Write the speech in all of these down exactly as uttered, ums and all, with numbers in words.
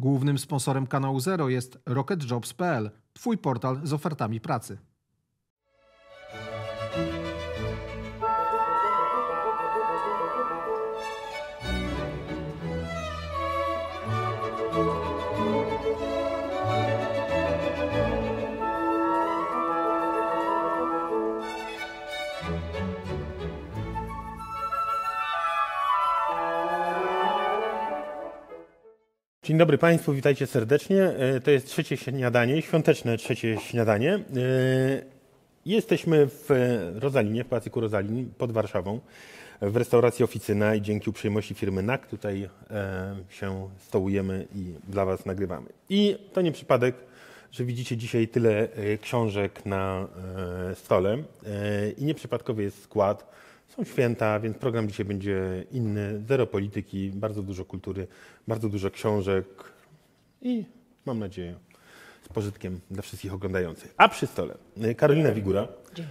Głównym sponsorem kanału Zero jest rocket jobs kropka p l, twój portal z ofertami pracy. Dzień dobry Państwu, witajcie serdecznie. To jest trzecie śniadanie, świąteczne trzecie śniadanie. Jesteśmy w Rozalinie, w Palacyku Rozalin pod Warszawą, w restauracji Oficyna i dzięki uprzejmości firmy N A C tutaj się stołujemy i dla Was nagrywamy. I to nie przypadek, że widzicie dzisiaj tyle książek na stole i nieprzypadkowy jest skład. Są święta, więc program dzisiaj będzie inny. Zero polityki, bardzo dużo kultury, bardzo dużo książek i mam nadzieję z pożytkiem dla wszystkich oglądających. A przy stole Karolina Wigura,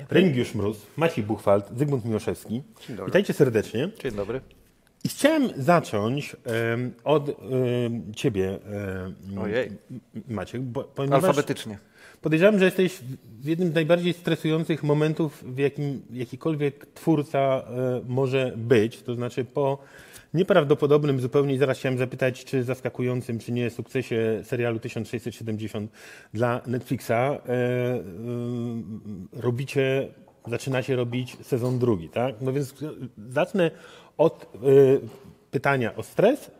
Remigiusz Mróz, Maciej Buchwald, Zygmunt Miłoszewski. Dzień dobry. Witajcie serdecznie. Dzień dobry. I chciałem zacząć um, od um, Ciebie, um, Ojej. Maciek. Bo, ponieważ alfabetycznie. Podejrzewam, że jesteś w jednym z najbardziej stresujących momentów, w jakim jakikolwiek twórca y, może być. To znaczy po nieprawdopodobnym zupełnie, i zaraz chciałem zapytać, czy zaskakującym, czy nie, sukcesie serialu tysiąc sześćset siedemdziesiąt dla Netflixa y, y, robicie, zaczynacie robić sezon drugi, tak? No więc zacznę od y, pytania o stres.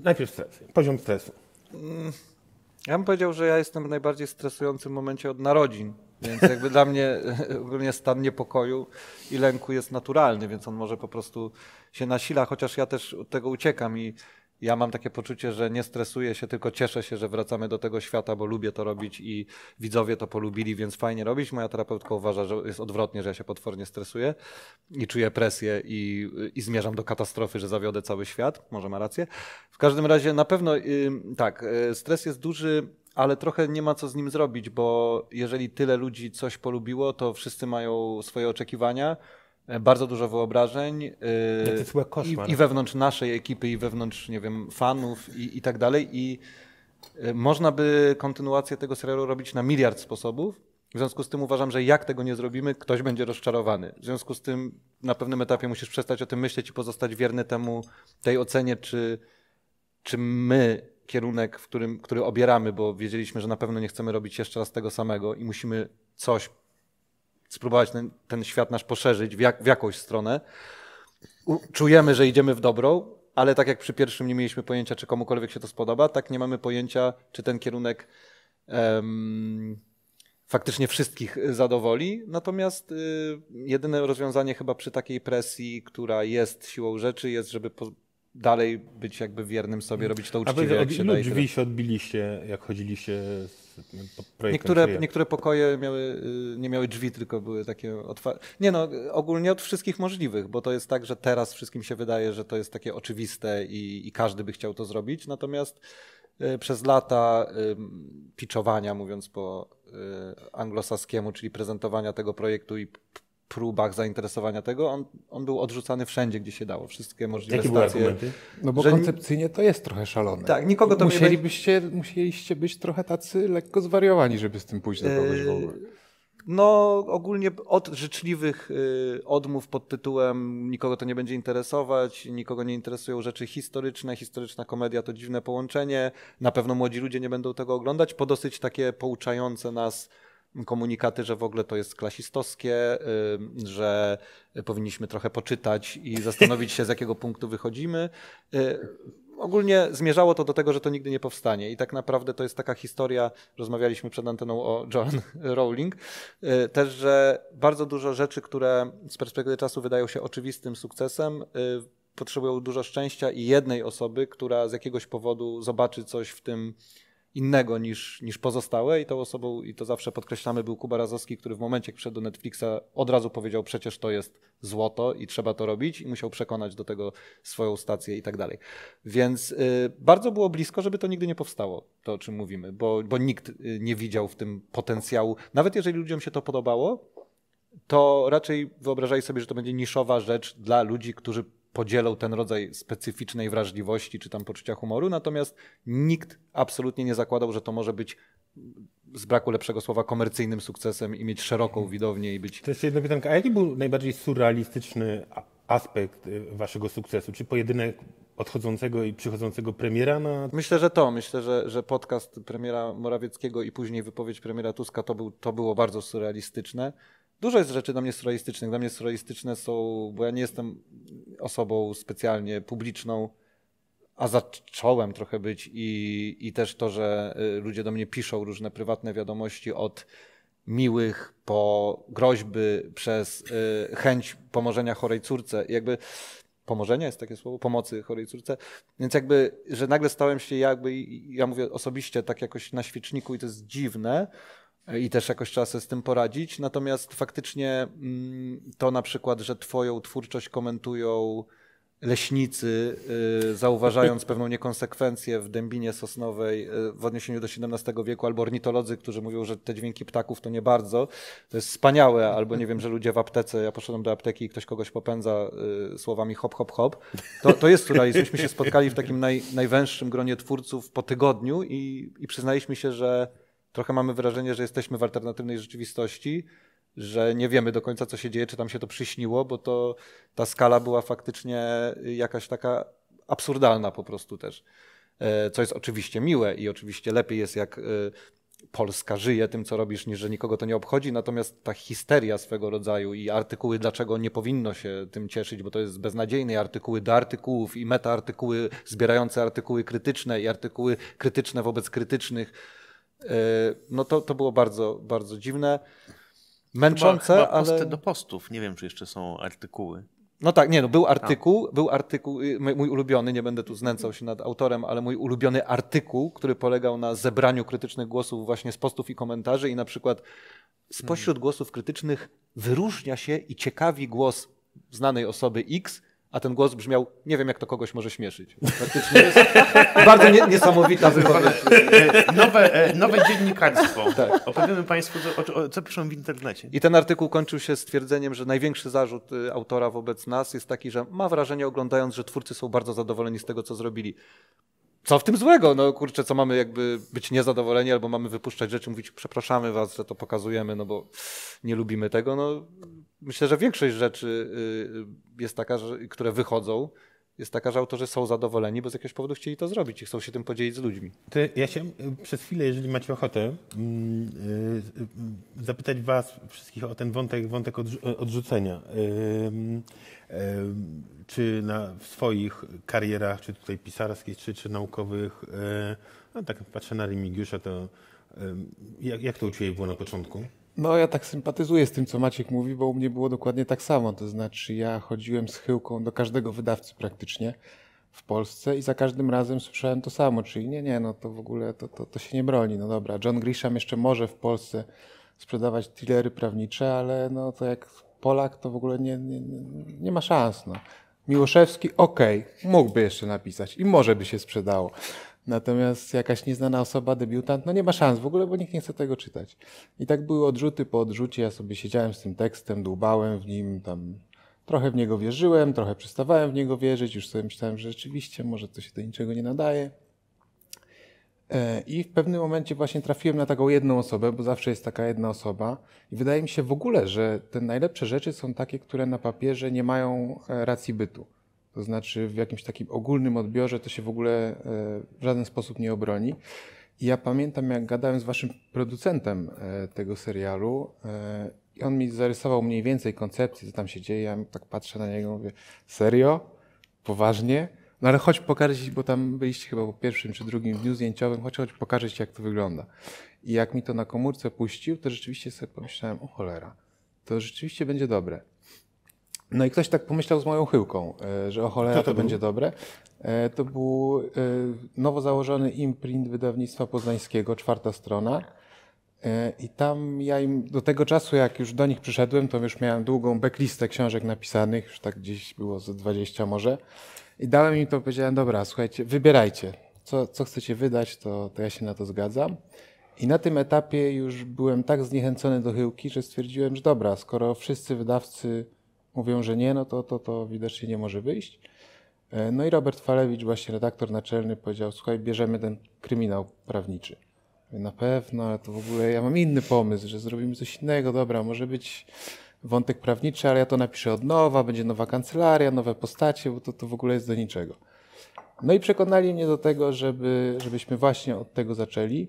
Najpierw stres, poziom stresu. Mm. Ja bym powiedział, że ja jestem w najbardziej stresującym momencie od narodzin, więc jakby dla mnie ogólnie stan niepokoju i lęku jest naturalny, więc on może po prostu się nasila, chociaż ja też od tego uciekam i ja mam takie poczucie, że nie stresuję się, tylko cieszę się, że wracamy do tego świata, bo lubię to robić i widzowie to polubili, więc fajnie robić. Moja terapeutka uważa, że jest odwrotnie, że ja się potwornie stresuję i czuję presję i, i zmierzam do katastrofy, że zawiodę cały świat. Może ma rację. W każdym razie na pewno yy, tak, yy, stres jest duży, ale trochę nie ma co z nim zrobić, bo jeżeli tyle ludzi coś polubiło, to wszyscy mają swoje oczekiwania. Bardzo dużo wyobrażeń yy, i, i wewnątrz naszej ekipy, i wewnątrz, nie wiem, fanów i, i tak dalej. I y, można by kontynuację tego serialu robić na miliard sposobów. W związku z tym uważam, że jak tego nie zrobimy, ktoś będzie rozczarowany. W związku z tym na pewnym etapie musisz przestać o tym myśleć i pozostać wierny temu, tej ocenie, czy, czy my kierunek, w którym, który obieramy, bo wiedzieliśmy, że na pewno nie chcemy robić jeszcze raz tego samego i musimy coś spróbować ten, ten świat nasz poszerzyć w, jak, w jakąś stronę. U, czujemy, że idziemy w dobrą, ale tak jak przy pierwszym nie mieliśmy pojęcia, czy komukolwiek się to spodoba, tak nie mamy pojęcia, czy ten kierunek um, faktycznie wszystkich zadowoli. Natomiast y, jedyne rozwiązanie chyba przy takiej presji, która jest siłą rzeczy, jest, żeby po, dalej być jakby wiernym sobie, robić to uczciwie, jak się daje. A drzwi się odbiliście, jak chodziliście z Niektóre, niektóre pokoje miały, nie miały drzwi, tylko były takie otwarte. Nie no, ogólnie od wszystkich możliwych, bo to jest tak, że teraz wszystkim się wydaje, że to jest takie oczywiste i, i każdy by chciał to zrobić. Natomiast y, przez lata y, pitchowania, mówiąc po y, anglosaskiemu, czyli prezentowania tego projektu i próbach zainteresowania tego, on, on był odrzucany wszędzie, gdzie się dało. Wszystkie możliwe Jakie stacje. No bo że... koncepcyjnie to jest trochę szalone. Tak, nikogo to Musielibyście, nie... Musieliście być trochę tacy lekko zwariowani, żeby z tym pójść do kogoś w ogóle. No ogólnie od życzliwych odmów pod tytułem nikogo to nie będzie interesować, nikogo nie interesują rzeczy historyczne, historyczna komedia to dziwne połączenie, na pewno młodzi ludzie nie będą tego oglądać, po dosyć takie pouczające nas komunikaty, że w ogóle to jest klasistowskie, że powinniśmy trochę poczytać i zastanowić się, z jakiego punktu wychodzimy. Ogólnie zmierzało to do tego, że to nigdy nie powstanie i tak naprawdę to jest taka historia, rozmawialiśmy przed anteną o J R R Rowling, też, że bardzo dużo rzeczy, które z perspektywy czasu wydają się oczywistym sukcesem, potrzebują dużo szczęścia i jednej osoby, która z jakiegoś powodu zobaczy coś w tym innego niż, niż pozostałe i tą osobą, i to zawsze podkreślamy, był Kuba Różowski, który w momencie, jak wszedł do Netflixa, od razu powiedział, przecież to jest złoto i trzeba to robić i musiał przekonać do tego swoją stację i tak dalej. Więc y, bardzo było blisko, żeby to nigdy nie powstało, to o czym mówimy, bo, bo nikt nie widział w tym potencjału. Nawet jeżeli ludziom się to podobało, to raczej wyobrażali sobie, że to będzie niszowa rzecz dla ludzi, którzy podzielą ten rodzaj specyficznej wrażliwości czy tam poczucia humoru, natomiast nikt absolutnie nie zakładał, że to może być z braku lepszego słowa komercyjnym sukcesem i mieć szeroką widownię i być... To jest jedna pytanka. A jaki był najbardziej surrealistyczny aspekt waszego sukcesu? Czy pojedynek odchodzącego i przychodzącego premiera na... Myślę, że to. Myślę, że, że podcast premiera Morawieckiego i później wypowiedź premiera Tuska to, był, to było bardzo surrealistyczne. Dużo jest rzeczy dla mnie surrealistycznych. Dla mnie surrealistyczne są, bo ja nie jestem osobą specjalnie publiczną, a zacząłem trochę być i, i też to, że ludzie do mnie piszą różne prywatne wiadomości od miłych po groźby przez y, chęć pomożenia chorej córce. I jakby pomożenia jest takie słowo, pomocy chorej córce. Więc jakby, że nagle stałem się jakby, ja mówię osobiście tak jakoś na świeczniku i to jest dziwne, i też jakoś trzeba sobie z tym poradzić. Natomiast faktycznie to na przykład, że twoją twórczość komentują leśnicy, zauważając pewną niekonsekwencję w dębinie sosnowej w odniesieniu do siedemnastego wieku, albo ornitolodzy, którzy mówią, że te dźwięki ptaków to nie bardzo. To jest wspaniałe, albo nie wiem, że ludzie w aptece, ja poszedłem do apteki i ktoś kogoś popędza słowami hop, hop, hop. To, to jest surrealizm. Myśmy się spotkali w takim naj, najwęższym gronie twórców po tygodniu i, i przyznaliśmy się, że trochę mamy wrażenie, że jesteśmy w alternatywnej rzeczywistości, że nie wiemy do końca, co się dzieje, czy tam się to przyśniło, bo to ta skala była faktycznie jakaś taka absurdalna po prostu też. Co jest oczywiście miłe i oczywiście lepiej jest, jak Polska żyje tym, co robisz, niż że nikogo to nie obchodzi. Natomiast ta histeria swego rodzaju i artykuły, dlaczego nie powinno się tym cieszyć, bo to jest beznadziejne, artykuły do artykułów i metaartykuły zbierające artykuły krytyczne i artykuły krytyczne wobec krytycznych. No to, to było bardzo, bardzo dziwne, męczące, chyba, chyba posty ale... do postów, nie wiem, czy jeszcze są artykuły. No tak, nie, no był artykuł, był artykuł, mój ulubiony, nie będę tu znęcał się nad autorem, ale mój ulubiony artykuł, który polegał na zebraniu krytycznych głosów właśnie z postów i komentarzy i na przykład spośród głosów krytycznych wyróżnia się i ciekawi głos znanej osoby X, a ten głos brzmiał, nie wiem, jak to kogoś może śmieszyć. Praktycznie jest bardzo nie, niesamowita wypowiedź. Nowe, nowe dziennikarstwo. Tak. Opowiemy Państwu, co, co piszą w internecie. I ten artykuł kończył się stwierdzeniem, że największy zarzut autora wobec nas jest taki, że ma wrażenie, oglądając, że twórcy są bardzo zadowoleni z tego, co zrobili. Co w tym złego? No kurczę, co mamy jakby być niezadowoleni, albo mamy wypuszczać rzeczy, mówić, przepraszamy was, że to pokazujemy, no bo nie lubimy tego. No, myślę, że większość rzeczy jest taka, że, które wychodzą, jest taka, że autorzy są zadowoleni, bo z jakiegoś powodu chcieli to zrobić i chcą się tym podzielić z ludźmi. To ja się przez chwilę, jeżeli macie ochotę, zapytać was wszystkich o ten wątek, wątek odrzucenia. Czy na, w swoich karierach, czy tutaj pisarskich, czy, czy naukowych, no tak patrzę na Remigiusza, to jak, jak to u ciebie było na początku? No ja tak sympatyzuję z tym, co Maciek mówi, bo u mnie było dokładnie tak samo. To znaczy ja chodziłem z chyłką do każdego wydawcy praktycznie w Polsce i za każdym razem słyszałem to samo, czyli nie, nie, no to w ogóle to, to, to się nie broni. No dobra, John Grisham jeszcze może w Polsce sprzedawać thrillery prawnicze, ale no to jak Polak to w ogóle nie, nie, nie ma szans. No. Miłoszewski, okej, okay, mógłby jeszcze napisać i może by się sprzedało. Natomiast jakaś nieznana osoba, debiutant, no nie ma szans w ogóle, bo nikt nie chce tego czytać. I tak były odrzuty po odrzucie, ja sobie siedziałem z tym tekstem, dłubałem w nim, tam trochę w niego wierzyłem, trochę przestawałem w niego wierzyć, już sobie myślałem, że rzeczywiście może to się do niczego nie nadaje. I w pewnym momencie właśnie trafiłem na taką jedną osobę, bo zawsze jest taka jedna osoba i wydaje mi się w ogóle, że te najlepsze rzeczy są takie, które na papierze nie mają racji bytu. To znaczy w jakimś takim ogólnym odbiorze to się w ogóle w żaden sposób nie obroni. I ja pamiętam, jak gadałem z waszym producentem tego serialu i on mi zarysował mniej więcej koncepcję, co tam się dzieje. Ja tak patrzę na niego i mówię, serio? Poważnie? No ale chodź pokażę ci, bo tam byliście chyba po pierwszym czy drugim dniu zdjęciowym, chodź, chodź pokażę ci, jak to wygląda. I jak mi to na komórce puścił, to rzeczywiście sobie pomyślałem, o cholera, to rzeczywiście będzie dobre. No i ktoś tak pomyślał z moją chyłką, że o cholera, to, to, to będzie dobre. To był nowo założony imprint wydawnictwa poznańskiego, Czwarta Strona. I tam ja im do tego czasu, jak już do nich przyszedłem, to już miałem długą backlistę książek napisanych, już tak gdzieś było ze dwadzieścia może. I dałem im to, powiedziałem, dobra, słuchajcie, wybierajcie, co, co chcecie wydać, to, to ja się na to zgadzam. I na tym etapie już byłem tak zniechęcony do chyłki, że stwierdziłem, że dobra, skoro wszyscy wydawcy mówią, że nie, no to, to, to widocznie nie może wyjść. No i Robert Falewicz, właśnie redaktor naczelny, powiedział: słuchaj, bierzemy ten kryminał prawniczy. Na pewno, ale to w ogóle ja mam inny pomysł, że zrobimy coś innego, dobra, może być wątek prawniczy, ale ja to napiszę od nowa, będzie nowa kancelaria, nowe postacie, bo to, to w ogóle jest do niczego. No i przekonali mnie do tego, żeby, żebyśmy właśnie od tego zaczęli.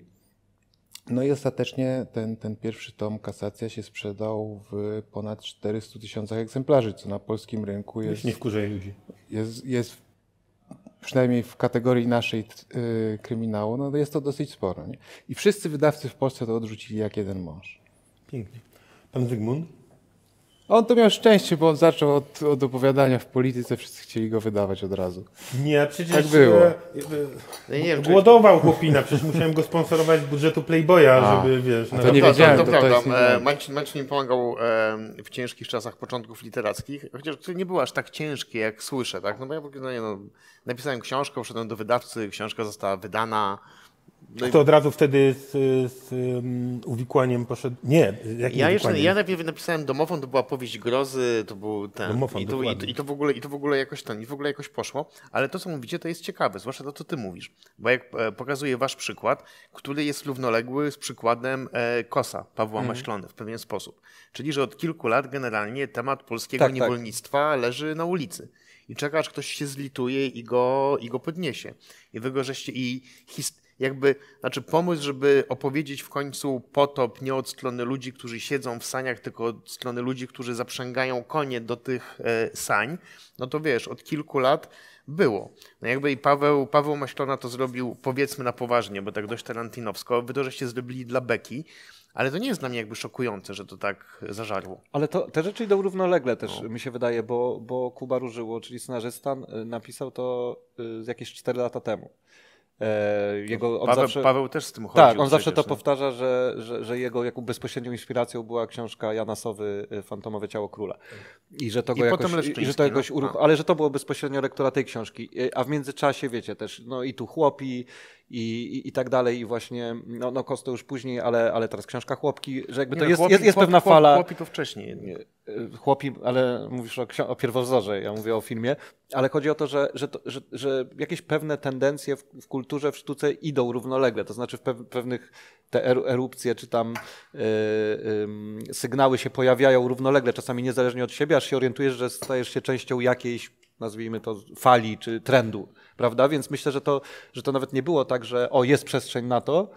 No i ostatecznie ten, ten pierwszy tom, Kasacja, się sprzedał w ponad czterystu tysiącach egzemplarzy, co na polskim rynku jest... Nie wkurzaj ludzi. Jest, jest przynajmniej w kategorii naszej yy, kryminału, no jest to dosyć sporo. Nie? I wszyscy wydawcy w Polsce to odrzucili jak jeden mąż. Pięknie. Pan Zygmunt? On to miał szczęście, bo on zaczął od, od opowiadania w polityce, wszyscy chcieli go wydawać od razu. Nie, przecież... Tak było. E, e, nie, głodował chłopina, przecież musiałem go sponsorować z budżetu Playboya, a, żeby, wiesz... No to nie wiedziałem, to, to, to, to, to, to prawda. Maciej Maciej mi pomagał e, w ciężkich czasach początków literackich, chociaż to nie było aż tak ciężkie, jak słyszę, tak? No bo ja no, nie, no, napisałem książkę, wszedłem do wydawcy, książka została wydana... No to od razu wtedy z, z um, uwikłaniem poszedł. Nie, ja, jeszcze, ja najpierw napisałem Domofon, to była powieść grozy, to był ten. Domofon, i, to, i, to, i, to w ogóle, I to w ogóle jakoś ten, i w ogóle jakoś poszło, ale to, co mówicie, to jest ciekawe, zwłaszcza to, co ty mówisz. Bo jak pokazuje wasz przykład, który jest równoległy z przykładem e, Kosa Pawła mhm. Maślony w pewien sposób. Czyli, że od kilku lat generalnie temat polskiego tak, niewolnictwa tak. leży na ulicy. I czeka, aż ktoś się zlituje i go, i go podniesie. I wy go żeście, i his, jakby, znaczy pomysł, żeby opowiedzieć w końcu potop nie od strony ludzi, którzy siedzą w saniach, tylko od strony ludzi, którzy zaprzęgają konie do tych e, sań, no to wiesz, od kilku lat było. No jakby i Paweł, Paweł Maślona to zrobił, powiedzmy na poważnie, bo tak dość tarantinowsko, wy to żeście zrobili dla beki, ale to nie jest dla mnie jakby szokujące, że to tak zażarło. Ale to, te rzeczy idą równolegle też, no. mi się wydaje, bo, bo Kuba Różyło, czyli scenarzysta, napisał to jakieś cztery lata temu. Jego, on Paweł, zawsze, Paweł też z tym chodził. Tak, on zawsze to nie? powtarza, że, że, że jego jaką bezpośrednią inspiracją była książka Jana Sowy Fantomowe Ciało Króla. I że to go I jakoś, i, że to jakoś no? uruch... Ale że to było bezpośrednio lektura tej książki. A w międzyczasie, wiecie, też no i tu Chłopi i, i, i tak dalej i właśnie, no, no Kosto już później, ale, ale teraz książka Chłopki, że jakby nie, to jest, chłopi, jest, jest chłopi, pewna fala... Chłopi to wcześniej. Chłopi, ale mówisz o, o pierwowzorze, ja mówię o filmie, ale chodzi o to, że, że, to, że, że jakieś pewne tendencje w, w kulturze, w sztuce idą równolegle, to znaczy w pe pewnych te erupcje czy tam yy, yy, sygnały się pojawiają równolegle, czasami niezależnie od siebie, aż się orientujesz, że stajesz się częścią jakiejś, nazwijmy to, fali czy trendu, prawda? Więc myślę, że to, że to nawet nie było tak, że o, jest przestrzeń na to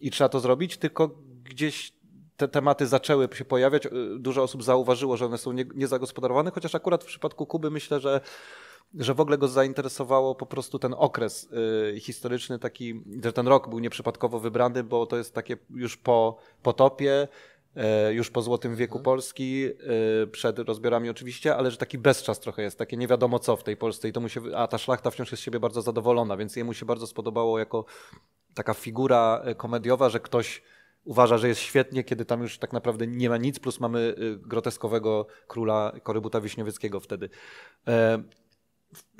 i trzeba to zrobić, tylko gdzieś te tematy zaczęły się pojawiać, dużo osób zauważyło, że one są nie, niezagospodarowane, chociaż akurat w przypadku Kuby myślę, że, że w ogóle go zainteresowało po prostu ten okres y, historyczny, taki, że ten rok był nieprzypadkowo wybrany, bo to jest takie już po potopie, y, już po Złotym Wieku Polski, y, przed rozbiorami oczywiście, ale że taki bezczas trochę jest, takie nie wiadomo co w tej Polsce i to mu się, a ta szlachta wciąż jest z siebie bardzo zadowolona, więc jemu się bardzo spodobało jako taka figura komediowa, że ktoś uważa, że jest świetnie, kiedy tam już tak naprawdę nie ma nic, plus mamy groteskowego króla Korybuta Wiśniowieckiego wtedy. E,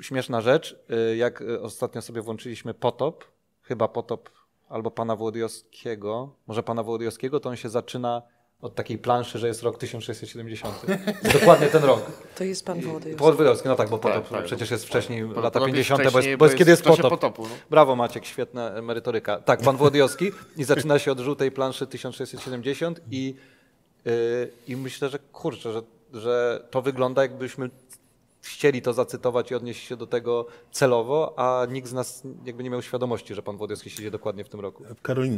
śmieszna rzecz, jak ostatnio sobie włączyliśmy Potop, chyba Potop albo Pana Włodyjowskiego, może Pana Włodyjowskiego, to on się zaczyna od takiej planszy, że jest rok tysiąc sześćset siedemdziesiąty. Dokładnie ten rok. To jest Pan Włodyjowski. No tak, bo Potop tak, tak, przecież jest wcześniej, pan, lata pięćdziesiąte, wcześniej, bo jest, bo jest kiedy jest Potop. Potopu, no. Brawo Maciek, świetna merytoryka. Tak, Pan Włodyjowski i zaczyna się od żółtej planszy tysiąc sześćset siedemdziesiąt i, yy, i myślę, że kurczę, że, że to wygląda jakbyśmy chcieli to zacytować i odnieść się do tego celowo, a nikt z nas jakby nie miał świadomości, że Pan Włodyjowski siedzi dokładnie w tym roku. Karolina.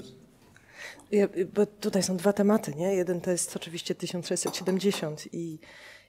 Ja, bo tutaj są dwa tematy, nie? Jeden to jest oczywiście tysiąc sześćset siedemdziesiąt i,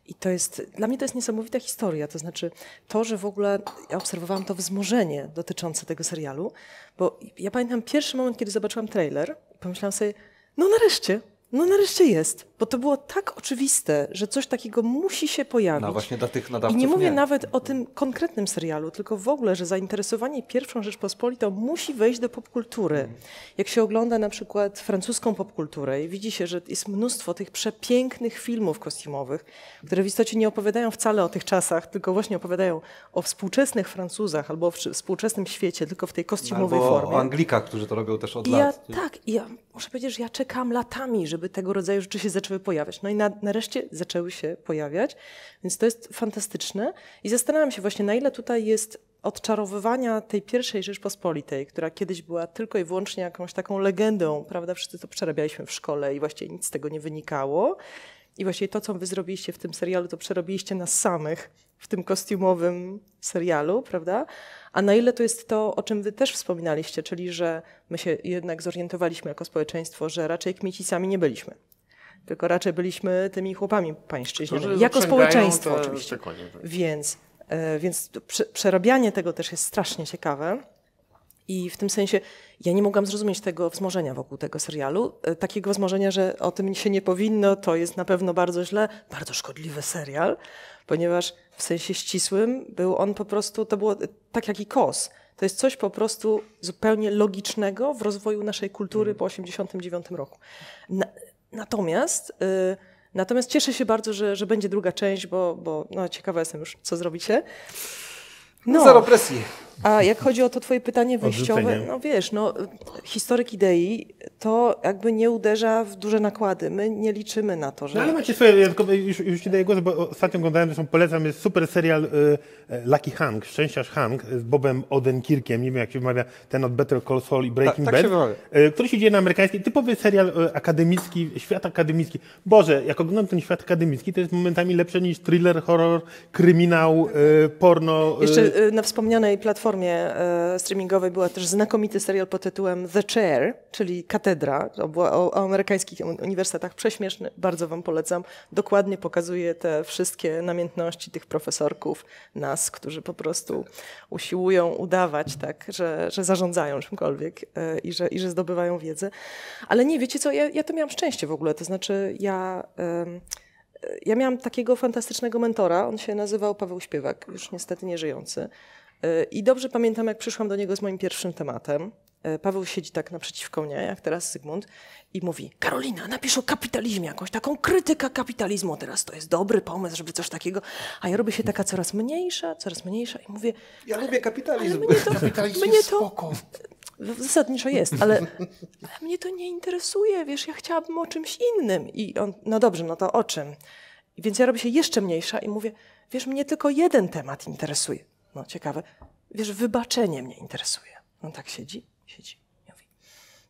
i to jest, dla mnie to jest niesamowita historia, to znaczy to, że w ogóle ja obserwowałam to wzmożenie dotyczące tego serialu, bo ja pamiętam pierwszy moment, kiedy zobaczyłam trailer i pomyślałam sobie, no nareszcie, no nareszcie jest, bo to było tak oczywiste, że coś takiego musi się pojawić. No właśnie dla tych nadawców. I nie mówię nie. nawet o tym konkretnym serialu, tylko w ogóle, że zainteresowanie pierwszą Rzeczpospolitą musi wejść do popkultury. Mm. Jak się ogląda na przykład francuską popkulturę i widzi się, że jest mnóstwo tych przepięknych filmów kostiumowych, które w istocie nie opowiadają wcale o tych czasach, tylko właśnie opowiadają o współczesnych Francuzach albo o współczesnym świecie, tylko w tej kostiumowej albo formie. O Anglikach, którzy to robią też od I lat. Ja, tak, ja muszę powiedzieć, że ja czekam latami, żeby tego rodzaju rzeczy się zaczęły zaczęły pojawiać. No i na, nareszcie zaczęły się pojawiać, więc to jest fantastyczne. I zastanawiam się właśnie, na ile tutaj jest odczarowywania tej pierwszej Rzeczpospolitej, która kiedyś była tylko i wyłącznie jakąś taką legendą, prawda? Wszyscy to przerabialiśmy w szkole i właściwie nic z tego nie wynikało. I właściwie to, co wy zrobiliście w tym serialu, to przerobiliście nas samych w tym kostiumowym serialu, prawda? A na ile to jest to, o czym wy też wspominaliście, czyli że my się jednak zorientowaliśmy jako społeczeństwo, że raczej kmiecicami nie byliśmy. Tylko raczej byliśmy tymi chłopami pańszczyźnianymi. Jako społeczeństwo te, oczywiście. Te konie, tak. Więc, e, więc przerabianie tego też jest strasznie ciekawe. I w tym sensie ja nie mogłam zrozumieć tego wzmożenia wokół tego serialu. Takiego wzmożenia, że o tym się nie powinno, to jest na pewno bardzo źle, bardzo szkodliwy serial, ponieważ w sensie ścisłym był on po prostu, to było tak jak i Kos. To jest coś po prostu zupełnie logicznego w rozwoju naszej kultury po osiemdziesiątym dziewiątym roku. Na, natomiast... Yy, natomiast cieszę się bardzo, że, że będzie druga część, bo, bo no, ciekawa jestem już, co zrobicie. No, zero presji. A jak chodzi o to twoje pytanie wyjściowe, no wiesz, no, historyk idei to jakby nie uderza w duże nakłady. My nie liczymy na to, że... No ale macie swoje, ja tylko już, już ci daję głos, bo ostatnio oglądałem, zresztą polecam, jest super serial y, Lucky Hank, Szczęściarz Hank z Bobem Odenkirkiem, nie wiem jak się wymawia, ten od Better Call Saul i Breaking Ta, tak Bad, y, który się dzieje na amerykańskiej, typowy serial y, akademicki, świat akademicki. Boże, jak oglądam ten świat akademicki, to jest momentami lepszy niż thriller, horror, kryminał, y, porno. Y... Jeszcze y, na wspomnianej platformie W formie streamingowej była też znakomity serial pod tytułem The Chair, czyli Katedra, to była o, o amerykańskich uniwersytetach, prześmieszny, bardzo wam polecam. Dokładnie pokazuje te wszystkie namiętności tych profesorków, nas, którzy po prostu usiłują udawać, tak, że, że zarządzają czymkolwiek i że, i że zdobywają wiedzę. Ale nie, wiecie co, ja, ja to miałam szczęście w ogóle, to znaczy ja... Um, ja miałam takiego fantastycznego mentora, on się nazywał Paweł Śpiewak, już niestety nie żyjący. I dobrze pamiętam, jak przyszłam do niego z moim pierwszym tematem. Paweł siedzi tak naprzeciwko mnie, jak teraz Zygmunt, i mówi: Karolina, napisz o kapitalizmie, jakąś taką krytykę kapitalizmu, teraz to jest dobry pomysł, żeby coś takiego. A ja robię się taka coraz mniejsza, coraz mniejsza i mówię... Ja lubię kapitalizm. Ale mnie to, kapitalizm mnie jest to, spoko. Zasadniczo jest, ale, ale mnie to nie interesuje, wiesz, ja chciałabym o czymś innym. I on, no dobrze, no to o czym? I więc ja robię się jeszcze mniejsza i mówię, wiesz, mnie tylko jeden temat interesuje. No ciekawe, wiesz, wybaczenie mnie interesuje. On tak siedzi, siedzi i mówi,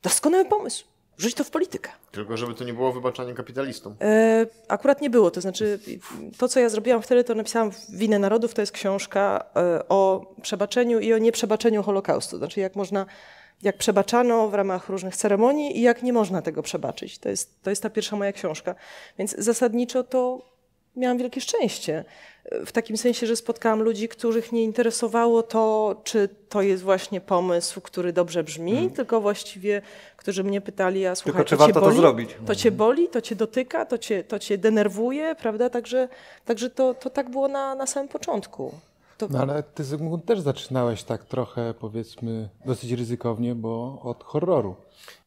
doskonały pomysł, rzuć to w politykę. Tylko żeby to nie było wybaczanie kapitalistom. E, akurat nie było, to znaczy to, co ja zrobiłam wtedy, to napisałam Winę Narodów, to jest książka e, o przebaczeniu i o nieprzebaczeniu Holokaustu. Znaczy jak można, jak przebaczano w ramach różnych ceremonii i jak nie można tego przebaczyć. To jest, to jest ta pierwsza moja książka, więc zasadniczo to... Miałam wielkie szczęście, w takim sensie, że spotkałam ludzi, których nie interesowało to, czy to jest właśnie pomysł, który dobrze brzmi, hmm. tylko właściwie, którzy mnie pytali, a słuchaj, tylko czy warto to zrobić? To cię boli, to cię dotyka, to cię, to cię denerwuje, prawda? Także, także to, to tak było na, na samym początku. To... No ale ty, Zygmunt, też zaczynałeś tak trochę, powiedzmy, dosyć ryzykownie, bo od horroru.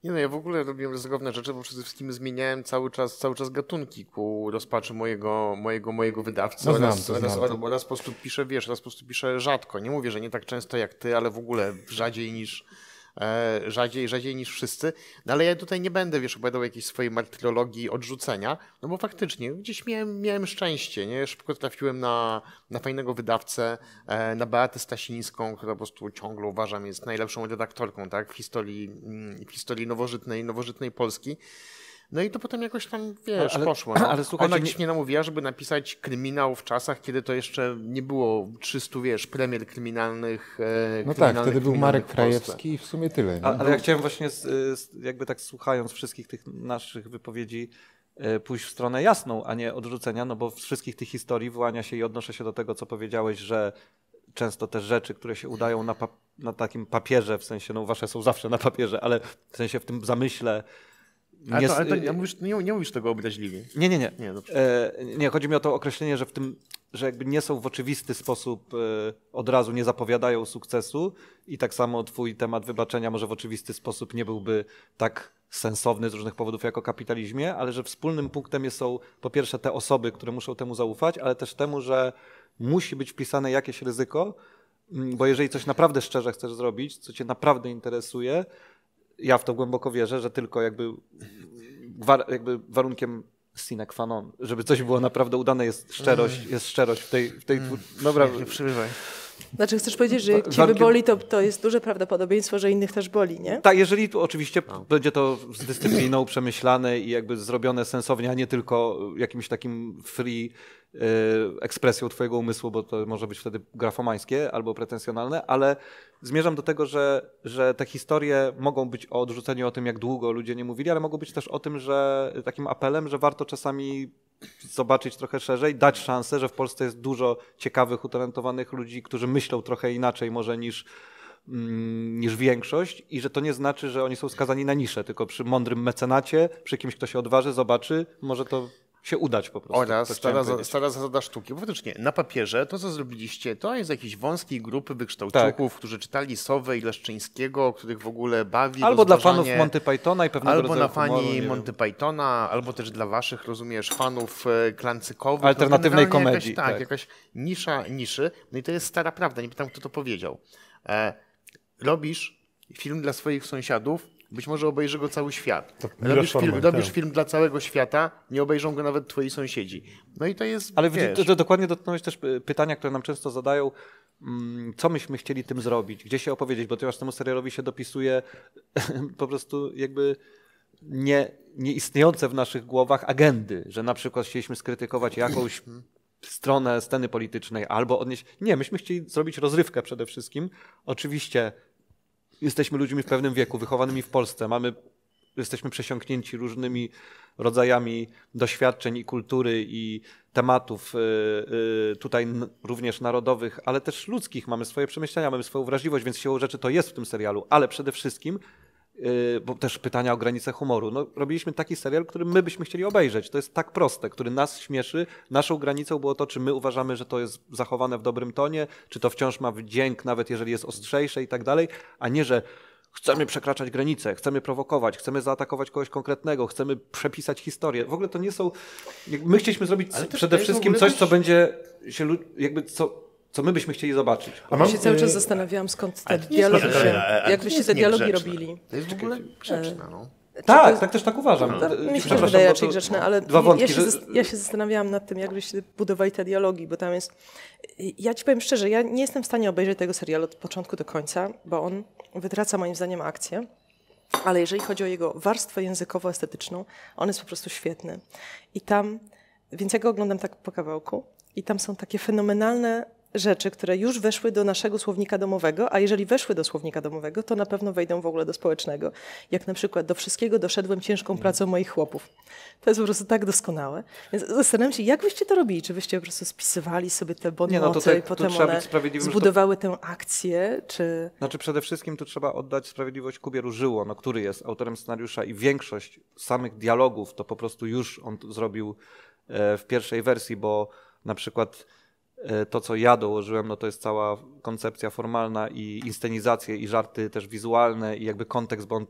Nie no, ja w ogóle robiłem ryzykowne rzeczy, bo przede wszystkim zmieniałem cały czas, cały czas gatunki ku rozpaczy mojego, mojego, mojego wydawcy. No znam, raz, to, raz, znam raz, raz po prostu piszę, wiesz, raz po prostu piszę rzadko. Nie mówię, że nie tak często jak ty, ale w ogóle rzadziej niż... Rzadziej, rzadziej niż wszyscy, no ale ja tutaj nie będę, wiesz, opowiadał jakiejś swojej martyrologii odrzucenia, no bo faktycznie gdzieś miałem, miałem szczęście, nie? Szybko trafiłem na, na fajnego wydawcę, na Beatę Stasińską, która po prostu ciągle uważam jest najlepszą redaktorką, tak? W historii, w historii nowożytnej, nowożytnej Polski. No i to potem jakoś tam, wiesz, ale, poszło. No. Ale słuchajcie, ona gdzieś mnie namówiła, żeby napisać kryminał w czasach, kiedy to jeszcze nie było trzystu, wiesz, premier kryminalnych. E, no tak, wtedy był Marek Krajewski i w sumie tyle. Nie? A, ale ja chciałem właśnie, z, z, jakby tak słuchając wszystkich tych naszych wypowiedzi, e, pójść w stronę jasną, a nie odrzucenia, no bo z wszystkich tych historii wyłania się i odnoszę się do tego, co powiedziałeś, że często te rzeczy, które się udają na, pap na takim papierze, w sensie, no wasze są zawsze na papierze, ale w sensie w tym zamyśle, Nie, to, to, ja mówisz, nie, nie mówisz tego obraźliwie. Nie, nie, nie. Nie, e, nie, chodzi mi o to określenie, że w tym, że jakby nie są w oczywisty sposób, e, od razu nie zapowiadają sukcesu i tak samo twój temat wybaczenia może w oczywisty sposób nie byłby tak sensowny z różnych powodów jak o kapitalizmie, ale że wspólnym punktem są po pierwsze te osoby, które muszą temu zaufać, ale też temu, że musi być wpisane jakieś ryzyko, bo jeżeli coś naprawdę szczerze chcesz zrobić, co cię naprawdę interesuje, ja w to głęboko wierzę, że tylko jakby, war, jakby warunkiem sine qua non. Żeby coś było naprawdę udane, jest szczerość, mm. jest szczerość w tej... W tej mm. Dobra. Nie, nie przerywaj. Znaczy chcesz powiedzieć, że jak ciebie boli, to, to jest duże prawdopodobieństwo, że innych też boli, nie? Tak, jeżeli tu oczywiście no. będzie to z dyscypliną przemyślane i jakby zrobione sensownie, a nie tylko jakimś takim free y, ekspresją twojego umysłu, bo to może być wtedy grafomańskie albo pretensjonalne, ale zmierzam do tego, że, że te historie mogą być o odrzuceniu, o tym, jak długo ludzie nie mówili, ale mogą być też o tym, że takim apelem, że warto czasami zobaczyć trochę szerzej, dać szansę, że w Polsce jest dużo ciekawych, utalentowanych ludzi, którzy myślą trochę inaczej może niż, mm, niż większość i że to nie znaczy, że oni są skazani na niszę, tylko przy mądrym mecenacie, przy kimś, kto się odważy, zobaczy, może to się udać po prostu. Oraz stara, za, stara zasada sztuki. Bo faktycznie na papierze to, co zrobiliście, to jest jakiejś wąskiej grupy wykształciuchów, tak. którzy czytali Sowę i Leszczyńskiego, których w ogóle bawi albo dla fanów Monty Pythona i pewnego albo rodzaju albo na fani humoru, Monty Pythona, albo też dla waszych, rozumiesz, fanów klancykowych. Alternatywnej no komedii. Jakaś, tak, tak, jakaś nisza niszy. No i to jest stara prawda. Nie pytam, kto to powiedział. E, robisz film dla swoich sąsiadów, być może obejrzy go cały świat. Robisz film, tak. robisz film dla całego świata, nie obejrzą go nawet twoi sąsiedzi. No i to jest... Ale wiesz, to, to dokładnie dotknąłeś też pytania, które nam często zadają, co myśmy chcieli tym zrobić, gdzie się opowiedzieć, bo ponieważ temu serialowi się dopisuje po prostu jakby... Nie, nieistniejące w naszych głowach agendy, że na przykład chcieliśmy skrytykować jakąś stronę sceny politycznej albo odnieść... Nie, myśmy chcieli zrobić rozrywkę przede wszystkim. Oczywiście... Jesteśmy ludźmi w pewnym wieku, wychowanymi w Polsce. Mamy, jesteśmy przesiąknięci różnymi rodzajami doświadczeń i kultury i tematów yy, tutaj również narodowych, ale też ludzkich. Mamy swoje przemyślenia, mamy swoją wrażliwość, więc siłą rzeczy to jest w tym serialu. Ale przede wszystkim, yy, bo też pytania o granice humoru. No, robiliśmy taki serial, który my byśmy chcieli obejrzeć. To jest tak proste, który nas śmieszy. Naszą granicą było to, czy my uważamy, że to jest zachowane w dobrym tonie, czy to wciąż ma wdzięk, nawet jeżeli jest ostrzejsze i tak dalej, a nie, że chcemy przekraczać granice, chcemy prowokować, chcemy zaatakować kogoś konkretnego, chcemy przepisać historię. W ogóle to nie są... My chcieliśmy zrobić przede wszystkim coś, co będzie się... jakby co... co my byśmy chcieli zobaczyć. A mam... Ja się cały czas zastanawiałam, skąd te dialogi, nie, się, jak byście te dialogi robili. To jest w ogóle grzeczne, no. Tak, to jest... tak też tak uważam. No. Mi się wydaje raczej grzeczne, ale dwa wątki, ja, się że... ja się zastanawiałam nad tym, jak byście budowali te dialogi, bo tam jest... Ja ci powiem szczerze, ja nie jestem w stanie obejrzeć tego serialu od początku do końca, bo on wytraca moim zdaniem akcję. Ale jeżeli chodzi o jego warstwę językowo-estetyczną, on jest po prostu świetny. I tam... Więc ja go oglądam tak po kawałku i tam są takie fenomenalne rzeczy, które już weszły do naszego słownika domowego, a jeżeli weszły do słownika domowego, to na pewno wejdą w ogóle do społecznego. Jak na przykład do wszystkiego doszedłem ciężką pracą moich chłopów. To jest po prostu tak doskonałe. Więc zastanawiam się, jak byście to robili? Czy byście po prostu spisywali sobie te bonmoty no, tutaj, i potem one zbudowały to... tę akcję? Czy... Znaczy przede wszystkim tu trzeba oddać sprawiedliwość Kubie Różyło, no, który jest autorem scenariusza i większość samych dialogów to po prostu już on zrobił e, w pierwszej wersji, bo na przykład to, co ja dołożyłem, no to jest cała koncepcja formalna i inscenizacje i żarty też wizualne i jakby kontekst, bo on,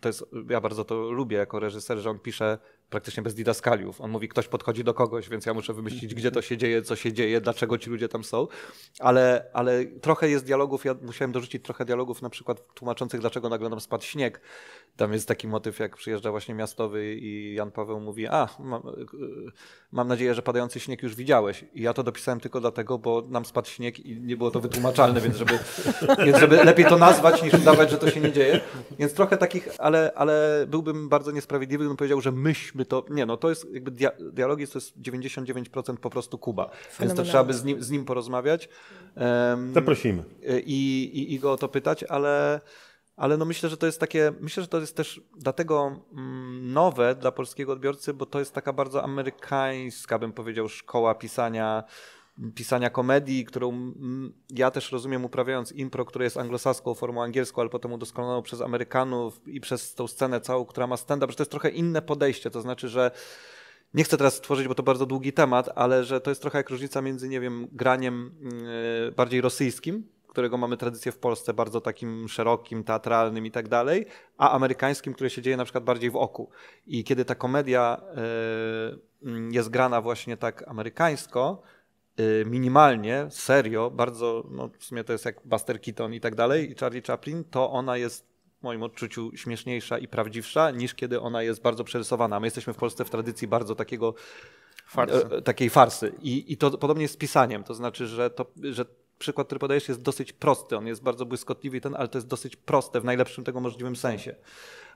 to jest, ja bardzo to lubię jako reżyser, że on pisze praktycznie bez didaskaliów. On mówi, ktoś podchodzi do kogoś, więc ja muszę wymyślić, gdzie to się dzieje, co się dzieje, dlaczego ci ludzie tam są. Ale, ale trochę jest dialogów, ja musiałem dorzucić trochę dialogów na przykład tłumaczących, dlaczego nagle nam spadł śnieg. Tam jest taki motyw, jak przyjeżdża właśnie miastowy i Jan Paweł mówi, a mam, mam nadzieję, że padający śnieg już widziałeś. I ja to dopisałem tylko dlatego, bo nam spadł śnieg i nie było to wytłumaczalne, więc żeby, więc żeby lepiej to nazwać niż udawać, że to się nie dzieje. Więc trochę takich, ale, ale byłbym bardzo niesprawiedliwy, bym powiedział, że myśmy to, nie no, to jest jakby dia, dialogi to jest dziewięćdziesiąt dziewięć procent po prostu Kuba. Więc to trzeba by z nim, z nim porozmawiać. Um, Zaprosimy. I, i, I go o to pytać, ale, ale no myślę, że to jest takie, myślę, że to jest też dlatego nowe dla polskiego odbiorcy, bo to jest taka bardzo amerykańska, bym powiedział, szkoła pisania, pisania komedii, którą ja też rozumiem, uprawiając impro, które jest anglosaską formą angielską, ale potem udoskonaloną przez Amerykanów i przez tą scenę całą, która ma stand-up, że to jest trochę inne podejście, to znaczy, że nie chcę teraz tworzyć, bo to bardzo długi temat, ale że to jest trochę jak różnica między, nie wiem, graniem yy, bardziej rosyjskim, którego mamy tradycję w Polsce, bardzo takim szerokim, teatralnym i tak dalej, a amerykańskim, które się dzieje na przykład bardziej w oku. I kiedy ta komedia yy, jest grana właśnie tak amerykańsko, minimalnie, serio, bardzo, no w sumie to jest jak Buster Keaton i tak dalej, i Charlie Chaplin, to ona jest moim odczuciu śmieszniejsza i prawdziwsza, niż kiedy ona jest bardzo przerysowana. My jesteśmy w Polsce w tradycji bardzo takiego, farsy. E, takiej farsy. I, i to podobnie jest z pisaniem. To znaczy, że, to, że przykład, który podajesz, jest dosyć prosty. On jest bardzo błyskotliwy, ten, ale to jest dosyć proste w najlepszym tego możliwym sensie.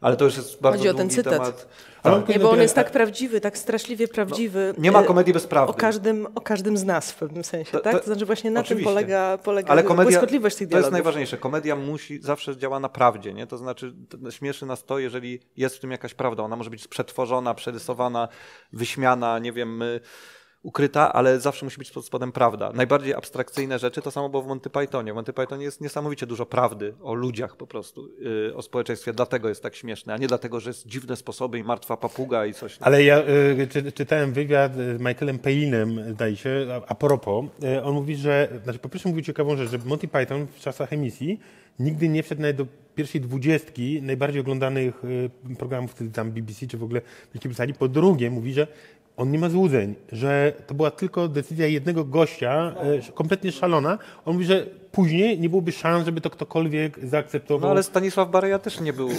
Ale to już jest bardzo Chodzi o ten cytat. Temat. Ale on nie, bo on jest tak prawdziwy, tak straszliwie prawdziwy. No, nie ma komedii bez prawdy. O każdym, o każdym z nas w pewnym sensie, to, to, tak? To znaczy właśnie na oczywiście. tym polega, polega ale komedia, błyskotliwość tych dialogów. To jest najważniejsze. Komedia musi, zawsze działa na prawdzie, nie? To znaczy śmieszy nas to, jeżeli jest w tym jakaś prawda. Ona może być przetworzona, przerysowana, wyśmiana, nie wiem... ukryta, ale zawsze musi być pod spodem prawda. Najbardziej abstrakcyjne rzeczy to samo było w Monty Pythonie. W Monty Pythonie jest niesamowicie dużo prawdy o ludziach po prostu, yy, o społeczeństwie. Dlatego jest tak śmieszne, a nie dlatego, że jest dziwne sposoby i martwa papuga i coś. Ale ja yy, czy, czytałem wywiad z Michaelem Palinem, zdaje się, a, a propos. Yy, on mówi, że, znaczy po pierwsze mówił ciekawą rzecz, że Monty Python w czasach emisji nigdy nie wszedł nawet do pierwszej dwudziestki najbardziej oglądanych yy, programów tam B B C czy w ogóle w Wielkiej Brytanii. Po drugie mówi, że on nie ma złudzeń, że to była tylko decyzja jednego gościa, e, kompletnie szalona. On mówi, że później nie byłoby szans, żeby to ktokolwiek zaakceptował. No ale Stanisław Bareja też nie był y,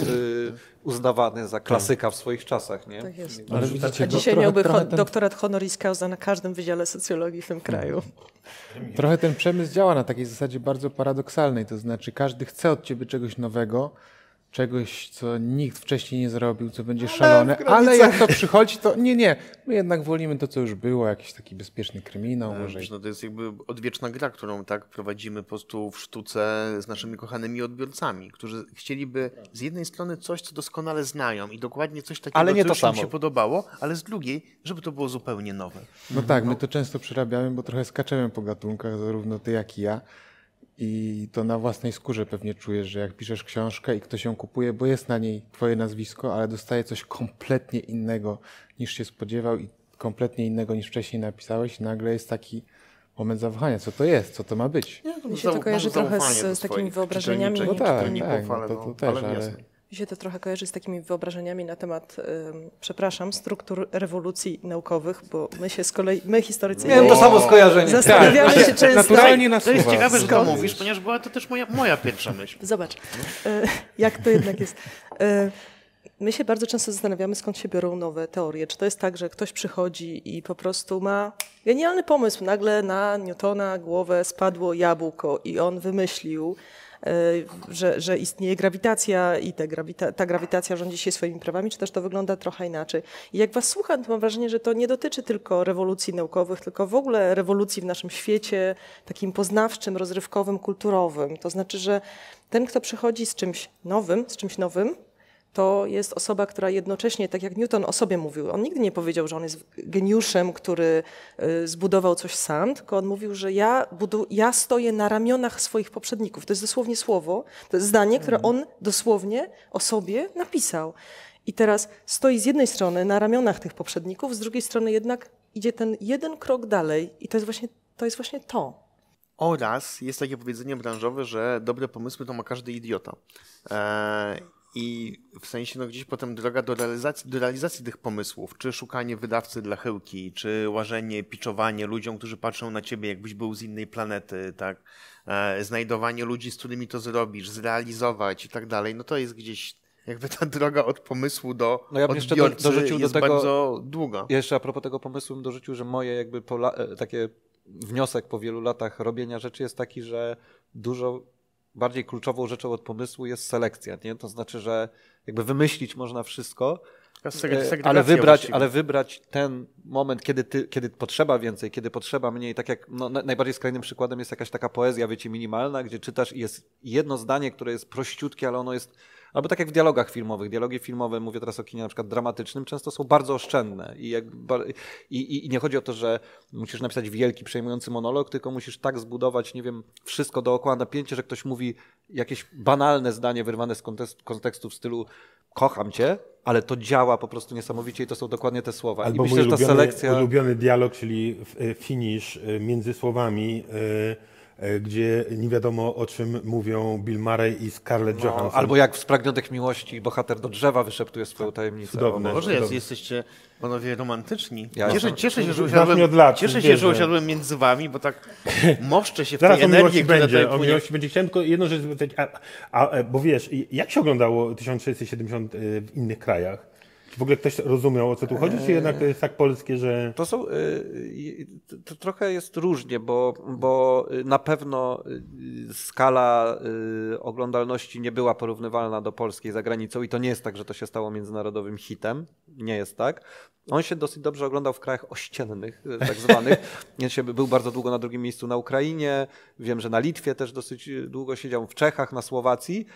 uznawany za klasyka w swoich czasach, nie? Tak jest. Ale widzicie, a dzisiaj trochę, miałby ho ten... doktorat honoris causa na każdym wydziale socjologii w tym kraju. Trochę ten przemysł działa na takiej zasadzie bardzo paradoksalnej, to znaczy każdy chce od ciebie czegoś nowego, czegoś, co nikt wcześniej nie zrobił, co będzie szalone, ale, ale jak to przychodzi, to nie, nie, my jednak wolimy to, co już było, jakiś taki bezpieczny kryminał. Może. No to jest jakby odwieczna gra, którą tak prowadzimy po prostu w sztuce z naszymi kochanymi odbiorcami, którzy chcieliby z jednej strony coś, co doskonale znają i dokładnie coś takiego, ale nie co to już samo. Im się podobało, ale z drugiej, żeby to było zupełnie nowe. No tak, no. My to często przerabiamy, bo trochę skaczemy po gatunkach, zarówno ty, jak i ja. I to na własnej skórze pewnie czujesz, że jak piszesz książkę i ktoś ją kupuje, bo jest na niej twoje nazwisko, ale dostaje coś kompletnie innego niż się spodziewał i kompletnie innego niż wcześniej napisałeś, nagle jest taki moment zawahania. Co to jest? Co to ma być? Ja, to mi się to kojarzy trochę z, z takimi wyobrażeniami. No tak, tak, no to, to też, ale... Mi się to trochę kojarzy z takimi wyobrażeniami na temat, ym, przepraszam, struktur rewolucji naukowych, bo my się z kolei, my historycy... Miałem to samo skojarzenie. Zastanawiamy tak, się tak, często... Naturalnie na to jest ciekawe, że to mówisz, ponieważ była to też moja, moja pierwsza myśl. Zobacz, y, jak to jednak jest. Y, my się bardzo często zastanawiamy, skąd się biorą nowe teorie. Czy to jest tak, że ktoś przychodzi i po prostu ma genialny pomysł. Nagle na Newtona głowę spadło jabłko i on wymyślił, Że, że istnieje grawitacja i ta, grawita ta grawitacja rządzi się swoimi prawami, czy też to wygląda trochę inaczej. I jak was słucham, to mam wrażenie, że to nie dotyczy tylko rewolucji naukowych, tylko w ogóle rewolucji w naszym świecie takim poznawczym, rozrywkowym, kulturowym. To znaczy, że ten, kto przychodzi z czymś nowym, z czymś nowym, to jest osoba, która jednocześnie, tak jak Newton o sobie mówił, on nigdy nie powiedział, że on jest geniuszem, który zbudował coś sam, tylko on mówił, że ja, budu, ja stoję na ramionach swoich poprzedników. To jest dosłownie słowo, to jest zdanie, które on dosłownie o sobie napisał. I teraz stoi z jednej strony na ramionach tych poprzedników, z drugiej strony jednak idzie ten jeden krok dalej i to jest właśnie to. Jest właśnie to. Oraz jest takie powiedzenie branżowe, że dobre pomysły to ma każdy idiota. Eee, I w sensie no gdzieś potem droga do realizacji, do realizacji tych pomysłów, czy szukanie wydawcy dla chyłki, czy łażenie, piczowanie ludziom, którzy patrzą na ciebie, jakbyś był z innej planety, tak, e, znajdowanie ludzi, z którymi to zrobisz, zrealizować i tak dalej, no to jest gdzieś jakby ta droga od pomysłu do no ja bym jeszcze do, dorzucił jest do tego, bardzo długa. Jeszcze a propos tego pomysłu bym dorzucił, że moje jakby pola, takie wniosek po wielu latach robienia rzeczy jest taki, że dużo bardziej kluczową rzeczą od pomysłu jest selekcja, nie? To znaczy, że jakby wymyślić można wszystko, ale wybrać, ale wybrać ten moment, kiedy, ty, kiedy potrzeba więcej, kiedy potrzeba mniej. Tak jak no, najbardziej skrajnym przykładem jest jakaś taka poezja, wiecie, minimalna, gdzie czytasz i jest jedno zdanie, które jest prościutkie, ale ono jest... Albo tak jak w dialogach filmowych. Dialogi filmowe, mówię teraz o kinie na przykład dramatycznym, często są bardzo oszczędne. I, jak, i, i nie chodzi o to, że musisz napisać wielki, przejmujący monolog, tylko musisz tak zbudować, nie wiem, wszystko dookoła napięcie, że ktoś mówi jakieś banalne zdanie wyrwane z kontekstu w stylu kocham cię, ale to działa po prostu niesamowicie i to są dokładnie te słowa. Albo I myślę, mój ulubiony, że ta selekcja... ulubiony dialog, czyli finish między słowami... gdzie nie wiadomo o czym mówią Bill Murray i Scarlett no, Johansson. Albo jak w Spragnionych Miłości bohater do drzewa wyszeptuje swoją tajemnicę. Cudowne, może jest, jesteście panowie romantyczni. Ja cieszę, cieszę się, że usiadłem, lat, cieszę się, że usiadłem między wami, bo tak moszczę się w tej energii, która tutaj płynie. O miłości będzie. Chciałem tylko jedną rzecz powiedzieć, a, a, bo wiesz, jak się oglądało tysiąc sześćset siedemdziesiąt w innych krajach? Czy w ogóle ktoś rozumiał, o co tu chodzi, czy jednak to jest tak polskie, że... To są... To trochę jest różnie, bo, bo na pewno skala oglądalności nie była porównywalna do polskiej za granicą i to nie jest tak, że to się stało międzynarodowym hitem. Nie jest tak. On się dosyć dobrze oglądał w krajach ościennych, tak zwanych. Był bardzo długo na drugim miejscu na Ukrainie. Wiem, że na Litwie też dosyć długo siedział, w Czechach, na Słowacji.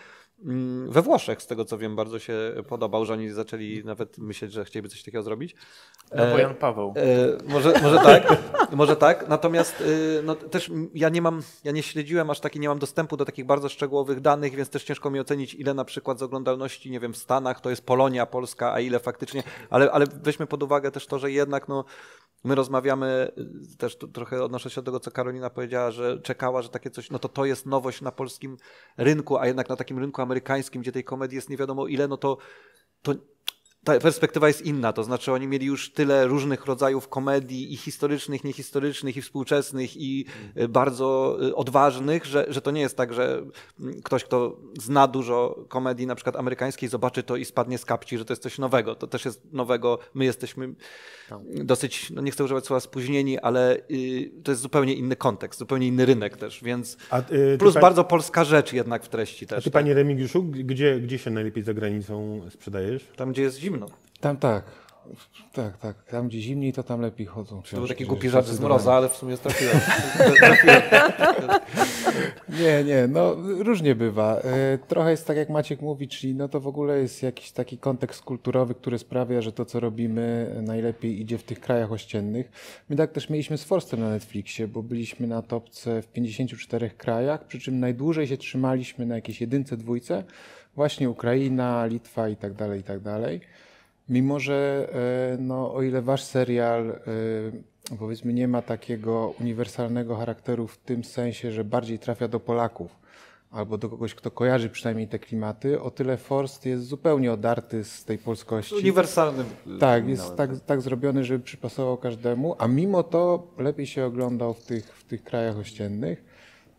We Włoszech, z tego co wiem, bardzo się podobał, że oni zaczęli nawet myśleć, że chcieliby coś takiego zrobić. No bo Jan Paweł. E, może, może tak, może tak. Natomiast no, też ja nie mam, ja nie śledziłem aż taki, nie mam dostępu do takich bardzo szczegółowych danych, więc też ciężko mi ocenić, ile na przykład z oglądalności, nie wiem, w Stanach to jest Polonia, Polska, a ile faktycznie, ale, ale weźmy pod uwagę też to, że jednak no, my rozmawiamy, też tu trochę odnoszę się do tego, co Karolina powiedziała, że czekała, że takie coś, no to to jest nowość na polskim rynku, a jednak na takim rynku amerykańskim, gdzie tej komedii jest nie wiadomo ile, no to, to ta perspektywa jest inna. To znaczy oni mieli już tyle różnych rodzajów komedii i historycznych, niehistorycznych, i współczesnych, i mm. bardzo odważnych, że, że to nie jest tak, że ktoś, kto zna dużo komedii na przykład amerykańskiej, zobaczy to i spadnie z kapci, że to jest coś nowego. To też jest nowego. My jesteśmy dosyć, no nie chcę używać słowa spóźnieni, ale y, to jest zupełnie inny kontekst, zupełnie inny rynek też, więc A, y, plus pani... bardzo polska rzecz jednak w treści też. A ty, panie tak? Remigiuszu, gdzie, gdzie się najlepiej za granicą sprzedajesz? Tam, gdzie jest zimno. No. Tam tak, tak, tak. Tam gdzie zimniej, to tam lepiej chodzą. To był taki głupi żart z Mroza, ale w sumie trafiłem. Nie, nie, no różnie bywa. Trochę jest tak jak Maciek mówi, czyli no to w ogóle jest jakiś taki kontekst kulturowy, który sprawia, że to co robimy najlepiej idzie w tych krajach ościennych. My tak też mieliśmy z Forstem na Netflixie, bo byliśmy na topce w pięćdziesięciu czterech krajach, przy czym najdłużej się trzymaliśmy na jakiejś jedynce, dwójce. Właśnie Ukraina, Litwa i tak dalej, i tak dalej. Mimo, że no, o ile wasz serial powiedzmy nie ma takiego uniwersalnego charakteru w tym sensie, że bardziej trafia do Polaków albo do kogoś, kto kojarzy przynajmniej te klimaty, o tyle Forst jest zupełnie odarty z tej polskości. Uniwersalnym. Tak, jest tak, tak zrobiony, żeby przypasował każdemu, a mimo to lepiej się oglądał w tych, w tych krajach ościennych.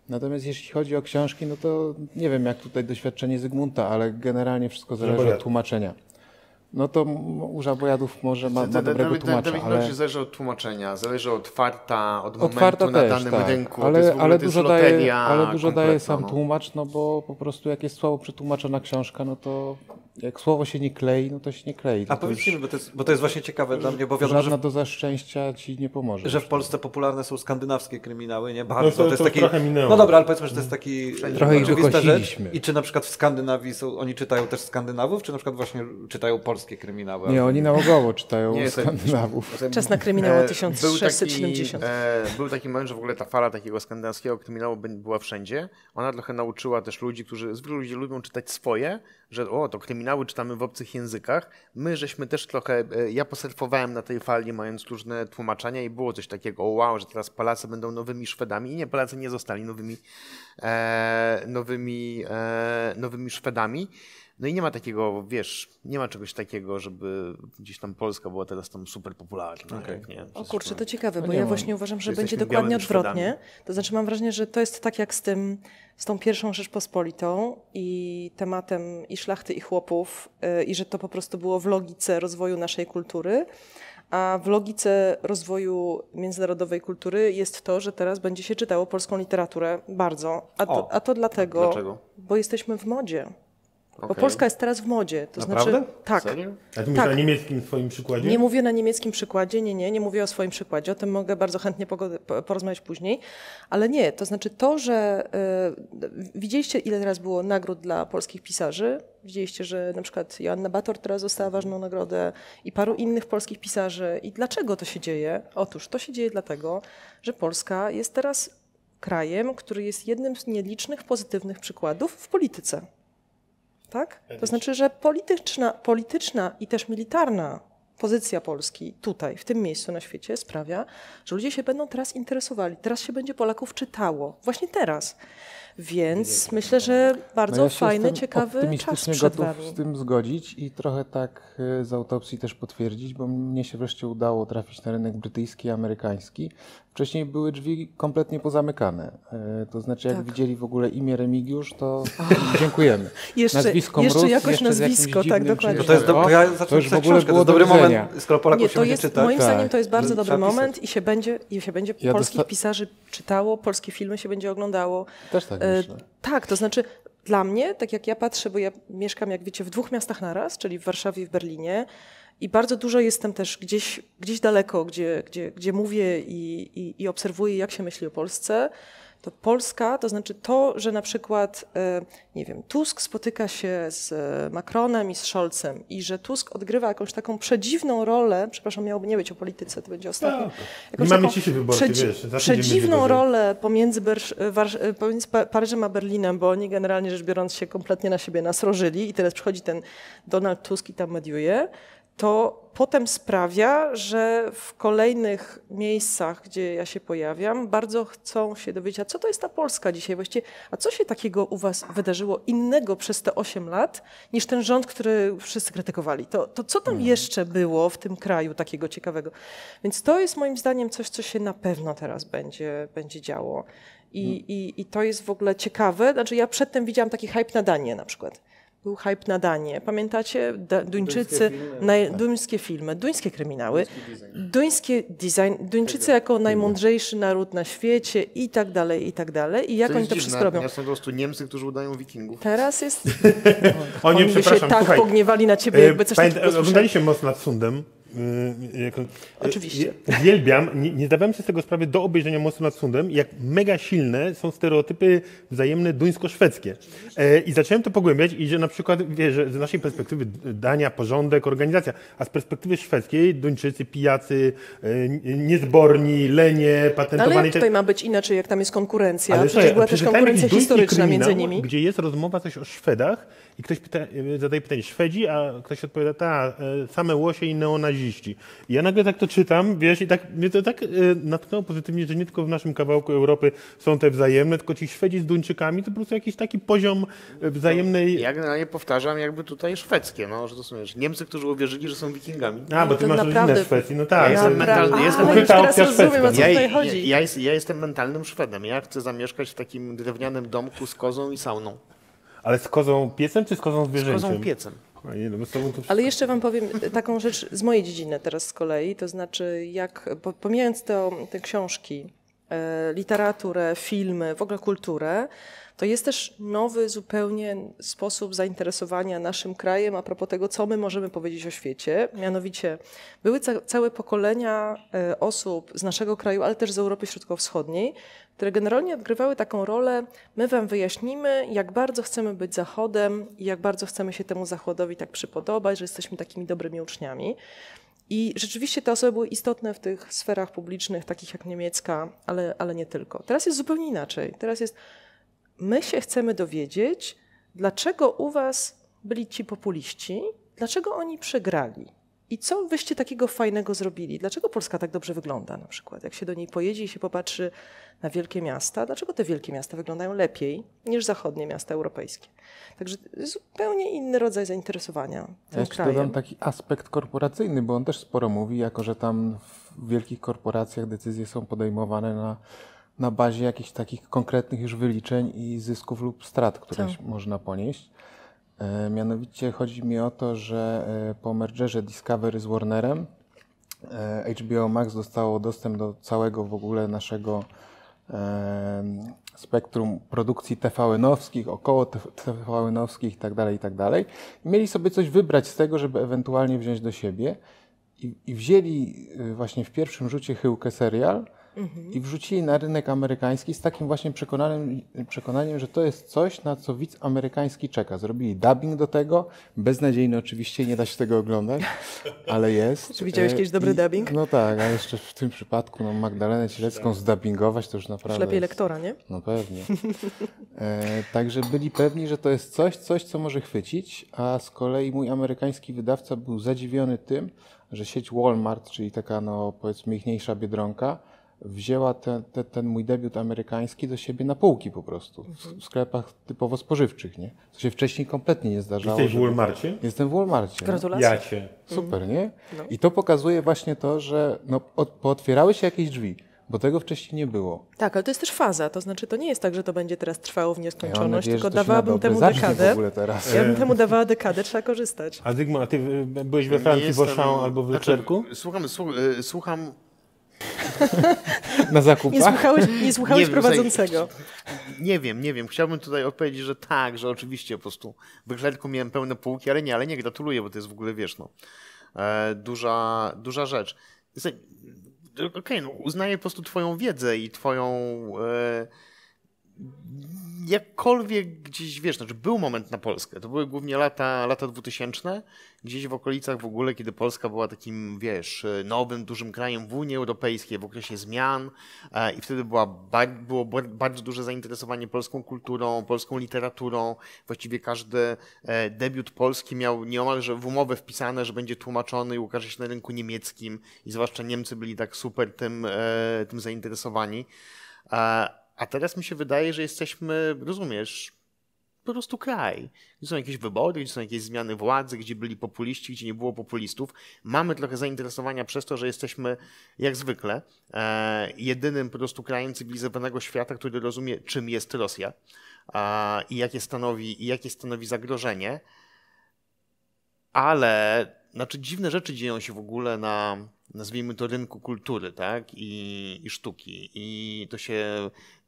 Natomiast jeśli chodzi o książki, no to nie wiem jak tutaj doświadczenie Zygmunta, ale generalnie wszystko zależy od tłumaczenia. No to u Żabojadów może ma, ma dobrego tłumacza. Ale... zależy od tłumaczenia, zależy od farta, od Otwarta momentu też, na danym tak. rynku. Ale, to jest ale, dużo daje, ale dużo daje sam no. tłumacz, no bo po prostu jak jest słabo przetłumaczona książka, no to jak słowo się nie klei, no to się nie klei. A powiedzmy, bo, bo to jest właśnie ciekawe dla mnie, bo wiadomo, żadna doza szczęścia ci nie pomoże. Że w Polsce popularne są skandynawskie kryminały, nie? Bardzo. No to, to jest to taki, trochę minęło. No dobra, ale powiedzmy, że to jest taki trochę oczywista rzecz. I czy na przykład w Skandynawii są, oni czytają też Skandynawów, czy na przykład właśnie czytają polskie kryminały? Nie, oni nałogowo czytają nie, Skandynawów. Czas na kryminał e, tysiąc sześćset siedemdziesiąt. Był taki, e, był taki moment, że w ogóle ta fala takiego skandynawskiego kryminału była wszędzie. Ona trochę nauczyła też ludzi, którzy zwykle ludzie lubią czytać swoje, że o, to kryminały czytamy w obcych językach. My żeśmy też trochę, ja posurfowałem na tej fali, mając różne tłumaczenia i było coś takiego, o wow, że teraz Polacy będą nowymi Szwedami. I nie, Polacy nie zostali nowymi, e, nowymi, e, nowymi Szwedami. No i nie ma takiego, wiesz, nie ma czegoś takiego, żeby gdzieś tam Polska była teraz tam super popularna. Okay. Nie? O kurczę, to ciekawe, bo no ja mam. właśnie uważam, że, że będzie dokładnie odwrotnie. Szwedami. To znaczy mam wrażenie, że to jest tak jak z tym, z tą pierwszą Rzeczpospolitą i tematem i szlachty i chłopów yy, i że to po prostu było w logice rozwoju naszej kultury. A w logice rozwoju międzynarodowej kultury jest to, że teraz będzie się czytało polską literaturę bardzo. A to, o, a to dlatego, dlaczego? Bo jesteśmy w modzie. Bo okay. Polska jest teraz w modzie. To Naprawdę? Znaczy, tak. Serio? A ty mówisz tak. na niemieckim swoim przykładzie? Nie mówię na niemieckim przykładzie, nie, nie, nie mówię o swoim przykładzie. O tym mogę bardzo chętnie porozmawiać później. Ale nie, to znaczy to, że y, widzieliście, ile teraz było nagród dla polskich pisarzy. Widzieliście, że na przykład Joanna Bator teraz dostała ważną nagrodę i paru innych polskich pisarzy. I dlaczego to się dzieje? Otóż to się dzieje dlatego, że Polska jest teraz krajem, który jest jednym z nielicznych pozytywnych przykładów w polityce. Tak? To znaczy, że polityczna, polityczna i też militarna pozycja Polski tutaj, w tym miejscu na świecie sprawia, że ludzie się będą teraz interesowali. Teraz się będzie Polaków czytało. Właśnie teraz. Więc myślę, że bardzo no ja fajny, ciekawy czas przed nami. Gotów z tym zgodzić i trochę tak z autopsji też potwierdzić, bo mnie się wreszcie udało trafić na rynek brytyjski i amerykański. Wcześniej były drzwi kompletnie pozamykane. To znaczy, jak tak. widzieli w ogóle imię Remigiusz, to oh. dziękujemy. Jeszcze, nazwisko jeszcze Mróz, jakoś jeszcze nazwisko, tak dokładnie. To, jest do, to, ja to już w ogóle było dobry do moment, skoro Polaków nie, to się jest, będzie czytać. Moim tak. zdaniem to jest bardzo dobry Zapisać. moment i się będzie, i się będzie ja polskich dosta... pisarzy czytało, polskie filmy się będzie oglądało. Też tak myślę. E, tak, to znaczy dla mnie, tak jak ja patrzę, bo ja mieszkam, jak wiecie, w dwóch miastach naraz, czyli w Warszawie i w Berlinie, i bardzo dużo jestem też gdzieś, gdzieś daleko, gdzie, gdzie, gdzie mówię i, i, i obserwuję, jak się myśli o Polsce. To Polska, to znaczy to, że na przykład, nie wiem, Tusk spotyka się z Macronem i z Scholzem i że Tusk odgrywa jakąś taką przedziwną rolę, przepraszam, miałoby nie być o polityce, to będzie ostatnio. No, nie mamy ciszy wyborczej, wiesz. Przedziwną rolę pomiędzy, pomiędzy Paryżem a Berlinem, bo oni generalnie rzecz biorąc się kompletnie na siebie nasrożyli i teraz przychodzi ten Donald Tusk i tam mediuje. To potem sprawia, że w kolejnych miejscach, gdzie ja się pojawiam, bardzo chcą się dowiedzieć, a co to jest ta Polska dzisiaj właściwie, a co się takiego u was wydarzyło innego przez te osiem lat, niż ten rząd, który wszyscy krytykowali. To, to co tam mhm. jeszcze było w tym kraju takiego ciekawego? Więc to jest moim zdaniem coś, co się na pewno teraz będzie, będzie działo. I, mhm. i, i to jest w ogóle ciekawe. Znaczy ja przedtem widziałam taki hype na Danię na przykład. Był hype na Danię. Pamiętacie? Da, Duńczycy, duńskie filmy, duńskie, filmy, duńskie kryminały, duński design, Duńczycy jako najmądrzejszy naród na świecie i tak dalej, i tak dalej. I jak to oni to dziwne, wszystko robią? To są po prostu Niemcy, którzy udają Wikingów. Teraz jest... o, nie, oni by się tak słuchaj, pogniewali na ciebie, jakby coś takiego słyszeli. Oglądaliśmy mocno nad Sundem. Jako, Oczywiście. Uwielbiam, nie, nie zdawałem sobie z tego sprawy do obejrzenia Mostu nad Sundem, jak mega silne są stereotypy wzajemne duńsko-szwedzkie. E, I zacząłem to pogłębiać i że na przykład, wiesz, że z naszej perspektywy Dania, porządek, organizacja, a z perspektywy szwedzkiej Duńczycy, pijacy, e, niezborni, lenie, patentowani. Ale tutaj ma być inaczej, jak tam jest konkurencja. Ale przecież była też konkurencja historyczna między nimi. Gdzie jest rozmowa coś o Szwedach i ktoś pyta, zadaje pytanie Szwedzi, a ktoś odpowiada, ta, same łosie i neonaziści. Ja nagle tak to czytam, wiesz, i tak mnie to tak e, natknęło pozytywnie, że nie tylko w naszym kawałku Europy są te wzajemne, tylko ci Szwedzi z Duńczykami to po prostu jakiś taki poziom wzajemnej... Ja generalnie powtarzam jakby tutaj szwedzkie, no, że to są wiesz, Niemcy, którzy uwierzyli, że są Wikingami. A, bo ty masz rodzinę w Szwecji, no tak. Ja jestem mentalny, jestem ukryta opcja szwedzka. Ja jestem mentalnym Szwedem, ja chcę zamieszkać w takim drewnianym domku z kozą i sauną. Ale z kozą piecem czy z kozą zwierzęciem? Z kozą piecem. Ale jeszcze wam powiem taką rzecz z mojej dziedziny teraz z kolei, to znaczy jak, pomijając te, te książki, literaturę, filmy, w ogóle kulturę, to jest też nowy zupełnie sposób zainteresowania naszym krajem a propos tego, co my możemy powiedzieć o świecie. Mianowicie były całe pokolenia osób z naszego kraju, ale też z Europy Środkowo-Wschodniej, które generalnie odgrywały taką rolę, my wam wyjaśnimy, jak bardzo chcemy być Zachodem i jak bardzo chcemy się temu Zachodowi tak przypodobać, że jesteśmy takimi dobrymi uczniami. I rzeczywiście te osoby były istotne w tych sferach publicznych, takich jak niemiecka, ale, ale nie tylko. Teraz jest zupełnie inaczej. Teraz jest, my się chcemy dowiedzieć, dlaczego u was byli ci populiści, dlaczego oni przegrali i co wyście takiego fajnego zrobili. Dlaczego Polska tak dobrze wygląda na przykład, jak się do niej pojedzie i się popatrzy na wielkie miasta, dlaczego te wielkie miasta wyglądają lepiej niż zachodnie miasta europejskie. Także zupełnie inny rodzaj zainteresowania tym ja krajem. Ja dodam taki aspekt korporacyjny, bo on też sporo mówi, jako że tam w wielkich korporacjach decyzje są podejmowane na, na bazie jakichś takich konkretnych już wyliczeń i zysków lub strat, które Co? można ponieść. E, mianowicie chodzi mi o to, że po mergerze Discovery z Warnerem e, H B O Max dostało dostęp do całego w ogóle naszego spektrum produkcji T V N-owskich, około T V N-owskich i tak dalej, i tak dalej. Mieli sobie coś wybrać z tego, żeby ewentualnie wziąć do siebie i, i wzięli właśnie w pierwszym rzucie chyłkę serial mhm. i wrzucili na rynek amerykański z takim właśnie przekonaniem, przekonaniem, że to jest coś, na co widz amerykański czeka. Zrobili dubbing do tego, beznadziejny oczywiście, nie da się tego oglądać, ale jest. Czy widziałeś kiedyś dobry I, dubbing? No tak, a jeszcze w tym przypadku no, Magdalenę Cielecką zdubbingować to już naprawdę... Lepiej lektora, nie? No pewnie. E, także byli pewni, że to jest coś, coś, co może chwycić, a z kolei mój amerykański wydawca był zadziwiony tym, że sieć Walmart, czyli taka no powiedzmy ichniejsza Biedronka, wzięła te, te, ten mój debiut amerykański do siebie na półki po prostu, w sklepach typowo spożywczych, nie? Co się wcześniej kompletnie nie zdarzało. Jesteś w Walmarcie? Jestem w Walmarcie. Gratulacje. Ja cię. Super, nie? No. I to pokazuje właśnie to, że no, od, pootwierały się jakieś drzwi, bo tego wcześniej nie było. Tak, ale to jest też faza, to znaczy to nie jest tak, że to będzie teraz trwało w nieskończoność, ja mam nadzieję, tylko dawałabym temu dekadę. W ogóle teraz. Ja bym temu dawała dekadę, trzeba korzystać. A Zygmunt, a ty byłeś we Francji, w Auchan albo w Leclercu? Znaczy, słucham, słucham... Na zakupach? Nie słuchałeś, nie słuchałeś nie wiem, prowadzącego. Nie wiem, nie wiem. Chciałbym tutaj odpowiedzieć, że tak, że oczywiście po prostu w Leclercu miałem pełne półki, ale nie, ale nie gratuluję, bo to jest w ogóle, wiesz, no, duża, duża rzecz. Okej, okay, no uznaję po prostu twoją wiedzę i twoją e, jakkolwiek gdzieś, wiesz, znaczy był moment na Polskę, to były głównie lata, lata dwutysięczne, gdzieś w okolicach w ogóle, kiedy Polska była takim, wiesz, nowym, dużym krajem w Unii Europejskiej, w okresie zmian e, i wtedy była ba było ba bardzo duże zainteresowanie polską kulturą, polską literaturą. Właściwie każdy e, debiut polski miał niemalże w umowę wpisane, że będzie tłumaczony i ukaże się na rynku niemieckim i zwłaszcza Niemcy byli tak super tym, e, tym zainteresowani. E, a teraz mi się wydaje, że jesteśmy, rozumiesz, po prostu kraj, gdzie są jakieś wybory, gdzie są jakieś zmiany władzy, gdzie byli populiści, gdzie nie było populistów. Mamy trochę zainteresowania przez to, że jesteśmy, jak zwykle, e, jedynym po prostu krajem cywilizowanego świata, który rozumie, czym jest Rosja e, i jakie stanowi, i jakie stanowi zagrożenie. Ale, znaczy, dziwne rzeczy dzieją się w ogóle na, nazwijmy to, rynku kultury, tak? I, i sztuki. I to się...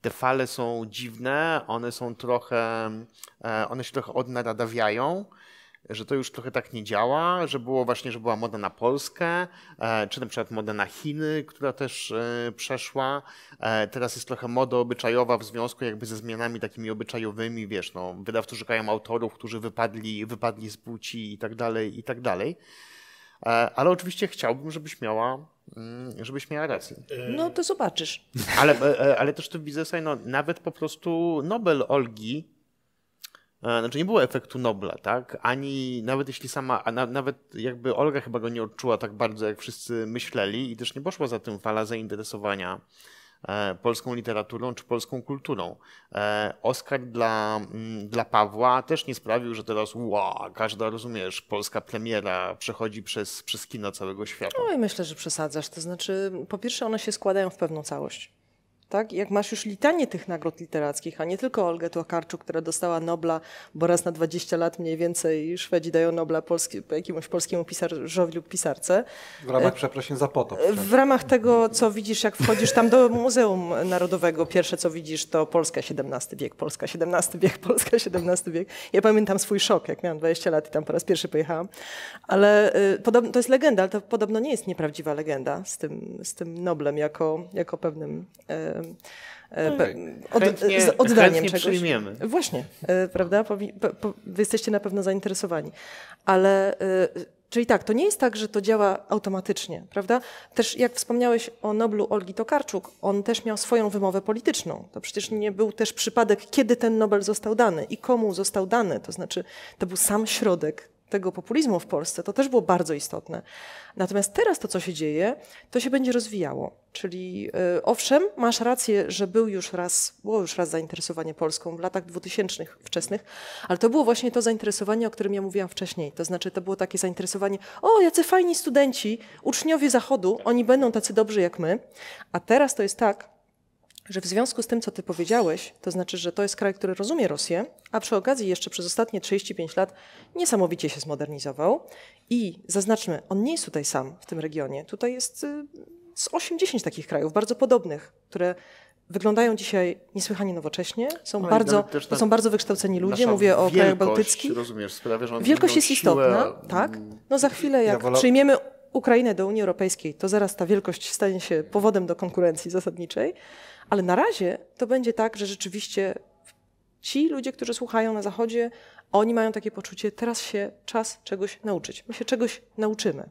Te fale są dziwne, one są trochę, one się trochę odnaradawiają, że to już trochę tak nie działa, że było właśnie, że była moda na Polskę, czy na przykład moda na Chiny, która też przeszła. Teraz jest trochę moda obyczajowa w związku jakby ze zmianami takimi obyczajowymi, wiesz, no, wydawcy szukają autorów, którzy wypadli, wypadli z płci i tak dalej, i tak dalej. Ale oczywiście chciałbym, żebyś miała, żebyś miała rację. No to zobaczysz. Ale, ale też tu widzę sobie, no, nawet po prostu Nobel Olgi, znaczy nie było efektu Nobla, tak? Ani nawet jeśli sama, a na, nawet jakby Olga chyba go nie odczuła tak bardzo, jak wszyscy myśleli i też nie poszła za tym fala zainteresowania polską literaturą czy polską kulturą. Oscar dla, dla Pawła też nie sprawił, że teraz wow, każda, rozumiesz, polska premiera przechodzi przez, przez kino całego świata. No i myślę, że przesadzasz. To znaczy, po pierwsze, one się składają w pewną całość. Tak? Jak masz już litanie tych nagród literackich, a nie tylko Olgę Tokarczuk, która dostała Nobla, bo raz na dwadzieścia lat mniej więcej Szwedzi dają Nobla polski, jakiemuś polskiemu pisarzowi lub pisarce. W ramach, przepraszam, za potop. W ramach tego, co widzisz, jak wchodzisz tam do Muzeum Narodowego, pierwsze co widzisz to Polska siedemnasty wiek, Polska siedemnasty wiek, Polska siedemnasty wiek. Ja pamiętam swój szok, jak miałam dwadzieścia lat i tam po raz pierwszy pojechałam. Ale y, to jest legenda, ale to podobno nie jest nieprawdziwa legenda z tym, z tym Noblem jako, jako pewnym... Y, Od, chętnie, z oddaniem czegoś. Przyjmiemy. Właśnie, prawda? Wy jesteście na pewno zainteresowani. Ale, czyli tak, to nie jest tak, że to działa automatycznie, prawda? Też jak wspomniałeś o Noblu Olgi Tokarczuk, on też miał swoją wymowę polityczną. To przecież nie był też przypadek, kiedy ten Nobel został dany i komu został dany. To znaczy, to był sam środek tego populizmu w Polsce, to też było bardzo istotne. Natomiast teraz to, co się dzieje, to się będzie rozwijało. Czyli y, owszem, masz rację, że był już raz, było już raz zainteresowanie Polską w latach dwutysięcznych wczesnych, ale to było właśnie to zainteresowanie, o którym ja mówiłam wcześniej. To znaczy, to było takie zainteresowanie, o, jacy fajni studenci, uczniowie Zachodu, oni będą tacy dobrzy jak my. A teraz to jest tak, że w związku z tym, co ty powiedziałeś, to znaczy, że to jest kraj, który rozumie Rosję, a przy okazji jeszcze przez ostatnie trzydzieści pięć lat niesamowicie się zmodernizował i zaznaczmy, on nie jest tutaj sam w tym regionie. Tutaj jest z osiemdziesięciu takich krajów bardzo podobnych, które wyglądają dzisiaj niesłychanie nowocześnie, są, no bardzo, to są bardzo wykształceni ludzie, mówię o krajach bałtyckich. Rozumiesz, sprawia, że on wielkość jest siłę... istotna, tak? No za chwilę, jak ja wolę... przyjmiemy Ukrainę do Unii Europejskiej, to zaraz ta wielkość stanie się powodem do konkurencji zasadniczej, ale na razie to będzie tak, że rzeczywiście ci ludzie, którzy słuchają na Zachodzie, oni mają takie poczucie, teraz się czas czegoś nauczyć. My się czegoś nauczymy.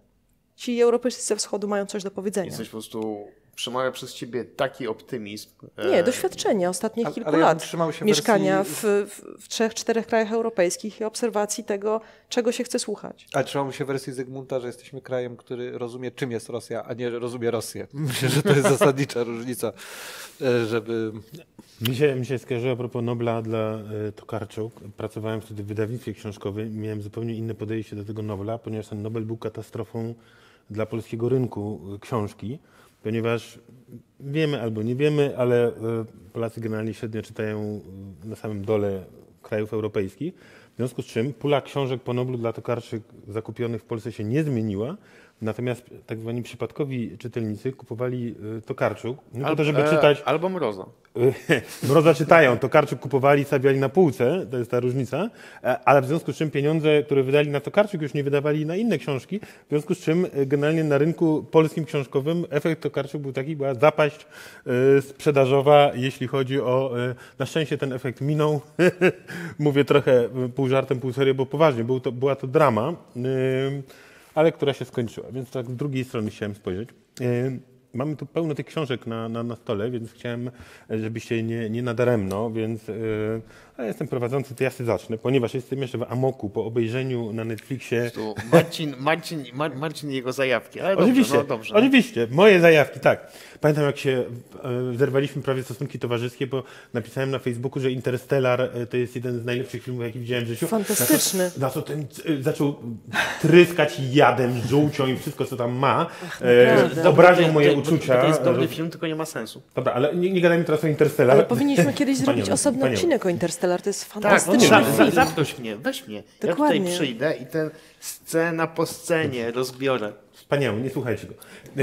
Ci Europejczycy ze wschodu mają coś do powiedzenia. Jesteś po prostu... Przemawia przez ciebie taki optymizm. Nie, doświadczenia ostatnich kilku ale ja lat. Się mieszkania wersji... w, w, w trzech, czterech krajach europejskich i obserwacji tego, czego się chce słuchać. Ale trzymał się wersji Zygmunta, że jesteśmy krajem, który rozumie, czym jest Rosja, a nie rozumie Rosję. Myślę, że to jest zasadnicza różnica, żeby... Mi się, mi się skojarzyło a propos Nobla dla Tokarczuk. Pracowałem wtedy w wydawnictwie książkowym i miałem zupełnie inne podejście do tego Nobla, ponieważ ten Nobel był katastrofą dla polskiego rynku książki. Ponieważ wiemy albo nie wiemy, ale Polacy generalnie średnio czytają na samym dole krajów europejskich. W związku z czym pula książek po Noblu dla Tokarczuk zakupionych w Polsce się nie zmieniła, natomiast tak zwani przypadkowi czytelnicy kupowali Tokarczuk, nie Al, po to, żeby e, czytać... Albo Mroza. Mroza czytają, Tokarczuk kupowali, stawiali na półce, to jest ta różnica, ale w związku z czym pieniądze, które wydali na Tokarczuk, już nie wydawali na inne książki, w związku z czym generalnie na rynku polskim książkowym efekt Tokarczuk był taki, była zapaść sprzedażowa, jeśli chodzi o... Na szczęście ten efekt minął, mówię trochę pół żartem, pół serio, bo poważnie, był to, była to drama, ale która się skończyła, więc tak z drugiej strony chciałem spojrzeć. Mamy tu pełno tych książek na, na, na stole, więc chciałem, żebyście nie, nie nadaremno, więc yy, a jestem prowadzący, to ja się zacznę, ponieważ jestem jeszcze w amoku po obejrzeniu na Netflixie. Tu Marcin, Marcin, Mar, Marcin i jego zajawki, ale oczywiście, dobrze, no dobrze. Oczywiście, moje zajawki, tak. Pamiętam, jak się yy, zerwaliśmy prawie stosunki towarzyskie, bo napisałem na Facebooku, że Interstellar to jest jeden z najlepszych filmów, jaki widziałem w życiu. Fantastyczny. Na to, na to ten yy, zaczął tryskać jadem, żółcią i wszystko, co tam ma. Yy, obraził moje uczucia. Bo, bo to jest dobry film, tylko nie ma sensu. Dobra, ale nie, nie gadajmy teraz o Interstellar. Ale powinniśmy kiedyś zrobić panią, osobny panią. odcinek o Interstellar, to jest fantastyczny tak, no, film. Zaproś mnie, weź mnie. Dokładnie. Ja tutaj przyjdę i tę scena po scenie rozbiorę. Wspaniały, nie słuchajcie go.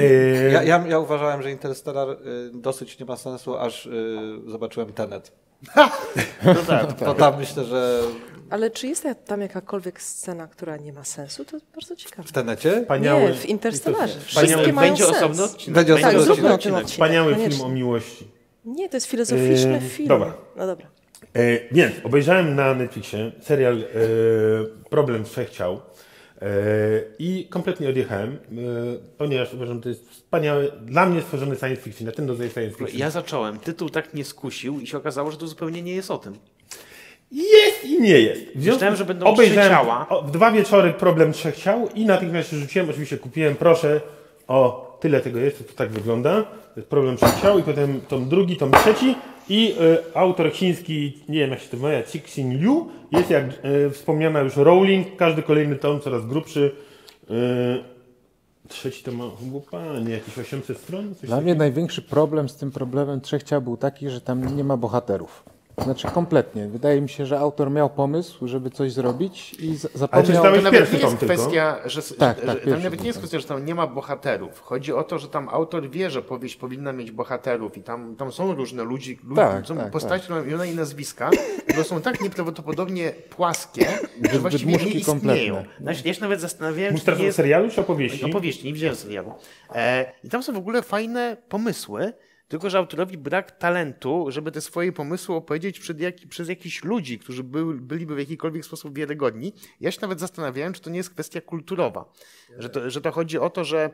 Yy... Ja, ja, ja uważałem, że Interstellar y, dosyć nie ma sensu, aż y, zobaczyłem Tenet. No tak, to tak. Tam myślę, że... Ale czy jest tam jakakolwiek scena, która nie ma sensu? To bardzo ciekawe. W Tenecie? Nie, w Interstellarze. Wszystkie mają sens. Osobno odcinek. Będzie osobno tak, odcinek. Odcinek. Wspaniały koniecznie. Film o miłości. Nie, to jest filozoficzny yy, film. Dobra. No dobra. Yy, więc obejrzałem na Netflixie serial yy, Problem Trzech Ciał yy, i kompletnie odjechałem, yy, ponieważ uważam, że to jest wspaniały, dla mnie stworzony science fiction, na ten rodzaj science fiction. Ja zacząłem. Tytuł tak mnie skusił i się okazało, że to zupełnie nie jest o tym. Jest i nie jest. Myślałem, że będą trzy ciała. W dwa wieczory Problem Trzech Ciał i natychmiast się rzuciłem, oczywiście kupiłem, proszę, o tyle tego jest, to tak wygląda. Problem Trzech Ciał i potem tom drugi, tom trzeci i y, autor chiński, nie wiem jak się to wymawia, Cixin Liu, jest jak y, wspomniana już Rowling, każdy kolejny tom coraz grubszy. Y, Trzeci to ma, bo panie, jakieś osiemset stron? Coś Dla mnie największy problem z tym Problemem Trzech Ciał był taki, że tam nie ma bohaterów. Znaczy kompletnie. Wydaje mi się, że autor miał pomysł, żeby coś zrobić i zapomniał... Ale to nawet nie jest kwestia, że, tak, że, tak, że tam nawet nie jest kwestia, że tam nie ma bohaterów. Chodzi o to, że tam autor wie, że powieść powinna mieć bohaterów i tam, tam są różne ludzi, tak, są tak, postaci tak. imiona i nazwiska, które są tak nieprawdopodobnie płaskie, że właściwie nie istnieją. Znaczy, ja się nawet zastanawiałem, czy to jest... serialu czy opowieści? Opowieści, nie widziałem serialu. E, I tam są w ogóle fajne pomysły, tylko że autorowi brak talentu, żeby te swoje pomysły opowiedzieć przed jak, przez jakichś ludzi, którzy by, byliby w jakikolwiek sposób wiarygodni. Ja się nawet zastanawiałem, czy to nie jest kwestia kulturowa. Że to, że to chodzi o to, że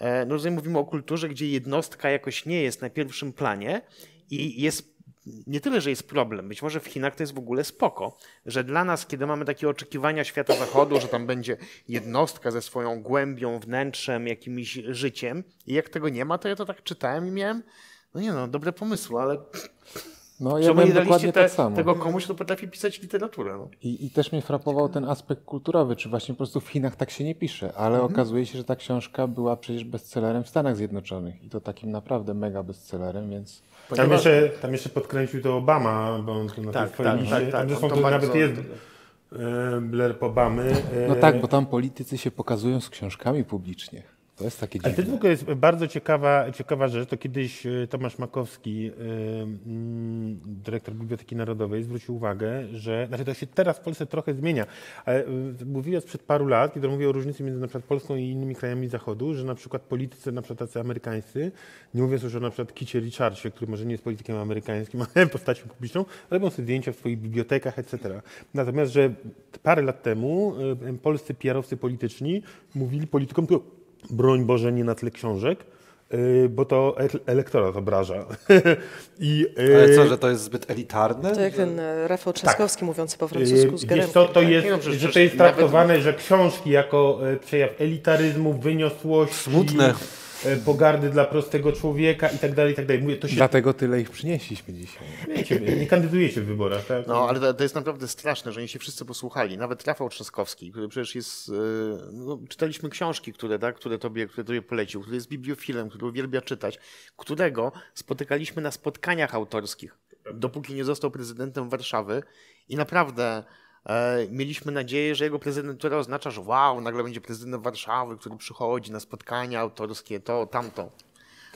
no rozumiem, mówimy o kulturze, gdzie jednostka jakoś nie jest na pierwszym planie i jest nie tyle, że jest problem. Być może w Chinach to jest w ogóle spoko, że dla nas, kiedy mamy takie oczekiwania świata zachodu, że tam będzie jednostka ze swoją głębią, wnętrzem, jakimś życiem i jak tego nie ma, to ja to tak czytałem i miałem no nie no, dobre pomysły, ale no, ja nie daliście te, tak tego komuś, kto potrafi pisać literaturę. No. I, I też mnie frapował ten aspekt kulturowy, czy właśnie po prostu w Chinach tak się nie pisze, ale mhm. okazuje się, że ta książka była przecież bestsellerem w Stanach Zjednoczonych i to takim naprawdę mega bestsellerem, więc... Tam jeszcze, tam jeszcze podkręcił to Obama, bo on tu na tak, tej swojej tak, liście, tak, tak, tam zresztą to nawet jest... Blair Obamy. No tak, bo tam politycy się pokazują z książkami publicznie. To jest takie dziwne. Ale to w ogóle jest bardzo ciekawa, ciekawa rzecz. To kiedyś Tomasz Makowski, dyrektor Biblioteki Narodowej, zwrócił uwagę, że znaczy to się teraz w Polsce trochę zmienia. Ale mówiłem sprzed paru lat, kiedy mówię o różnicy między na przykład Polską i innymi krajami Zachodu, że na przykład politycy, na przykład tacy amerykańscy, nie mówiąc już o na przykład Kicie Richardsie, który może nie jest politykiem amerykańskim, ale postacią publiczną, robią sobie zdjęcia w swoich bibliotekach, et cetera. Natomiast, że parę lat temu polscy P R-owcy polityczni mówili politykom, broń Boże, nie na tle książek, bo to elektorat obraża. I, ale co, że to jest zbyt elitarne? To jak ten Rafał Trzaskowski tak. mówiący po francusku z Geremkiem. To, to jest, tak? Że to jest traktowane, że książki jako przejaw elitaryzmu, wyniosłości, smutne, pogardy dla prostego człowieka i tak dalej, i tak dalej. Mówię, to się... Dlatego tyle ich przynieśliśmy dzisiaj. Wiecie, nie kandydujecie w wyborach, tak? No, ale to jest naprawdę straszne, że oni się wszyscy posłuchali. Nawet Rafał Trzaskowski, który przecież jest... No, czytaliśmy książki, które, tak, które, tobie, które tobie polecił, który jest bibliofilem, który uwielbia czytać, którego spotykaliśmy na spotkaniach autorskich, dopóki nie został prezydentem Warszawy i naprawdę... Mieliśmy nadzieję, że jego prezydentura oznacza, że wow, nagle będzie prezydent Warszawy, który przychodzi na spotkania autorskie, to, tamto.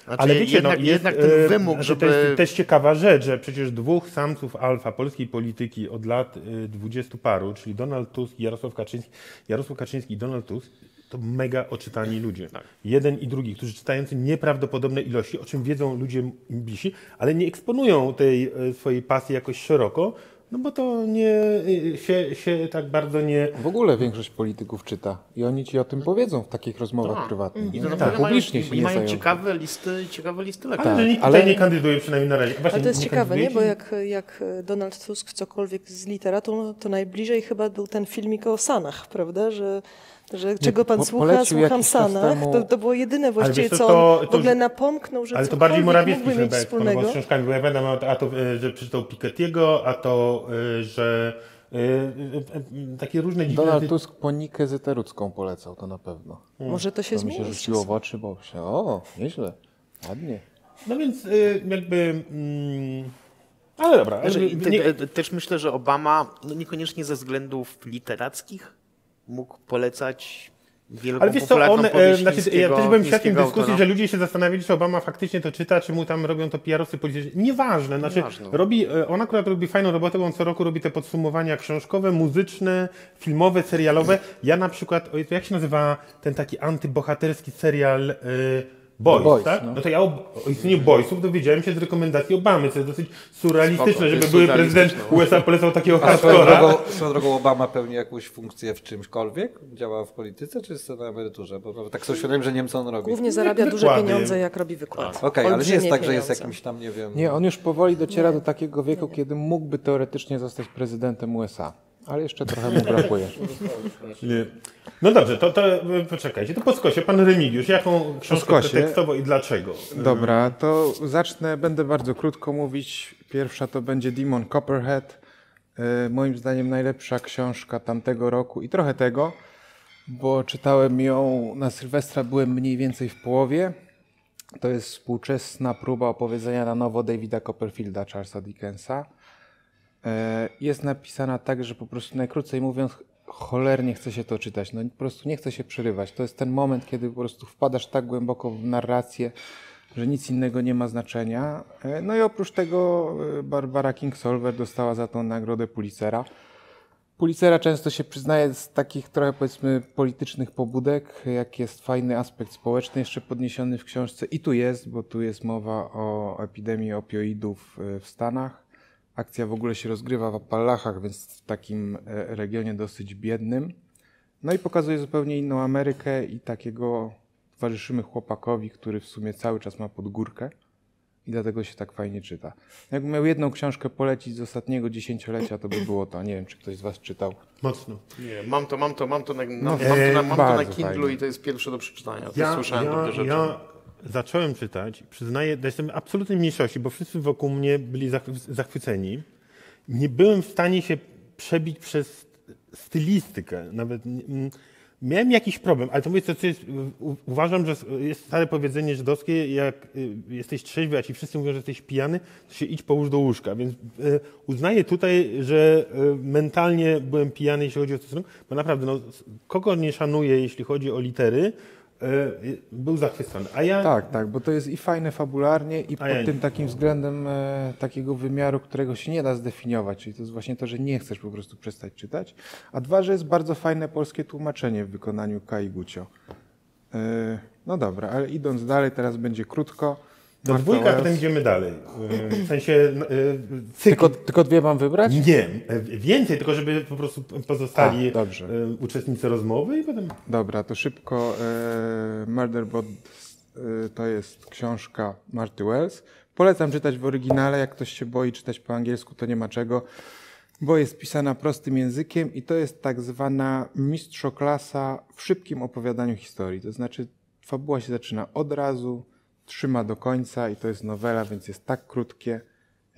Znaczy, ale wiecie, jednak, no, jest, jednak ten e, wymóg, żeby... To jest też ciekawa rzecz, że przecież dwóch samców alfa polskiej polityki od lat dwudziestu paru, czyli Donald Tusk i Jarosław Kaczyński, Jarosław Kaczyński i Donald Tusk, to mega oczytani ludzie. Tak. Jeden i drugi, którzy czytają nieprawdopodobne ilości, o czym wiedzą ludzie bliżsi, ale nie eksponują tej swojej pasji jakoś szeroko, no bo to nie, się, się tak bardzo nie... W ogóle większość polityków czyta i oni ci o tym powiedzą w takich rozmowach no, prywatnych. I to tak, publicznie mają, się nie mają zajął. ciekawe listy, ciekawe listy lekarza. Ale, tak, ale nie kandyduje przynajmniej na razie. Właśnie, ale to jest nie ciekawe, nie? Bo jak, jak Donald Tusk cokolwiek z literaturą, to najbliżej chyba był ten filmik o Sanach, prawda? Że... Że czego nie, pan po, słucha, słucham Sanach, temu... to, to było jedyne właściwie, co to, to, w ogóle napomknął, że ale to bardziej Morawiecki mieć wspólnego. Z książkami, bo ja pamiętam, a to, że przeczytał Piketty'ego, a to, że y, y, y, takie różne... Donald dziwne... Tusk panikę zeterucką polecał, to na pewno. Hmm. Może to się zmieni. To mi się rzuciło w oczy, bo się, o, nieźle, ładnie. No więc y, jakby... Mm, ale dobra. Też, nie... te, też myślę, że Obama, no niekoniecznie ze względów literackich, mógł polecać wielką ale wiesz co, on, e, znaczy, ja też byłem świadkiem dyskusji, autora. Że ludzie się zastanawiali, czy Obama faktycznie to czyta, czy mu tam robią to P R-owcy polityczni. Nieważne, znaczy Nieważne. Robi, on akurat robi fajną robotę, bo on co roku robi te podsumowania książkowe, muzyczne, filmowe, serialowe. Ja na przykład, jak się nazywa ten taki antybohaterski serial y, Boys, Boys, tak? No. no to ja o, o istnieniu Boysów dowiedziałem się z rekomendacji Obamy, co jest dosyć surrealistyczne, Spoko, żeby były prezydent U S A polecał takiego hardcora. Swoją drogą Obama pełni jakąś funkcję w czymśkolwiek? Działa w polityce, czy jest to na emeryturze? Bo tak sobie średnio, że nie wiem, co on robi. Głównie zarabia duże Wykłady. pieniądze, jak robi wykład. Okej, okay, ale nie jest pieniądze. tak, że jest jakimś tam, nie wiem... Nie, on już powoli dociera nie. do takiego wieku, nie. kiedy mógłby teoretycznie zostać prezydentem U S A. Ale jeszcze trochę mu brakuje. Nie. No dobrze, to, to poczekajcie. To po skosie, pan Remigiusz, jaką książkę tekstowo i dlaczego? Dobra, to zacznę, będę bardzo krótko mówić. Pierwsza to będzie Demon Copperhead. Yy, moim zdaniem najlepsza książka tamtego roku i trochę tego, bo czytałem ją na Sylwestra, byłem mniej więcej w połowie. To jest współczesna próba opowiedzenia na nowo Davida Copperfielda, Charlesa Dickensa. Jest napisana tak, że po prostu najkrócej mówiąc, cholernie chce się to czytać. No po prostu nie chce się przerywać. To jest ten moment, kiedy po prostu wpadasz tak głęboko w narrację, że nic innego nie ma znaczenia. No i oprócz tego Barbara Kingsolver dostała za tą nagrodę Pulitzera. Pulitzera często się przyznaje z takich trochę, powiedzmy, politycznych pobudek, jak jest fajny aspekt społeczny jeszcze podniesiony w książce. I tu jest, bo tu jest mowa o epidemii opioidów w Stanach. Akcja w ogóle się rozgrywa w Appalachach, więc w takim regionie dosyć biednym. No i pokazuje zupełnie inną Amerykę i takiego towarzyszymy chłopakowi, który w sumie cały czas ma podgórkę i dlatego się tak fajnie czyta. Jakbym miał jedną książkę polecić z ostatniego dziesięciolecia, to by było to. Nie wiem, czy ktoś z was czytał. Mocno. Nie, mam to, mam to, mam to na, no, mam to na, mam to na Kindlu i to jest pierwsze do przeczytania. To ja, słyszałem ja, dobre rzeczy. Ja... Zacząłem czytać, przyznaję, że jestem absolutnej mniejszości, bo wszyscy wokół mnie byli zachwyceni. Nie byłem w stanie się przebić przez stylistykę. Nawet miałem jakiś problem, ale to mówię, co jest, uważam, że jest stare powiedzenie żydowskie, jak jesteś trzeźwy, a ci wszyscy mówią, że jesteś pijany, to się idź połóż do łóżka. Więc uznaję tutaj, że mentalnie byłem pijany, jeśli chodzi o stosunek, bo naprawdę, no, kogo nie szanuję, jeśli chodzi o litery, był zachwycony. A ja... Tak, tak, bo to jest i fajne fabularnie, i pod ja tym nie. takim względem e, takiego wymiaru, którego się nie da zdefiniować, czyli to jest właśnie to, że nie chcesz po prostu przestać czytać, a dwa, że jest bardzo fajne polskie tłumaczenie w wykonaniu Kai Gucio. E, no dobra, ale idąc dalej, teraz będzie krótko. Do Marta dwójka, Wals. Potem idziemy dalej. W sensie cykl... Tylko, tylko dwie mam wybrać? Nie, więcej, tylko żeby po prostu pozostali A, uczestnicy rozmowy i potem... Dobra, to szybko. Murderbot to jest książka Marty Wells. Polecam czytać w oryginale, jak ktoś się boi czytać po angielsku, to nie ma czego, bo jest pisana prostym językiem i to jest tak zwana mistrzoklasa w szybkim opowiadaniu historii. To znaczy fabuła się zaczyna od razu, trzyma do końca i to jest nowela, więc jest tak krótkie.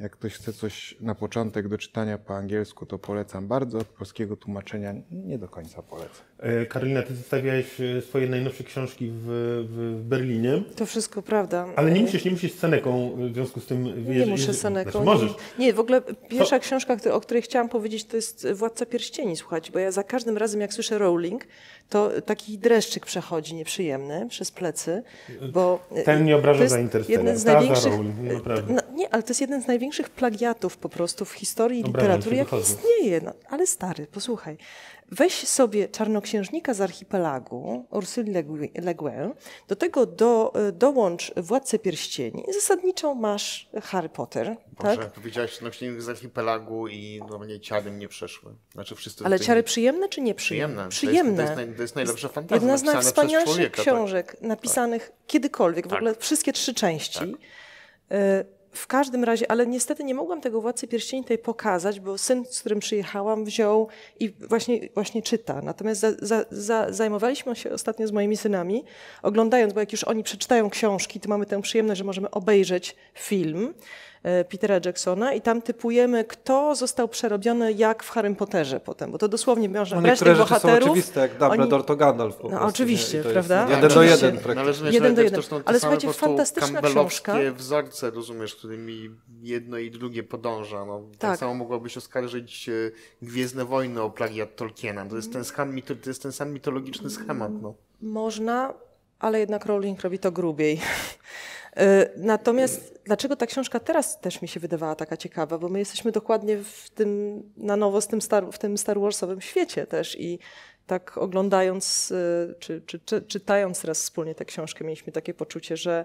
Jak ktoś chce coś na początek do czytania po angielsku, to polecam bardzo. Od polskiego tłumaczenia nie do końca polecam. E, Karolina, ty zostawiałeś swoje najnowsze książki w, w Berlinie. To wszystko prawda. Ale nie musisz, nie musisz z Seneką w związku z tym... Nie muszę z Seneką. Znaczy, możesz. Nie, w ogóle pierwsza to... książka, o której chciałam powiedzieć, to jest Władca Pierścieni, słuchajcie, bo ja za każdym razem, jak słyszę Rowling, to taki dreszczyk przechodzi nieprzyjemny przez plecy, bo... Ten nie obraża za Interstellar. Ta za Rowling, naprawdę. No, nie, ale to jest jeden z największych Największych plagiatów po prostu w historii Dobra, literatury, jak istnieje. No, ale stary, posłuchaj. Weź sobie Czarnoksiężnika z Archipelagu, Ursuli Le Guin, do tego do, dołącz Władcę Pierścieni i zasadniczo masz Harry Potter. Boże, tak? Powiedziałaś Czarnoksiężnik z Archipelagu i do mnie ciary mnie przeszły. Znaczy wszyscy ale ciary nie... przyjemne czy nieprzyjemne? Przyjemne. To jest, to jest, naj, to jest najlepsza fantastyka. Jedna z najwspanialszych książek tak. napisanych tak. kiedykolwiek, w tak. ogóle wszystkie trzy części. Tak. Y W każdym razie, ale niestety nie mogłam tego Władcy Pierścieni tutaj pokazać, bo syn, z którym przyjechałam, wziął i właśnie, właśnie czyta. Natomiast za, za, za, zajmowaliśmy się ostatnio z moimi synami, oglądając, bo jak już oni przeczytają książki, to mamy tę przyjemność, że możemy obejrzeć film Petera Jacksona i tam typujemy, kto został przerobiony jak w Harrym Potterze potem, bo to dosłownie można brać tych bohaterów. Są oczywiste, jak Dumbledore oni... to Gandalf po no, prostu. Oczywiście, prawda? Jeden do jeden praktycznie. Jeden do jeden. Ale słuchajcie, fantastyczna książka. Campbellowskie wzorce, rozumiesz, którymi jedno i drugie podąża. No, tak. tak samo mogłabyś oskarżyć Gwiezdne Wojny o plagiat Tolkiena. To jest ten, scham, to jest ten sam mitologiczny schemat. No. Można, ale jednak Rowling robi to grubiej. Natomiast dlaczego ta książka teraz też mi się wydawała taka ciekawa, bo my jesteśmy dokładnie w tym, na nowo z tym star, w tym Star Warsowym świecie też i tak oglądając czy, czy, czy czytając teraz wspólnie tę książkę mieliśmy takie poczucie, że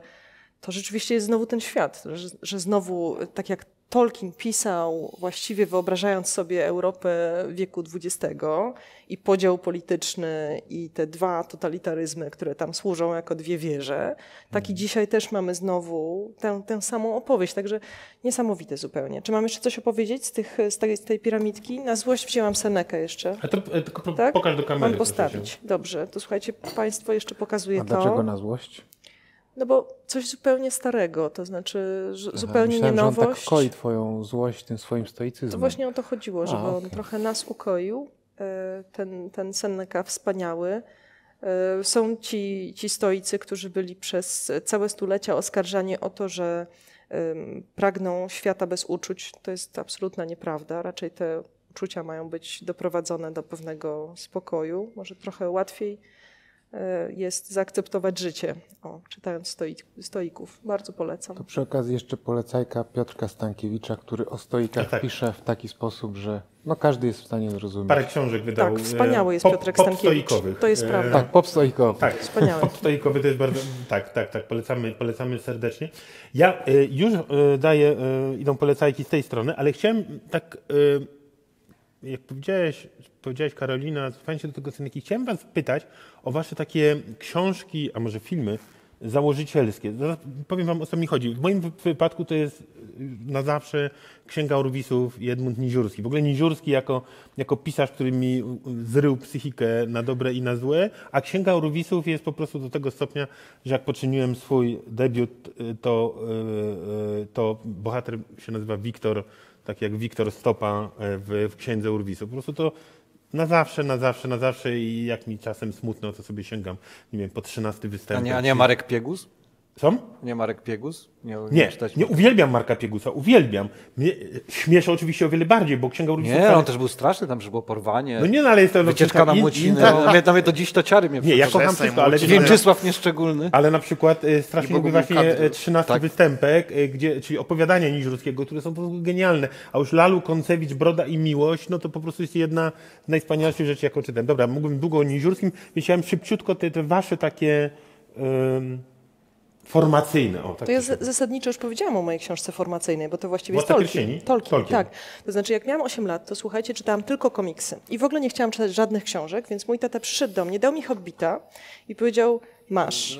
to rzeczywiście jest znowu ten świat, że, że znowu tak jak Tolkien pisał, właściwie wyobrażając sobie Europę wieku dwudziestego i podział polityczny i te dwa totalitaryzmy, które tam służą jako dwie wieże, tak i dzisiaj też mamy znowu tę, tę samą opowieść. Także niesamowite zupełnie. Czy mam jeszcze coś opowiedzieć z, tych, z, tej, z tej piramidki? Na złość wzięłam Senekę jeszcze. A to tylko tak? pokaż do kamery. Mam postawić. Dobrze, to słuchajcie, państwo jeszcze pokazuje A to. A dlaczego na złość? No bo coś zupełnie starego, to znaczy że zupełnie myślałem, nie nowość. Że on tak koi twoją złość tym swoim stoicyzmem. To właśnie o to chodziło, żeby A, okay. on trochę nas ukoił, ten, ten Seneca wspaniały. Są ci, ci stoicy, którzy byli przez całe stulecia oskarżani o to, że pragną świata bez uczuć. To jest absolutna nieprawda, raczej te uczucia mają być doprowadzone do pewnego spokoju, może trochę łatwiej jest zaakceptować życie, o, czytając stoik, stoików. Bardzo polecam. To przy okazji jeszcze polecajka Piotrka Stankiewicza, który o stoikach tak, tak. pisze w taki sposób, że no każdy jest w stanie zrozumieć. Parę książek wydał. Tak, wspaniały jest pop, Piotrek pop Stankiewicz. Stoikowych. To jest prawda. Tak, pop stoikowy. Tak, wspaniały. Pop stoikowy to jest bardzo... Tak, tak, tak. Polecamy, polecamy serdecznie. Ja y, już y, daję... Y, idą polecajki z tej strony, ale chciałem tak... Y, Jak powiedziałeś, powiedziałeś Karolina, cofając się do tego Seneki, chciałem was pytać o wasze takie książki, a może filmy założycielskie. Zaraz powiem wam, o co mi chodzi. W moim wypadku to jest na zawsze Księga Urwisów i Edmund Niziurski. W ogóle Niziurski jako, jako pisarz, który mi zrył psychikę na dobre i na złe, a Księga Urwisów jest po prostu do tego stopnia, że jak poczyniłem swój debiut, to, to bohater się nazywa Wiktor, tak jak Wiktor Stopa w, w Księdze Urwisu. Po prostu to na zawsze, na zawsze, na zawsze i jak mi czasem smutno, to sobie sięgam, nie wiem, po trzynasty występ. A nie, a nie Marek Piegus? Co? Nie Marek Piegus? Nie, nie, nie uwielbiam Marka Piegusa, uwielbiam. Mnie śmieszę oczywiście o wiele bardziej, bo Księga Ulicy... Nie, Stary... on też był straszny, tam też było porwanie, no nie, no, ale jest to wycieczka na, na Młociny. Nawet no, to dziś to ciary mnie... Nie, ja kocham wszystko, ale... Więczysław nieszczególny. Ale na przykład e, strasznie lubię właśnie trzynasty tak? występek, e, gdzie, czyli opowiadania Niziurskiego, które są po prostu genialne. A już Lalu, Koncewicz, Broda i Miłość, no to po prostu jest jedna z najwspanialszych rzeczy, jaką czytam. Dobra, mógłbym długo o Niziurskim, więc chciałem szybciutko te, te wasze takie... Um, formacyjne. O, tak to ja z, zasadniczo już powiedziałam o mojej książce formacyjnej, bo to właściwie jest Tolkien. Tolkien, Tolkien. Tak. To znaczy, jak miałam osiem lat, to słuchajcie, czytałam tylko komiksy i w ogóle nie chciałam czytać żadnych książek, więc mój tata przyszedł do mnie, dał mi Hobbita i powiedział, masz.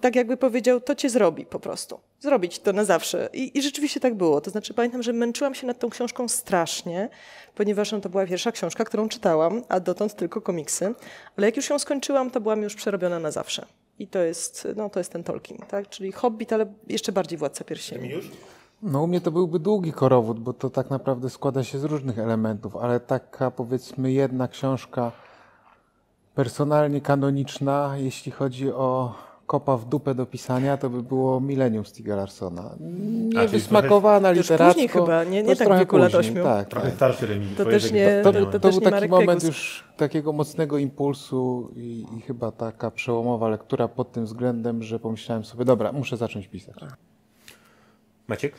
Tak jakby powiedział, to cię zrobi po prostu. Zrobić to na zawsze. I, i rzeczywiście tak było. To znaczy, pamiętam, że męczyłam się nad tą książką strasznie, ponieważ to była pierwsza książka, którą czytałam, a dotąd tylko komiksy. Ale jak już ją skończyłam, to byłam już przerobiona na zawsze. I to jest, no, to jest ten Tolkien, tak? Czyli Hobbit, ale jeszcze bardziej Władca Pierścieni. No u mnie to byłby długi korowód, bo to tak naprawdę składa się z różnych elementów, ale taka powiedzmy jedna książka personalnie kanoniczna, jeśli chodzi o kopa w dupę do pisania, to by było Millennium Stiga Larsona. Nie wysmakowana literacko. Później chyba, nie, nie tak w wieku lat ośmiu. Tak, trochę tak. Starszy Remi. To, to, to, to, to, to był taki Marek moment Piekus. Już takiego mocnego impulsu i, i chyba taka przełomowa lektura pod tym względem, że pomyślałem sobie, dobra, muszę zacząć pisać. Maciek?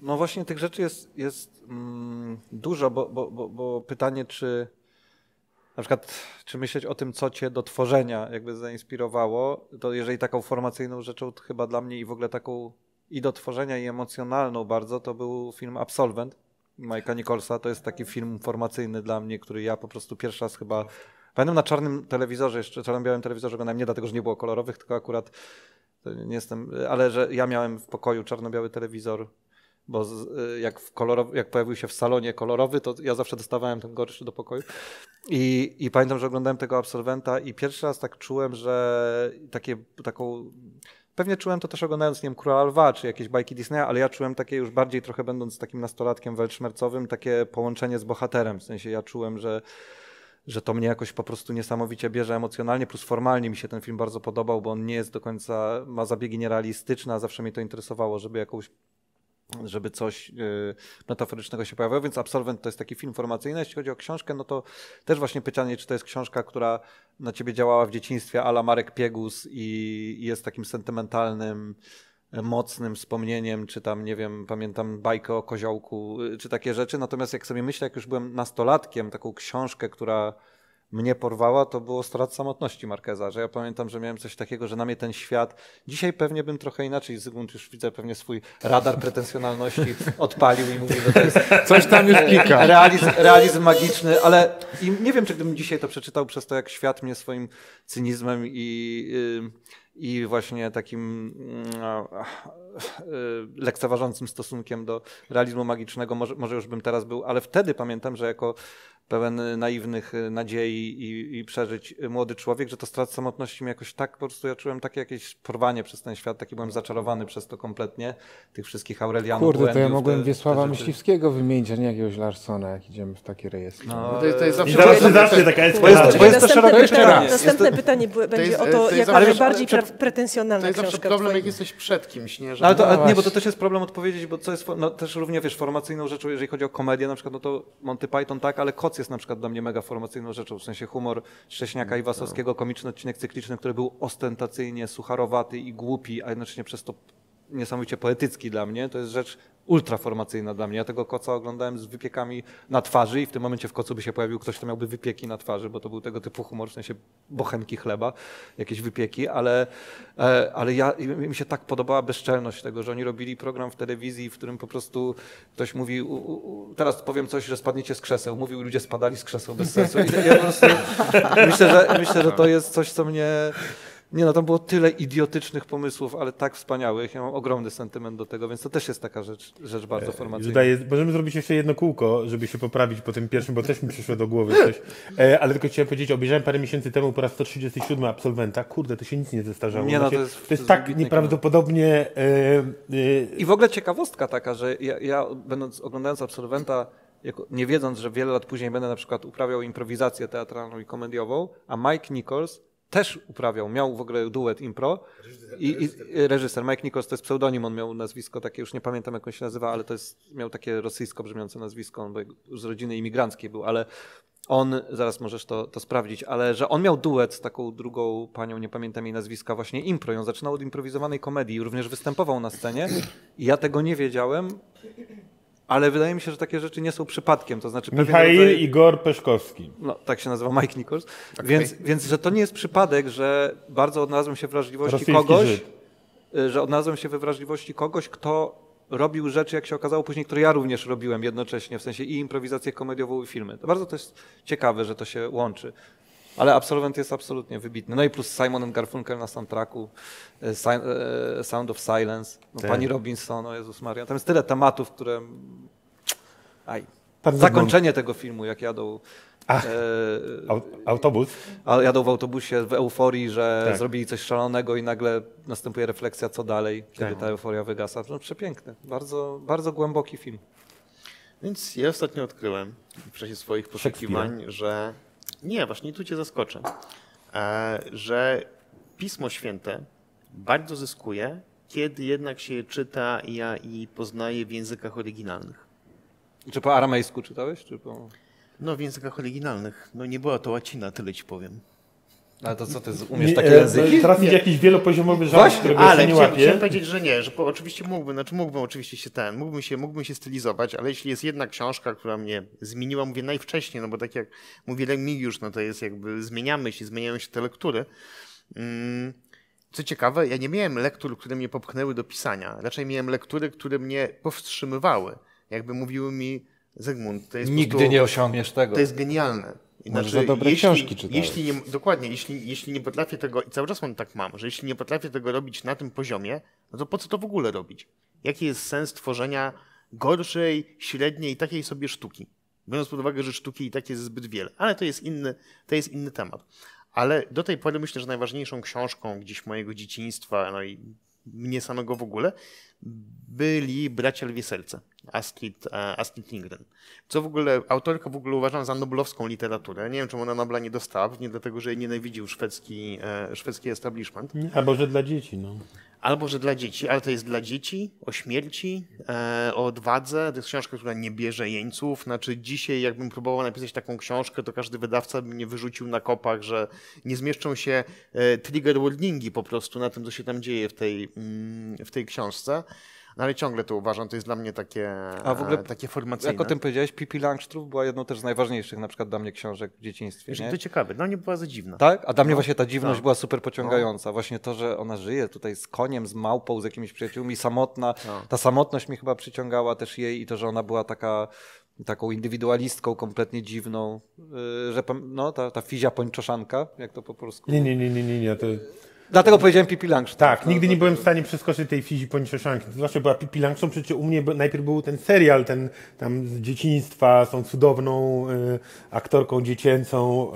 No właśnie tych rzeczy jest, jest mm, dużo, bo, bo, bo, bo pytanie, czy na przykład, czy myśleć o tym, co cię do tworzenia jakby zainspirowało, to jeżeli taką formacyjną rzeczą chyba dla mnie i w ogóle taką i do tworzenia i emocjonalną bardzo, to był film Absolwent Majka Nicholsa. To jest taki film formacyjny dla mnie, który ja po prostu pierwszy raz chyba, pamiętam na czarnym telewizorze, jeszcze czarno-białym telewizorze oglądałem, nie dlatego, że nie było kolorowych, tylko akurat nie jestem, ale że ja miałem w pokoju czarno-biały telewizor. Bo z, jak, w kolorowy, jak pojawił się w salonie kolorowy, to ja zawsze dostawałem ten gorszy do pokoju. I, i pamiętam, że oglądałem tego Absolwenta i pierwszy raz tak czułem, że takie, taką... Pewnie czułem to też oglądając, nie wiem, Króla Lwa czy jakieś bajki Disneya, ale ja czułem takie już bardziej trochę będąc takim nastolatkiem weltszmercowym, takie połączenie z bohaterem. W sensie ja czułem, że, że to mnie jakoś po prostu niesamowicie bierze emocjonalnie, plus formalnie mi się ten film bardzo podobał, bo on nie jest do końca, ma zabiegi nierealistyczne, a zawsze mnie to interesowało, żeby jakąś żeby coś yy, metaforycznego się pojawiało, więc Absolwent to jest taki film formacyjny. Jeśli chodzi o książkę, no to też właśnie pytanie, czy to jest książka, która na ciebie działała w dzieciństwie a la Marek Piegus i, i jest takim sentymentalnym, mocnym wspomnieniem, czy tam, nie wiem, pamiętam bajkę o koziołku, czy takie rzeczy. Natomiast jak sobie myślę, jak już byłem nastolatkiem, taką książkę, która mnie porwała, to było sto lat samotności Markeza, że ja pamiętam, że miałem coś takiego, że na mnie ten świat, dzisiaj pewnie bym trochę inaczej, Zygmunt już widzę pewnie swój radar pretensjonalności odpalił i mówił, że to jest coś tam już pika. Realizm, realizm magiczny, ale i nie wiem, czy gdybym dzisiaj to przeczytał przez to, jak świat mnie swoim cynizmem i, i właśnie takim no, lekceważącym stosunkiem do realizmu magicznego, może, może już bym teraz był, ale wtedy pamiętam, że jako pełen naiwnych nadziei i, i przeżyć młody człowiek, że to Strat samotności mi jakoś tak, po prostu ja czułem takie jakieś porwanie przez ten świat, taki byłem zaczarowany przez to kompletnie, tych wszystkich Aurelianów. Kurde, błędów, to ja mogłem te, Wiesława te Myśliwskiego wymienić, a nie jakiegoś Larsona, jak idziemy w takie rejestry. No, no, to jest, to jest zawsze... I zaraz się zacznie taka eskalacja. Następne pytanie będzie o to, jaka bardziej pretensjonalna książka. To jest zawsze problem, jak jesteś przed kimś, nie? Ale to, nie, bo to też jest problem odpowiedzieć, bo co jest no, też równie, wiesz, formacyjną rzeczą, jeżeli chodzi o komedię, na przykład, no to Monty Python, tak, ale Koc jest na przykład dla mnie mega formacyjną rzeczą, w sensie humor Szcześniaka i Wasowskiego, komiczny odcinek cykliczny, który był ostentacyjnie sucharowaty i głupi, a jednocześnie przez to niesamowicie poetycki dla mnie, to jest rzecz ultraformacyjna dla mnie. Ja tego Koca oglądałem z wypiekami na twarzy i w tym momencie w Kocu by się pojawił ktoś, kto miałby wypieki na twarzy, bo to był tego typu humor, w sensie bochenki chleba, jakieś wypieki, ale, ale ja, mi się tak podobała bezczelność tego, że oni robili program w telewizji, w którym po prostu ktoś mówi, u, u, teraz powiem coś, że spadniecie z krzeseł. Mówił, ludzie spadali z krzeseł bez sensu. I ja po prostu myślę, że, myślę, że to jest coś, co mnie... Nie no, tam było tyle idiotycznych pomysłów, ale tak wspaniałych. Ja mam ogromny sentyment do tego, więc to też jest taka rzecz, rzecz bardzo formacyjna. Zdaję, możemy zrobić jeszcze jedno kółko, żeby się poprawić po tym pierwszym, bo też mi przyszło do głowy coś. Ale tylko chciałem powiedzieć, obejrzałem parę miesięcy temu po raz sto trzydziesty siódmy Absolwenta. Kurde, to się nic nie zestarzało. Nie, no, to, jest, to, jest to jest tak nieprawdopodobnie... Yy, yy. I w ogóle ciekawostka taka, że ja, ja będąc, oglądając Absolwenta, jako, nie wiedząc, że wiele lat później będę na przykład uprawiał improwizację teatralną i komediową, a Mike Nichols też uprawiał, miał w ogóle duet impro. Reżyser, i, i reżyser Mike Nichols, to jest pseudonim, on miał nazwisko takie, już nie pamiętam jak on się nazywa, ale to jest, miał takie rosyjsko brzmiące nazwisko, on z rodziny imigranckiej był, ale on, zaraz możesz to, to sprawdzić, ale że on miał duet z taką drugą panią, nie pamiętam jej nazwiska, właśnie impro. Ją zaczynał od improwizowanej komedii, również występował na scenie i ja tego nie wiedziałem. Ale wydaje mi się, że takie rzeczy nie są przypadkiem. To znaczy Michail rodzaj... Igor Peszkowski. No, tak się nazywa Mike Nichols. Okay. Więc, więc że to nie jest przypadek, że bardzo odnalazłem się w wrażliwości Rosyjski kogoś, Żyd. że odnalazłem się we wrażliwości kogoś, kto robił rzeczy, jak się okazało później, które ja również robiłem jednocześnie, w sensie i improwizację komediową i filmy. To bardzo to jest ciekawe, że to się łączy. Ale absolwent jest absolutnie wybitny. No i plus Simon and Garfunkel na soundtracku, Sound of Silence, no tak. Pani Robinson, o Jezus Maria. Tam jest tyle tematów, które... Aj. Zakończenie tego filmu, jak jadą... Ach, e, autobus. Jadą w autobusie w euforii, że tak. zrobili coś szalonego i nagle następuje refleksja, co dalej, kiedy tak. ta euforia wygasa. No przepiękny, bardzo, bardzo głęboki film. Więc ja ostatnio odkryłem w czasie swoich poszukiwań, że... Nie, właśnie tu cię zaskoczę, że Pismo Święte bardzo zyskuje, kiedy jednak się je czyta i poznaje w językach oryginalnych. Czy po aramejsku czytałeś? Czy po... No w językach oryginalnych. No nie była to łacina, tyle ci powiem. Ale to co, ty umiesz nie, takie języki? Trafić jakiś wielopoziomowy żart, którego ale się nie łapie. Chciałem powiedzieć, że nie, że po, oczywiście mógłbym, znaczy mógłbym oczywiście się ten, mógłbym się, mógłbym się stylizować, ale jeśli jest jedna książka, która mnie zmieniła, mówię najwcześniej, no bo tak jak mówi Remigiusz, no to jest jakby zmieniamy się, zmieniają się te lektury. Co ciekawe, ja nie miałem lektur, które mnie popchnęły do pisania, raczej miałem lektury, które mnie powstrzymywały. Jakby mówiły mi, Zygmunt, to jest nigdy po prostu, nie osiągniesz tego. To jest genialne. Znaczy, za dobre jeśli, książki czytałeś. Jeśli nie, dokładnie, jeśli, jeśli nie potrafię tego, i cały czas mam, tak mam, że jeśli nie potrafię tego robić na tym poziomie, no to po co to w ogóle robić? Jaki jest sens tworzenia gorszej, średniej, takiej sobie sztuki? Biorąc pod uwagę, że sztuki i tak jest zbyt wiele, ale to jest inny, to jest inny temat. Ale do tej pory myślę, że najważniejszą książką gdzieś mojego dzieciństwa, no i mnie samego w ogóle, byli Bracia Lwie Serce, Astrid, Astrid Lindgren. Co w ogóle, autorka w ogóle uważam za noblowską literaturę. Nie wiem, czemu ona Nobla nie dostała, nie dlatego, że jej nienawidził szwedzki, szwedzki establishment. Albo, że dla dzieci, no. Albo, że dla dzieci, ale to jest dla dzieci, o śmierci, o odwadze. To jest książka, która nie bierze jeńców. Znaczy dzisiaj, jakbym próbował napisać taką książkę, to każdy wydawca by mnie wyrzucił na kopach, że nie zmieszczą się trigger warningi po prostu na tym, co się tam dzieje w tej, w tej książce. No ale ciągle to uważam, to jest dla mnie takie, a w ogóle, takie formacyjne. Jak o tym powiedziałeś, Pippi Langstrów była jedną też z najważniejszych na przykład dla mnie książek w dzieciństwie. Nie? To ciekawe, dla mnie była za dziwna. Tak? A dla mnie no, właśnie ta dziwność no. była super pociągająca. No. Właśnie to, że ona żyje tutaj z koniem, z małpą, z jakimiś przyjaciółmi, samotna. No. Ta samotność mi chyba przyciągała też jej i to, że ona była taka... taką indywidualistką, kompletnie dziwną. Że, no, ta, ta fizia pończoszanka, jak to po polsku. Nie, nie, nie, nie, nie. nie to... Dlatego powiedziałem Pippi Langstrąb. Tak, no, nigdy to, nie byłem w stanie przeskoczyć tej fizji pończoszanki. To znaczy była Pippi Langstrąb, przecież u mnie najpierw był ten serial, ten tam z dzieciństwa, z tą cudowną y, aktorką dziecięcą,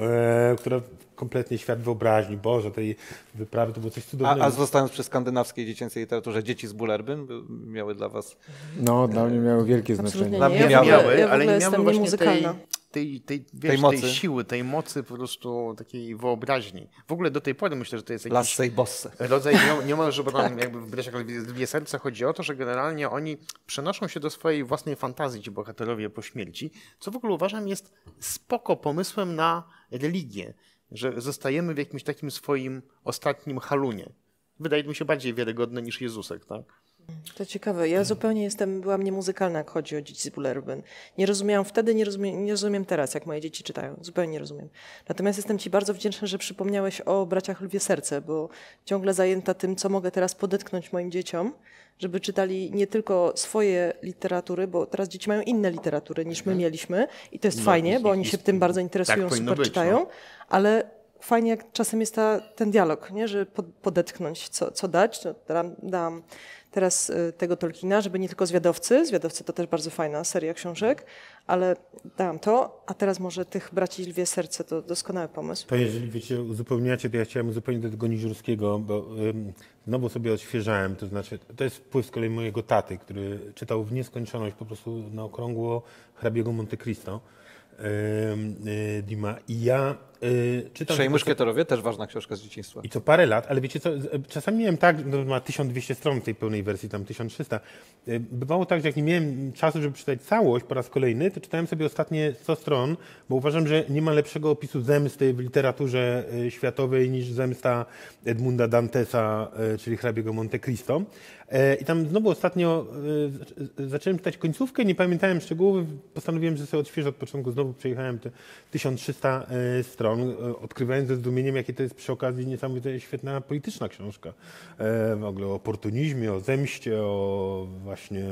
y, która kompletnie świat wyobraźni. Boże, tej wyprawy to było coś cudownego. A, a zostając przy skandynawskiej dziecięcej literaturze, dzieci z Bullerbyn miały dla was... No, dla mnie miały wielkie znaczenie. Dla mnie miały, ja miały ja ale nie miały właśnie muzykalna. tej... Tej, tej, wiesz, tej, mocy. tej siły, tej mocy po prostu takiej wyobraźni. W ogóle do tej pory myślę, że to jest jakiś rodzaj niemalże, bo tam jakby w Braciach Lwie Serce chodzi o to, że generalnie oni przenoszą się do swojej własnej fantazji, ci bohaterowie po śmierci, co w ogóle uważam jest spoko pomysłem na religię, że zostajemy w jakimś takim swoim ostatnim halunie. Wydaje mi się bardziej wiarygodne niż Jezusek, tak? To ciekawe. Ja zupełnie jestem, byłam niemuzykalna, jak chodzi o dzieci z Bullerbyn. Nie rozumiałam wtedy, nie rozumiem, nie rozumiem teraz, jak moje dzieci czytają. Zupełnie nie rozumiem. Natomiast jestem ci bardzo wdzięczna, że przypomniałeś o Braciach Lwie Serce, bo ciągle zajęta tym, co mogę teraz podetknąć moim dzieciom, żeby czytali nie tylko swoje literatury, bo teraz dzieci mają inne literatury niż my mieliśmy i to jest no, fajnie, bo oni się tym bardzo interesują, tak super być, czytają, no. ale... Fajnie, jak czasem jest ta, ten dialog, nie? Że podetknąć, co, co dać. No, dam, dam teraz tego Tolkiena, żeby nie tylko Zwiadowcy, Zwiadowcy to też bardzo fajna seria książek, ale dałam to, a teraz może tych Braci Lwie Serce, to doskonały pomysł. To jeżeli wiecie, uzupełniacie, to ja chciałem uzupełnić do tego Niziurskiego, bo ym, znowu sobie odświeżałem, to znaczy, to jest wpływ z kolei mojego taty, który czytał w nieskończoność po prostu na okrągło hrabiego Monte Cristo, ym, y, Dima, i ja Yy, czytam Trzej muszkieterowie, też ważna książka z dzieciństwa. I co parę lat, ale wiecie co, czasami miałem tak, no, ma tysiąc dwieście stron w tej pełnej wersji, tam tysiąc trzysta. Bywało tak, że jak nie miałem czasu, żeby przeczytać całość po raz kolejny, to czytałem sobie ostatnie sto stron, bo uważam, że nie ma lepszego opisu zemsty w literaturze światowej niż zemsta Edmunda Dantesa, czyli hrabiego Monte Cristo. I tam znowu ostatnio zacząłem czytać końcówkę, nie pamiętałem szczegółów, postanowiłem, że sobie odświeżę od początku, znowu przejechałem te tysiąc trzysta stron, odkrywając ze zdumieniem, jakie to jest przy okazji niesamowicie świetna polityczna książka. W ogóle o oportunizmie, o zemście, o właśnie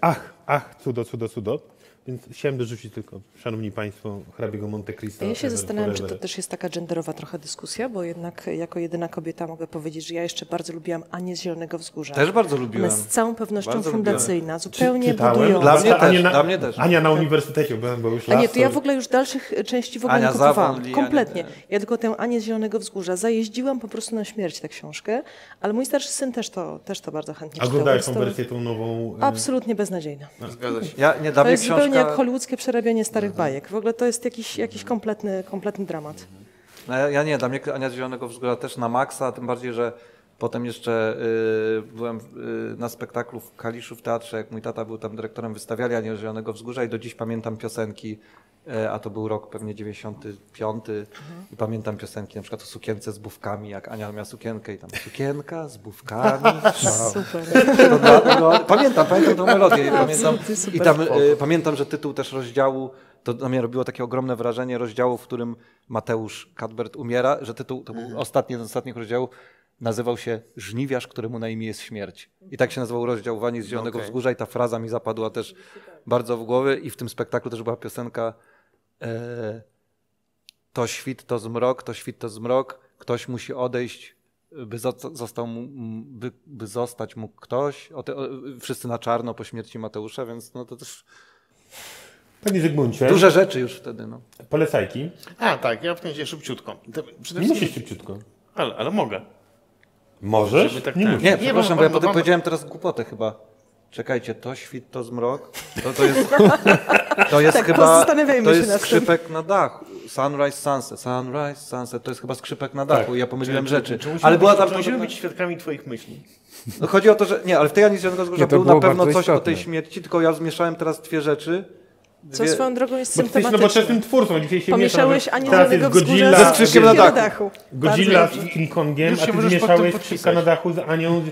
ach, ach, cudo, cudo, cudo. Więc chciałem dorzucić tylko, szanowni państwo, hrabiego Monte Cristo. Ja się zastanawiam, forever. Czy to też jest taka genderowa trochę dyskusja, bo jednak jako jedyna kobieta mogę powiedzieć, że ja jeszcze bardzo lubiłam Anię z Zielonego Wzgórza. Też bardzo lubiłam. Ona z całą pewnością bardzo fundacyjna, lubiłem. Zupełnie budująca. Dla mnie, też, na, dla mnie też. Ania na uniwersytecie, bo już lat. Nie, to ja w ogóle już dalszych części w ogóle Ania nie kupowałam. Kompletnie. Ania, ja tylko tę Anię z Zielonego Wzgórza zajeździłam po prostu na śmierć tę książkę, ale mój starszy syn też to, też to bardzo chętnie czytał. A oglądasz tą wersję tą nową? Absolutnie beznadziejna. Zgadza się. Ja nie dam książka... jak hollywoodzkie przerabianie starych bajek. W ogóle to jest jakiś, jakiś kompletny, kompletny dramat. No ja, ja nie, dla mnie Ania z Zielonego Wzgórza też na maksa, tym bardziej, że potem jeszcze y, byłem y, na spektaklu w Kaliszu w teatrze, jak mój tata był tam dyrektorem, wystawiali Anię z Zielonego Wzgórza i do dziś pamiętam piosenki, y, a to był rok pewnie dziewięćdziesiąty piąty mhm. i pamiętam piosenki na przykład o sukience z bufkami, jak Ania miała sukienkę i tam sukienka z bufkami. Super. To dla, no, pamiętam, pamiętam tą melodię. Pamiętam, i tam, y, pamiętam, że tytuł też rozdziału, to na mnie robiło takie ogromne wrażenie rozdziału, w którym Mateusz Kadbert umiera, że tytuł, to był mhm. ostatni z ostatnich rozdziałów, nazywał się Żniwiarz, któremu na imię jest śmierć. I tak się nazywał rozdział Anii z Zielonego okay. Wzgórza i ta fraza mi zapadła też bardzo w głowę. I w tym spektaklu też była piosenka e, to świt, to zmrok, to świt, to zmrok, ktoś musi odejść, by, został mu, by, by zostać mógł ktoś. O te, o, wszyscy na czarno po śmierci Mateusza, więc no to też... Panie Zygmuncie. Duże rzeczy już wtedy. No. Polecajki. A tak, ja wtedy szybciutko. Nie musisz szybciutko. Ale, ale mogę. Możesz? Tak nie, tak. nie, przepraszam, bo ja potem powiedziałem teraz głupotę chyba. Czekajcie, to świt, to zmrok. To, to jest, to jest tak, chyba to jest skrzypek na dachu. Sunrise, sunset, sunrise, sunset. To jest chyba skrzypek na dachu. Tak. Ja pomyliłem czy, rzeczy. Czy, czy ale była tam, musimy być świadkami twoich myśli. No, chodzi o to, że nie, ale w tej Ani z Zielonego Wzgórza był na pewno coś istotne. O tej śmierci, tylko ja zmieszałem teraz dwie rzeczy. Co dwie... swoją drogą jest symptomatyczne. Bo jesteś twórcą. Dzisiaj się pomieszałeś Ani Zielonego Wzgórza ze skrzypkiem na dachu. Godzilla z King Kongiem, a ty zmieszałeś skrzypka na dachu z Anią.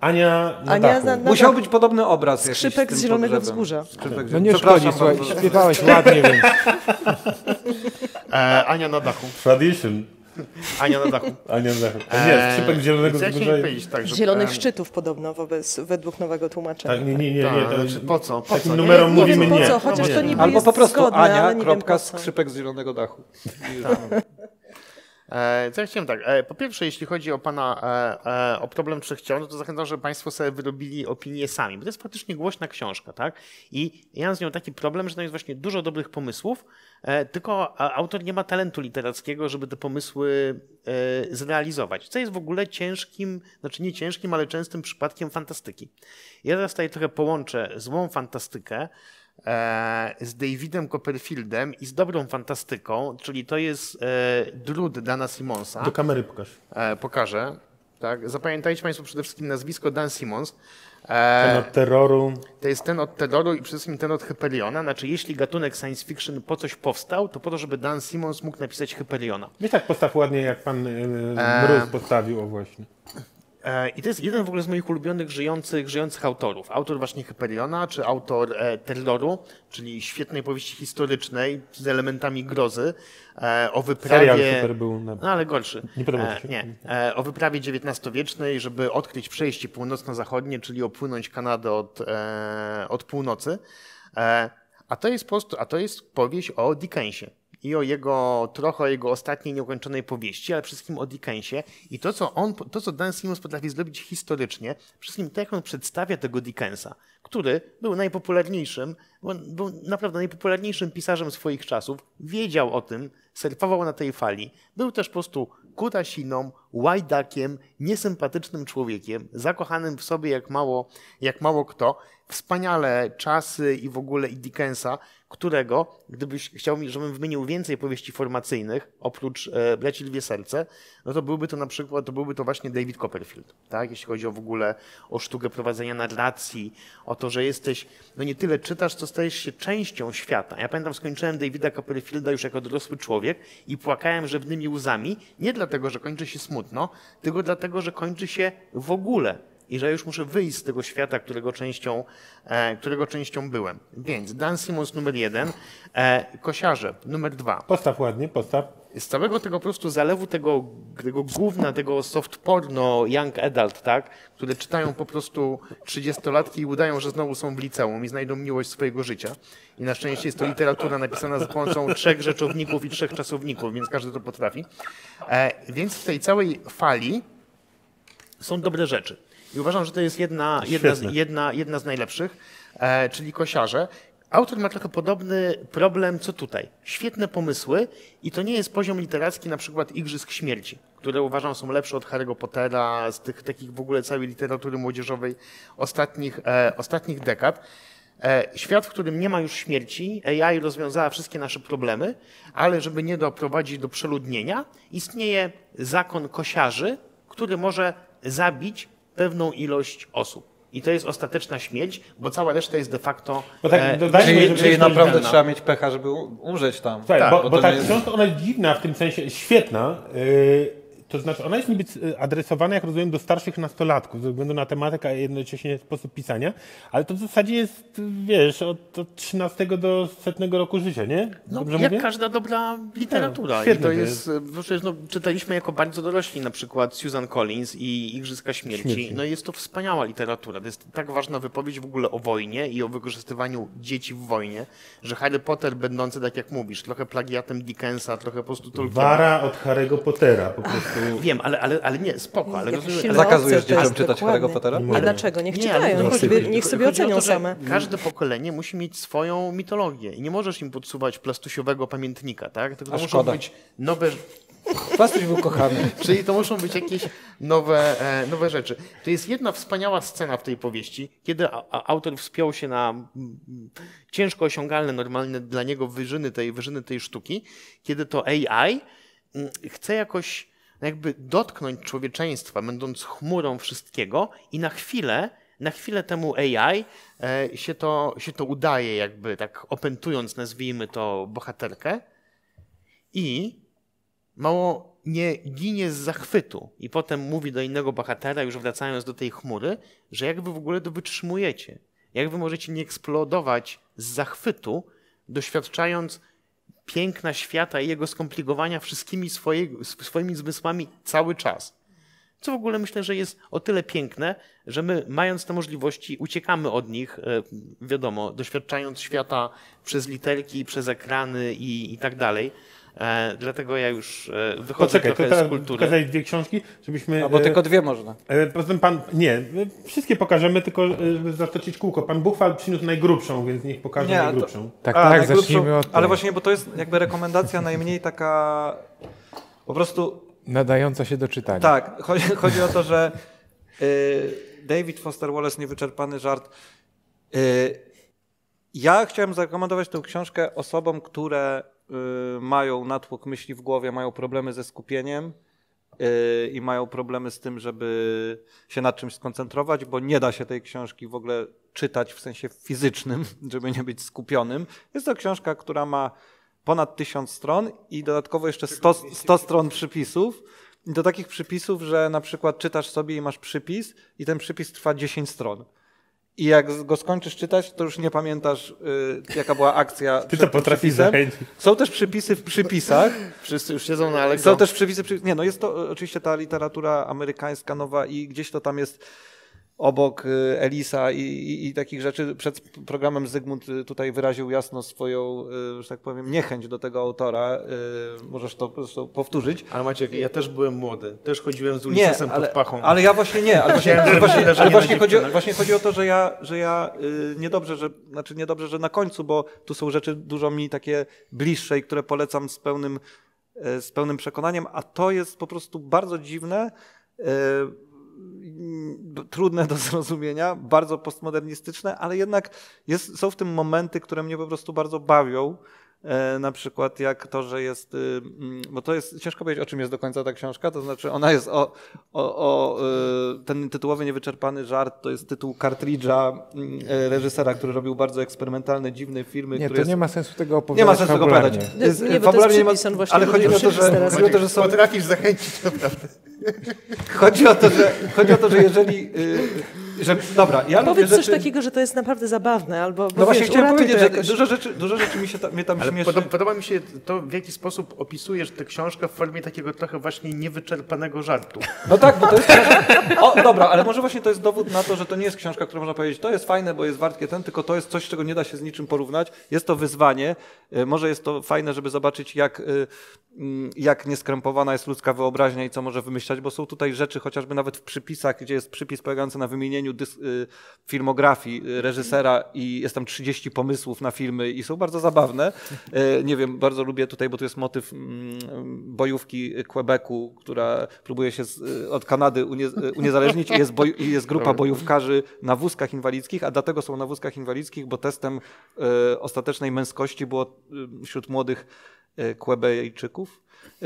Ania na Ania dachu. Na, na musiał być podobny obraz. Skrzypek z Zielonego Wzgórza. Skrzypek. No nie szkodzi, słuchaj, śpiewałeś ładnie, więc. e, Ania na dachu. Tradition. Ania na dachu. Ania na dachu. Nie, skrzypek Zielonego Wzgórza. Tak, Zielonych Szczytów podobno wobec, według nowego tłumaczenia. Tak, nie, nie, nie. Tak, nie to, znaczy, po co? Po takim co? numerom nie, mówimy po nie. Co, chociaż to niby albo po prostu zgodne, Ania, kropka, skrzypek z Zielonego dachu. Co ja chciałem tak, po pierwsze, jeśli chodzi o pana, o problem trzech ciał, no to zachęcam, żeby państwo sobie wyrobili opinię sami, bo to jest praktycznie głośna książka, tak? I ja mam z nią taki problem, że tam jest właśnie dużo dobrych pomysłów, tylko autor nie ma talentu literackiego, żeby te pomysły zrealizować, co jest w ogóle ciężkim, znaczy nie ciężkim, ale częstym przypadkiem fantastyki. Ja teraz tutaj trochę połączę złą fantastykę z Davidem Copperfieldem i z dobrą fantastyką, czyli to jest Drud Dana Simmonsa. Do kamery pokaż. Pokażę. Tak. Zapamiętajcie państwo przede wszystkim nazwisko Dan Simmons. Ten od terroru. To jest ten od terroru i przede wszystkim ten od Hyperiona. Znaczy, jeśli gatunek science fiction po coś powstał, to po to, żeby Dan Simmons mógł napisać Hyperiona. Nie tak postaw ładnie, jak pan Mróz postawił, o właśnie. I to jest jeden w ogóle z moich ulubionych żyjących, żyjących autorów. Autor właśnie Hyperiona, czy autor e, Terroru, czyli świetnej powieści historycznej z elementami grozy e, o wyprawie... Był na... No ale gorszy. Nie podoba się. E, nie. E, o wyprawie dziewiętnastowiecznej, żeby odkryć przejście północno-zachodnie, czyli opłynąć Kanadę od, e, od północy. E, a, to jest po prostu, a to jest powieść o Dickensie. I o jego, trochę o jego ostatniej nieukończonej powieści, ale przede wszystkim o Dickensie. I to, co on, to, co Dan Simmons potrafi zrobić historycznie, przede wszystkim to, jak on przedstawia tego Dickensa, który był najpopularniejszym, był naprawdę najpopularniejszym pisarzem swoich czasów, wiedział o tym, surfował na tej fali, był też po prostu kurasiną, łajdakiem, niesympatycznym człowiekiem, zakochanym w sobie jak mało, jak mało kto, wspaniale czasy i w ogóle i Dickensa, którego, gdybyś chciał, żebym wymienił więcej powieści formacyjnych, oprócz e, Braci Lwie Serce, no to byłby to na przykład, to byłby to właśnie David Copperfield, tak? Jeśli chodzi o w ogóle o sztukę prowadzenia narracji, o to, że jesteś, no nie tyle czytasz, co stajesz się częścią świata. Ja pamiętam, skończyłem Davida Copperfielda już jako dorosły człowiek i płakałem żywnymi łzami, nie dlatego, że kończy się smutno, tylko dlatego, że kończy się w ogóle. I że już muszę wyjść z tego świata, którego częścią, e, którego częścią byłem. Więc Dan Simmons numer jeden, e, Kosiarze numer dwa. Postaw ładnie, postaw. Z całego tego po prostu zalewu, tego, tego gówna, tego soft porno young adult, tak, które czytają po prostu trzydziestolatki i udają, że znowu są w liceum i znajdą miłość swojego życia. I na szczęście jest to literatura napisana za pomocą trzech rzeczowników i trzech czasowników, więc każdy to potrafi. E, więc w tej całej fali są dobre rzeczy. I uważam, że to jest jedna, jedna, jedna, jedna z najlepszych, e, czyli Kosiarze. Autor ma trochę podobny problem, co tutaj. Świetne pomysły i to nie jest poziom literacki na przykład Igrzysk Śmierci, które uważam są lepsze od Harry'ego Pottera, z tych takich w ogóle całej literatury młodzieżowej ostatnich, e, ostatnich dekad. E, świat, w którym nie ma już śmierci, A I rozwiązała wszystkie nasze problemy, ale żeby nie doprowadzić do przeludnienia, istnieje zakon kosiarzy, który może zabić pewną ilość osób. I to jest ostateczna śmierć, bo cała reszta jest de facto... Bo tak, e, dodajmy, czyli że czyli naprawdę dziwna. Trzeba mieć pecha, żeby umrzeć tam. Słuchaj, tak, bo, bo, bo tak, jest... ona jest dziwna w tym sensie, świetna. Yy, to znaczy ona jest niby adresowana, jak rozumiem, do starszych nastolatków, ze względu na tematykę, a jednocześnie sposób pisania, ale to w zasadzie jest, wiesz, od, od trzynastego do setnego roku życia, nie? No, jak mówię? Każda dobra literatura. Tak, i to, to jest, jest. No, czytaliśmy jako bardzo dorośli na przykład Susan Collins i Igrzyska Śmierci. Śmierci. No jest to wspaniała literatura. To jest tak ważna wypowiedź w ogóle o wojnie i o wykorzystywaniu dzieci w wojnie, że Harry Potter będący, tak jak mówisz, trochę plagiatem Dickensa, trochę po prostu Tolkiena. Wara od Harry'ego Pottera po prostu. Wiem, ale, ale, ale nie, spoko. Ale rozumiem, zakazujesz dzieciom czytać Harry'ego Pottera? Ale dlaczego? Niech czytają, nie, niech sobie, niech sobie ocenią to, same. Każde pokolenie musi mieć swoją mitologię i nie możesz im podsuwać plastusiowego pamiętnika, tak? Tylko to muszą być nowe... Plastuś był kochany. Czyli to muszą być jakieś nowe, e, nowe rzeczy. To jest jedna wspaniała scena w tej powieści, kiedy a, a, autor wspiął się na m, ciężko osiągalne, normalne dla niego wyżyny tej, wyżyny tej sztuki, kiedy to A I m, chce jakoś jakby dotknąć człowieczeństwa, będąc chmurą wszystkiego i na chwilę, na chwilę temu A I e, się, to, się to udaje, jakby tak opętując, nazwijmy to, bohaterkę i mało nie ginie z zachwytu. I potem mówi do innego bohatera, już wracając do tej chmury, że jak wy w ogóle to wytrzymujecie, jak wy możecie nie eksplodować z zachwytu, doświadczając piękna świata i jego skomplikowania wszystkimi swoje, swoimi zmysłami cały czas. Co w ogóle myślę, że jest o tyle piękne, że my mając te możliwości uciekamy od nich, wiadomo, doświadczając świata przez literki, przez ekrany i, i tak dalej. E, dlatego ja już e, wychodzę Poczekaj, trochę to z kultury. Pokazać dwie książki, żebyśmy... Albo e, tylko dwie można. E, poza tym pan... Nie, wszystkie pokażemy, tylko żeby zatoczyć kółko. Pan Buchwald przyniósł najgrubszą, więc niech pokaże nie, najgrubszą. To, tak, a, tak, zacznijmy od... Ale właśnie, bo to jest jakby rekomendacja najmniej taka po prostu... Nadająca się do czytania. Tak, chodzi, chodzi o to, że y, David Foster Wallace, niewyczerpany żart. Y, ja chciałem zarekomendować tę książkę osobom, które... Yy, mają natłok myśli w głowie, mają problemy ze skupieniem yy, i mają problemy z tym, żeby się nad czymś skoncentrować, bo nie da się tej książki w ogóle czytać w sensie fizycznym, żeby nie być skupionym. Jest to książka, która ma ponad tysiąc stron i dodatkowo jeszcze sto, sto stron przypisów. I do takich przypisów, że na przykład czytasz sobie i masz przypis i ten przypis trwa dziesięć stron. I jak go skończysz czytać, to już nie pamiętasz, y, jaka była akcja. Ty to potrafisz zachęcić. Są też przypisy w przypisach. Wszyscy już siedzą na Aleksa. Są też przypisy. Przy... Nie, no jest to oczywiście ta literatura amerykańska nowa i gdzieś to tam jest obok Elisa i, i, i takich rzeczy. Przed programem Zygmunt tutaj wyraził jasno swoją, że tak powiem, niechęć do tego autora. Możesz to po prostu powtórzyć. Ale Maciek, ja też byłem młody, też chodziłem z ulicyzem pod pachą. Ale ja właśnie nie, ale właśnie, ale właśnie, ale właśnie, chodzi, właśnie chodzi o to, że ja, że ja niedobrze, że, znaczy niedobrze, że na końcu, bo tu są rzeczy dużo mi takie bliższe i które polecam z pełnym, z pełnym przekonaniem, a to jest po prostu bardzo dziwne, trudne do zrozumienia, bardzo postmodernistyczne, ale jednak jest, są w tym momenty, które mnie po prostu bardzo bawią. E, na przykład jak to, że jest, y, bo to jest, ciężko powiedzieć, o czym jest do końca ta książka, to znaczy ona jest o, o, o y, ten tytułowy niewyczerpany żart, to jest tytuł kartridża y, reżysera, który robił bardzo eksperymentalne, dziwne filmy. Nie, to jest, nie ma sensu tego opowiadać. Nie ma sensu tego opowiadać. Ale chodzi o to, że, chodzi o to, że są... Potrafisz zachęcić, naprawdę. Chodzi o to, że, chodzi o to, że jeżeli... Yy, że, dobra, ja powiedz coś rzeczy... takiego, że to jest naprawdę zabawne. Albo, no właśnie wiesz, chciałem powiedzieć, że dużo rzeczy, dużo rzeczy mi się ta, mnie tam ale śmieszy. Podoba, podoba mi się to, w jaki sposób opisujesz tę książkę w formie takiego trochę właśnie niewyczerpanego żartu. No tak, bo to jest... O, dobra, ale może właśnie to jest dowód na to, że to nie jest książka, którą można powiedzieć, to jest fajne, bo jest wartkie ten, tylko to jest coś, czego nie da się z niczym porównać. Jest to wyzwanie. Może jest to fajne, żeby zobaczyć, jak, jak nieskrępowana jest ludzka wyobraźnia i co może wymyślać, bo są tutaj rzeczy, chociażby nawet w przypisach, gdzie jest przypis polegający na wymienieniu dys, y, filmografii reżysera i jest tam trzydzieści pomysłów na filmy i są bardzo zabawne. Y, nie wiem, bardzo lubię tutaj, bo tu jest motyw y, bojówki Quebecu, która próbuje się z, y, od Kanady unie, uniezależnić i jest, boj, jest grupa bojówkarzy na wózkach inwalidzkich, a dlatego są na wózkach inwalidzkich, bo testem y, ostatecznej męskości było y, wśród młodych y, Quebejczyków.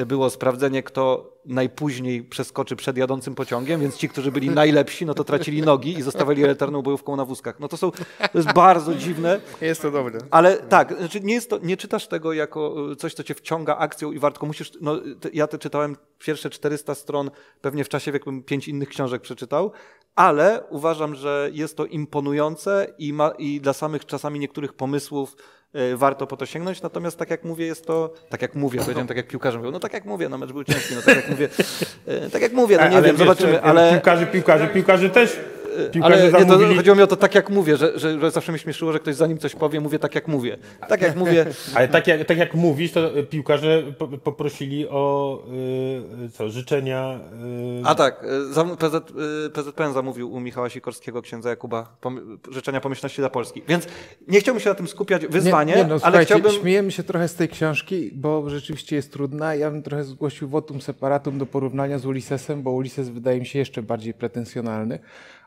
Było sprawdzenie, kto najpóźniej przeskoczy przed jadącym pociągiem, więc ci, którzy byli najlepsi, no to tracili nogi i zostawali elitarną bojówką na wózkach. No to są, to jest bardzo dziwne. Jest to dobre. Ale tak, znaczy nie, jest to, nie czytasz tego jako coś, co cię wciąga akcją i wartko musisz, no ja te czytałem pierwsze czterysta stron, pewnie w czasie, w jakim pięć innych książek przeczytał, ale uważam, że jest to imponujące i, ma, i dla samych czasami niektórych pomysłów warto po to sięgnąć, natomiast tak jak mówię, jest to, tak jak mówię, powiedziałem, tak jak piłkarze mówią, no tak jak mówię, no mecz był ciężki, no tak jak mówię, tak jak mówię, no nie ale wiem, wiesz, zobaczymy, ale... Piłkarze, piłkarze, piłkarze też, piłkarze ale zamówili... nie, to chodziło mi o to, tak jak mówię, że, że, że zawsze mi śmieszyło, że ktoś zanim coś powie, mówię tak jak mówię, tak jak mówię. Ale tak jak, tak jak mówisz, to piłkarze po, poprosili o yy, co, życzenia... Yy... A tak, P Z P N zamówił u Michała Sikorskiego, księdza Jakuba, pom życzenia pomyślności dla Polski, więc nie chciałbym się na tym skupiać, wyzwanie. Nie, nie, no, ale chciałbym... Śmiejemy się trochę z tej książki, bo rzeczywiście jest trudna. Ja bym trochę zgłosił votum separatum do porównania z Ulyssesem, bo Ulysses wydaje mi się jeszcze bardziej pretensjonalny.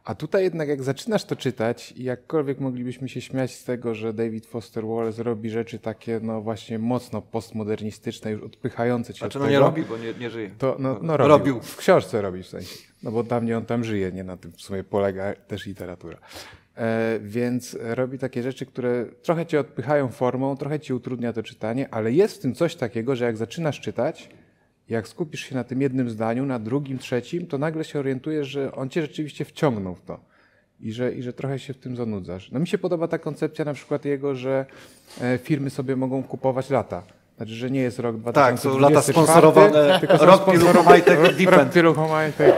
A tutaj jednak jak zaczynasz to czytać i jakkolwiek moglibyśmy się śmiać z tego, że David Foster Wallace robi rzeczy takie no właśnie mocno postmodernistyczne, już odpychające cię znaczy, od no tego, nie robi, bo nie, nie żyje. To, no, no, robił. robił. W książce robi w sensie. No bo tam nie on tam żyje, nie na tym w sumie polega też literatura. E, więc robi takie rzeczy, które trochę cię odpychają formą, trochę ci utrudnia to czytanie, ale jest w tym coś takiego, że jak zaczynasz czytać, jak skupisz się na tym jednym zdaniu, na drugim, trzecim, to nagle się orientujesz, że on cię rzeczywiście wciągnął w to i że, i że trochę się w tym zanudzasz. No mi się podoba ta koncepcja na przykład jego, że firmy sobie mogą kupować lata. Znaczy, że nie jest rok dwa tysiące dwudziesty czwarty. Tak, są lata sponsorowane, tylko są rok Piluchomajtek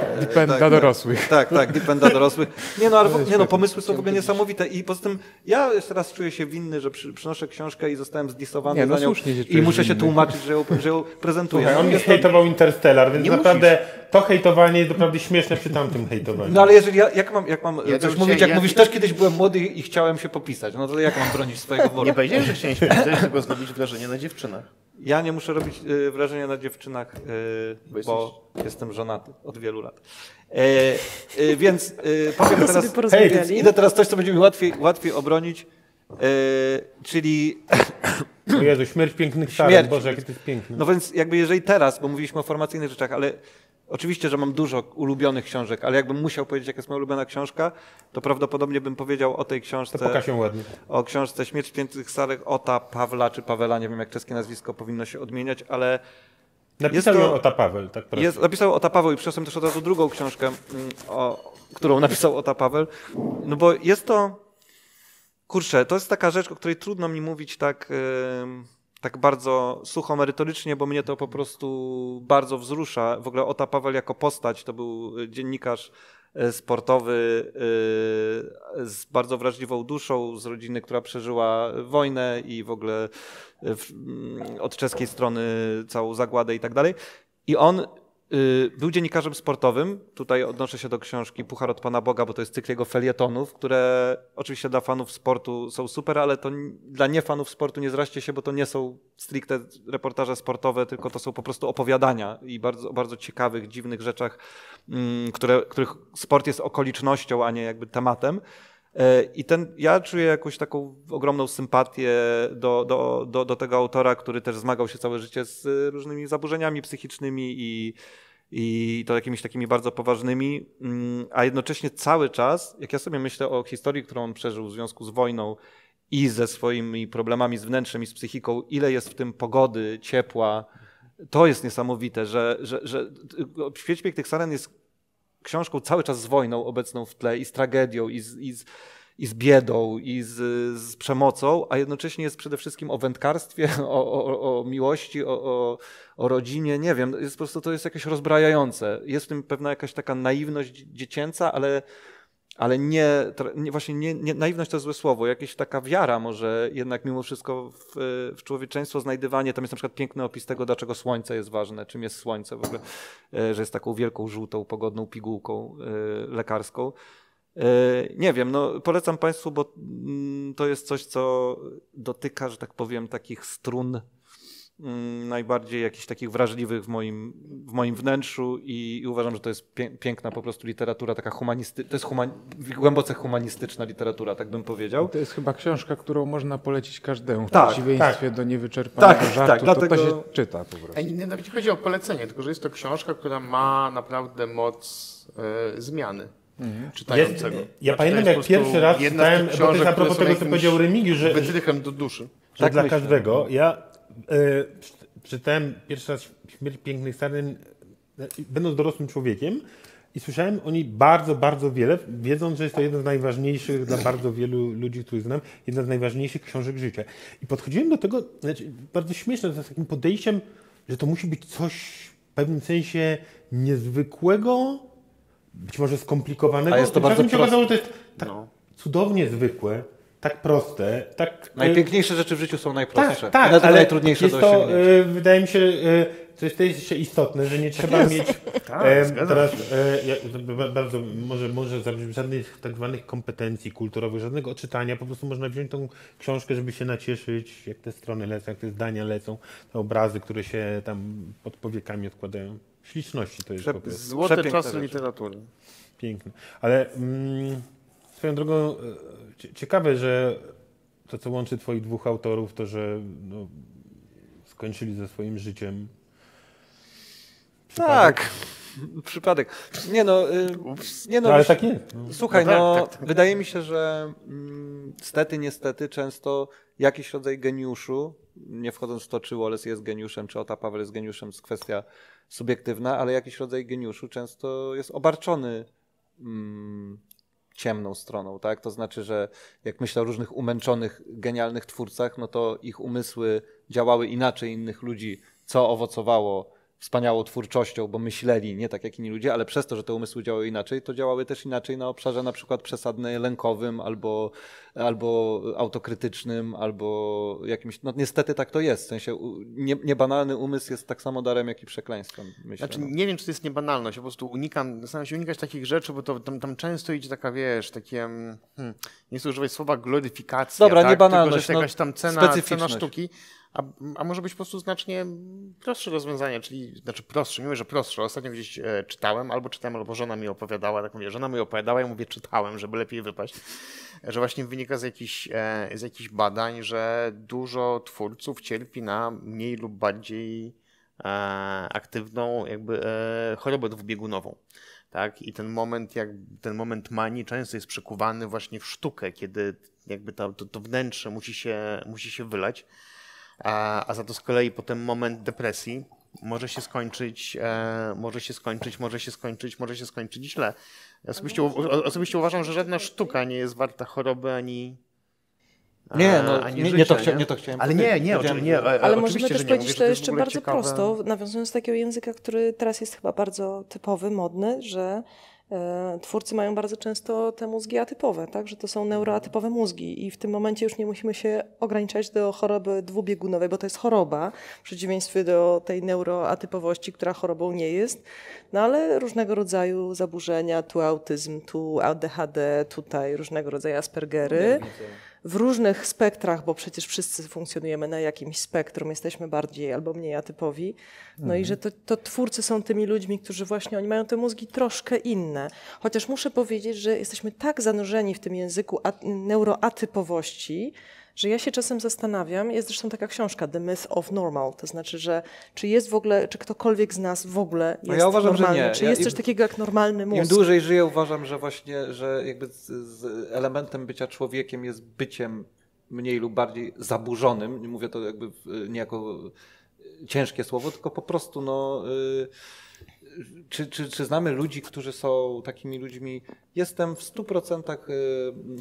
dla dorosłych. Tak, tak, Dipend dla dorosłych. Nie no, albo, nie no, pomysły są w ogóle niesamowite i poza tym ja jeszcze raz czuję się winny, że przy, przynoszę książkę i zostałem zdisowany nie, no, za nią i muszę się winny. tłumaczyć, że ją, że ją prezentuję. Słuchaj, on mi hejtował Interstellar, więc naprawdę musisz. To hejtowanie jest naprawdę śmieszne przy tamtym hejtowaniu. No ale jeżeli ja, jak mam, jak mam ja coś mówić, jak ja mówisz, ja... też kiedyś byłem młody i chciałem się popisać, no to jak mam bronić swojego wola? Nie powiedziałem, że chciałem się popisać, tylko zrobić wrażenie na dziewczynach. Ja nie muszę robić y, wrażenia na dziewczynach, y, bo, bo jestem żonaty od wielu lat. E, y, więc y, powiem teraz, hej, idę teraz coś, co będzie mi łatwiej, łatwiej obronić, y, czyli... O Jezu, śmierć pięknych szarek, Boże, jakie to jest piękne. No więc jakby jeżeli teraz, bo mówiliśmy o formacyjnych rzeczach, ale oczywiście, że mam dużo ulubionych książek, ale jakbym musiał powiedzieć, jaka jest moja ulubiona książka, to prawdopodobnie bym powiedział o tej książce... To pokaż ją ładnie. O książce Śmierć pięknych szarek Ota Pawla czy Pawela, nie wiem jak czeskie nazwisko powinno się odmieniać, ale... Napisał to, ją Ota Pavel, tak jest, napisał Ota Paweł i przyniosłem też od razu drugą książkę, o, którą napisał Ota Pavel, no bo jest to... Kurczę, to jest taka rzecz, o której trudno mi mówić tak... Yy... tak bardzo sucho merytorycznie, bo mnie to po prostu bardzo wzrusza. W ogóle Ota Pavel jako postać, to był dziennikarz sportowy z bardzo wrażliwą duszą, z rodziny, która przeżyła wojnę i w ogóle od czeskiej strony całą zagładę i tak dalej. I on był dziennikarzem sportowym. Tutaj odnoszę się do książki Puchar od Pana Boga, bo to jest cykl jego felietonów, które oczywiście dla fanów sportu są super, ale to dla niefanów sportu nie zraźcie się, bo to nie są stricte reportaże sportowe, tylko to są po prostu opowiadania i bardzo, bardzo ciekawych, dziwnych rzeczach, które, których sport jest okolicznością, a nie jakby tematem. I ten, ja czuję jakąś taką ogromną sympatię do, do, do, do tego autora, który też zmagał się całe życie z różnymi zaburzeniami psychicznymi i, i to jakimiś takimi bardzo poważnymi, a jednocześnie cały czas, jak ja sobie myślę o historii, którą on przeżył w związku z wojną i ze swoimi problemami z wnętrzem i z psychiką, ile jest w tym pogody, ciepła, to jest niesamowite, że, że, że Śpiećpiek tych Saren jest książką cały czas z wojną obecną w tle i z tragedią i z, i z, i z biedą i z, z przemocą, a jednocześnie jest przede wszystkim o wędkarstwie, o, o, o miłości, o, o, o rodzinie, nie wiem, jest po prostu to jest jakieś rozbrajające. Jest w tym pewna jakaś taka naiwność dziecięca, ale, ale nie, nie właśnie nie, nie, naiwność to złe słowo, jakaś taka wiara może jednak mimo wszystko w, w człowieczeństwo, znajdywanie, tam jest na przykład piękny opis tego, dlaczego słońce jest ważne, czym jest słońce w ogóle, że jest taką wielką, żółtą, pogodną pigułką lekarską. Nie wiem, no polecam Państwu, bo to jest coś, co dotyka, że tak powiem, takich strun najbardziej jakichś takich wrażliwych w moim, w moim wnętrzu i, i uważam, że to jest pie, piękna po prostu literatura, taka humanistyczna, to jest humani głęboce humanistyczna literatura, tak bym powiedział. To jest chyba książka, którą można polecić każdemu, w tak, przeciwieństwie tak. do niewyczerpanego tak, żartu, tak, to, dlatego... to się czyta po prostu. Nie, nawet nie chodzi o polecenie, tylko że jest to książka, która ma naprawdę moc y, zmiany. Mhm. Czytającego. Jest, ja pamiętam, jak pierwszy raz czytałem, bo to jest a propos tego, co powiedział Remigiusz, że, wytrychem do duszy. Że tak dla myślę. Każdego. Ja Yy, czytałem pierwszy raz Śmierć pięknych Saren, będąc dorosłym człowiekiem i słyszałem o niej bardzo, bardzo wiele, wiedząc, że jest to jedna z najważniejszych dla bardzo wielu ludzi, których znam, jedna z najważniejszych książek życia. I podchodziłem do tego, znaczy, bardzo śmieszne, z takim podejściem, że to musi być coś w pewnym sensie niezwykłego, być może skomplikowanego. A jest to bardzo mi się okazało, że to jest tak no. cudownie zwykłe. Tak proste. Tak, najpiękniejsze rzeczy w życiu są najprostsze. Tak, tak, ale najtrudniejsze jest do osiągnięcia. To, y, wydaje mi się, y, coś to jest jeszcze istotne, że nie trzeba tak mieć tak, e, teraz e, ja, bardzo może, może żadnych tak zwanych kompetencji kulturowych, żadnego odczytania, po prostu można wziąć tą książkę, żeby się nacieszyć, jak te strony lecą, jak te zdania lecą, te obrazy, które się tam pod powiekami odkładają. Śliczności to jest. Prze po złote czasy rzeczy. Literatury. Piękne. Ale mm, swoją drogą ciekawe, że to, co łączy twoich dwóch autorów, to, że no, skończyli ze swoim życiem. Przypadek. Tak, przypadek. Nie no, nie no, no ale myśl, tak nie. No. Słuchaj, no, tak, no tak, tak, tak. Wydaje mi się, że stety, niestety często jakiś rodzaj geniuszu, nie wchodząc w to, czy Wallace jest geniuszem, czy Ota Pavel jest geniuszem, jest kwestia subiektywna, ale jakiś rodzaj geniuszu często jest obarczony mm, ciemną stroną, tak? To znaczy, że jak myślę o różnych umęczonych, genialnych twórcach, no to ich umysły działały inaczej innych ludzi, co owocowało wspaniałą twórczością, bo myśleli nie tak jak inni ludzie, ale przez to, że te umysły działały inaczej, to działały też inaczej na obszarze na przykład przesadnie lękowym albo, albo autokrytycznym, albo jakimś... No niestety tak to jest, w sensie nie, niebanalny umysł jest tak samo darem, jak i przekleństwem. Myślę. Znaczy nie wiem, czy to jest niebanalność, ja po prostu unikam, staram się unikać takich rzeczy, bo to, tam, tam często idzie taka, wiesz, takie, hmm, nie chcę używać słowa gloryfikacja, dobra, tak? Niebanalność, tylko, że jest jakaś tam cena, cena sztuki. A, a może być po prostu znacznie prostsze rozwiązanie, czyli znaczy prostsze, nie mówię, że prostsze. Ostatnio gdzieś e, czytałem, albo czytałem, albo żona mi opowiadała, tak mówię, żona mi opowiadała, ja mówię, czytałem, żeby lepiej wypaść, że właśnie wynika z jakichś, e, z jakichś badań, że dużo twórców cierpi na mniej lub bardziej e, aktywną jakby e, chorobę dwubiegunową. Tak? I ten moment, jak, ten moment manii często jest przekuwany właśnie w sztukę, kiedy jakby ta, to, to wnętrze musi się, musi się wylać. A, a za to z kolei potem moment depresji może się skończyć, e, może się skończyć, może się skończyć, może się skończyć źle. Ja osobiście, o, osobiście uważam, że żadna sztuka nie jest warta choroby ani. A, nie, no, ani nie, życia, nie, to chcia, nie? nie to chciałem ale powiedzieć. Ale nie, nie, oczy, nie ale oczywiście, możemy też że nie, powiedzieć mówię, to jeszcze to bardzo ciekawe. Prosto, nawiązując do takiego języka, który teraz jest chyba bardzo typowy, modny, że twórcy mają bardzo często te mózgi atypowe, tak? Że to są neuroatypowe mózgi i w tym momencie już nie musimy się ograniczać do choroby dwubiegunowej, bo to jest choroba, w przeciwieństwie do tej neuroatypowości, która chorobą nie jest, no ale różnego rodzaju zaburzenia, tu autyzm, tu A D H D, tutaj różnego rodzaju Aspergery. W różnych spektrach, bo przecież wszyscy funkcjonujemy na jakimś spektrum, jesteśmy bardziej albo mniej atypowi. No mhm. i że to, to twórcy są tymi ludźmi, którzy właśnie oni mają te mózgi troszkę inne. Chociaż muszę powiedzieć, że jesteśmy tak zanurzeni w tym języku neuroatypowości, że ja się czasem zastanawiam, jest zresztą taka książka The Myth of Normal, to znaczy, że czy jest w ogóle, czy ktokolwiek z nas w ogóle jest ja uważam, normalny, że nie. czy jest ja coś im, takiego jak normalny mózg. Im dłużej żyję, uważam, że właśnie, że jakby z, z elementem bycia człowiekiem jest byciem mniej lub bardziej zaburzonym, nie mówię to jakby niejako ciężkie słowo, tylko po prostu no... Yy, Czy, czy, czy znamy ludzi, którzy są takimi ludźmi? Jestem w stu procentach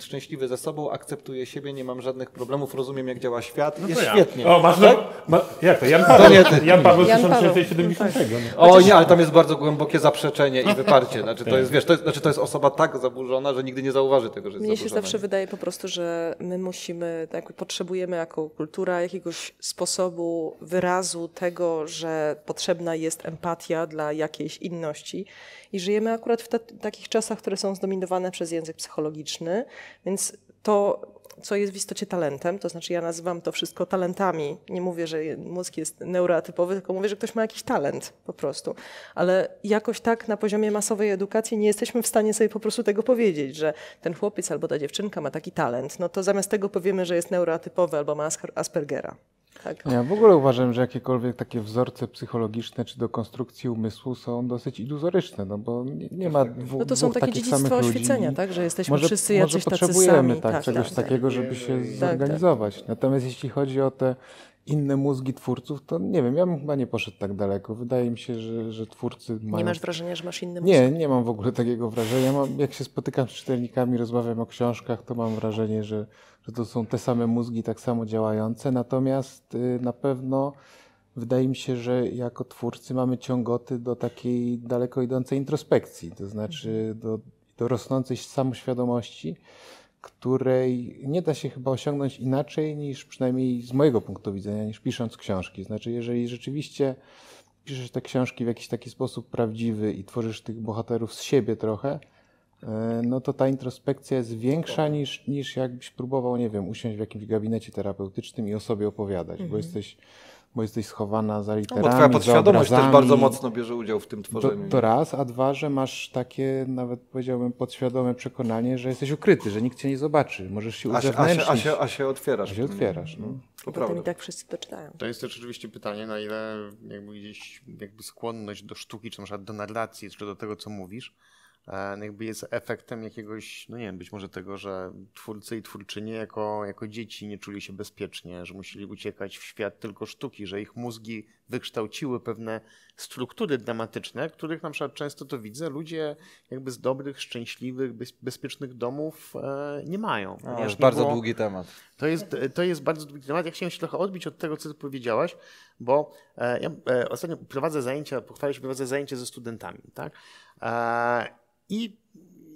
szczęśliwy ze sobą, akceptuję siebie, nie mam żadnych problemów, rozumiem jak działa świat, no jest ja. świetnie. O, masz tak? ma, Jak to? Jan Paweł, Jan Paweł tysiąc dziewięćset siedemdziesiąt. O nie, ale tam jest bardzo głębokie zaprzeczenie i wyparcie. Znaczy to jest, wiesz, to jest, znaczy to jest osoba tak zaburzona, że nigdy nie zauważy tego, że jest Mnie zaburzona. Mnie się zawsze wydaje po prostu, że my musimy, tak, potrzebujemy jako kultura jakiegoś sposobu wyrazu tego, że potrzebna jest empatia dla jakiejś inności i żyjemy akurat w takich czasach, które są zdominowane przez język psychologiczny, więc to, co jest w istocie talentem, to znaczy ja nazywam to wszystko talentami, nie mówię, że mózg jest neuroatypowy, tylko mówię, że ktoś ma jakiś talent po prostu, ale jakoś tak na poziomie masowej edukacji nie jesteśmy w stanie sobie po prostu tego powiedzieć, że ten chłopiec albo ta dziewczynka ma taki talent, no to zamiast tego powiemy, że jest neuroatypowy albo ma Aspergera. Tak. Ja w ogóle uważam, że jakiekolwiek takie wzorce psychologiczne czy do konstrukcji umysłu są dosyć iluzoryczne, no bo nie, nie ma dwóch No to są takie dziedzictwo oświecenia, tak? Że jesteśmy może, wszyscy jacyś może potrzebujemy tacy sami. Tak, tak, czegoś tak, takiego, tak. żeby się tak, zorganizować. Tak. Natomiast jeśli chodzi o te inne mózgi twórców, to nie wiem, ja bym chyba nie poszedł tak daleko. Wydaje mi się, że, że twórcy mają... Nie masz wrażenia, że masz inny mózg? Nie, nie mam w ogóle takiego wrażenia. Mam, jak się spotykam z czytelnikami, rozmawiam o książkach, to mam wrażenie, że, że to są te same mózgi tak samo działające. Natomiast y, na pewno wydaje mi się, że jako twórcy mamy ciągoty do takiej daleko idącej introspekcji, to znaczy do, do rosnącej samoświadomości, której nie da się chyba osiągnąć inaczej niż, przynajmniej z mojego punktu widzenia, niż pisząc książki. Znaczy, jeżeli rzeczywiście piszesz te książki w jakiś taki sposób prawdziwy i tworzysz tych bohaterów z siebie trochę, no to ta introspekcja jest większa niż, niż jakbyś próbował, nie wiem, usiąść w jakimś gabinecie terapeutycznym i o sobie opowiadać, mhm. bo jesteś bo jesteś schowana za literami, no, bo twoja podświadomość też bardzo mocno bierze udział w tym tworzeniu. To, to raz, a dwa, że masz takie, nawet powiedziałbym, podświadome przekonanie, że jesteś ukryty, że nikt cię nie zobaczy, możesz się uzewnętrznić. A, a, się, a się otwierasz. A się otwierasz, no. To potem i tak wszyscy to czytają. To jest też oczywiście pytanie, na ile jakby gdzieś jakby skłonność do sztuki, czy na przykład do narracji, czy do tego, co mówisz, jakby jest efektem jakiegoś, no nie wiem, być może tego, że twórcy i twórczynie jako, jako dzieci nie czuli się bezpiecznie, że musieli uciekać w świat tylko sztuki, że ich mózgi wykształciły pewne struktury dramatyczne, których na przykład często to widzę, ludzie jakby z dobrych, szczęśliwych, bezpiecznych domów e, nie mają. To jest bardzo było, długi temat. To jest, to jest bardzo długi temat. Ja chciałem się trochę odbić od tego, co ty powiedziałaś, bo e, ja e, ostatnio prowadzę zajęcia, pochwalę się, prowadzę zajęcia ze studentami, tak? E, I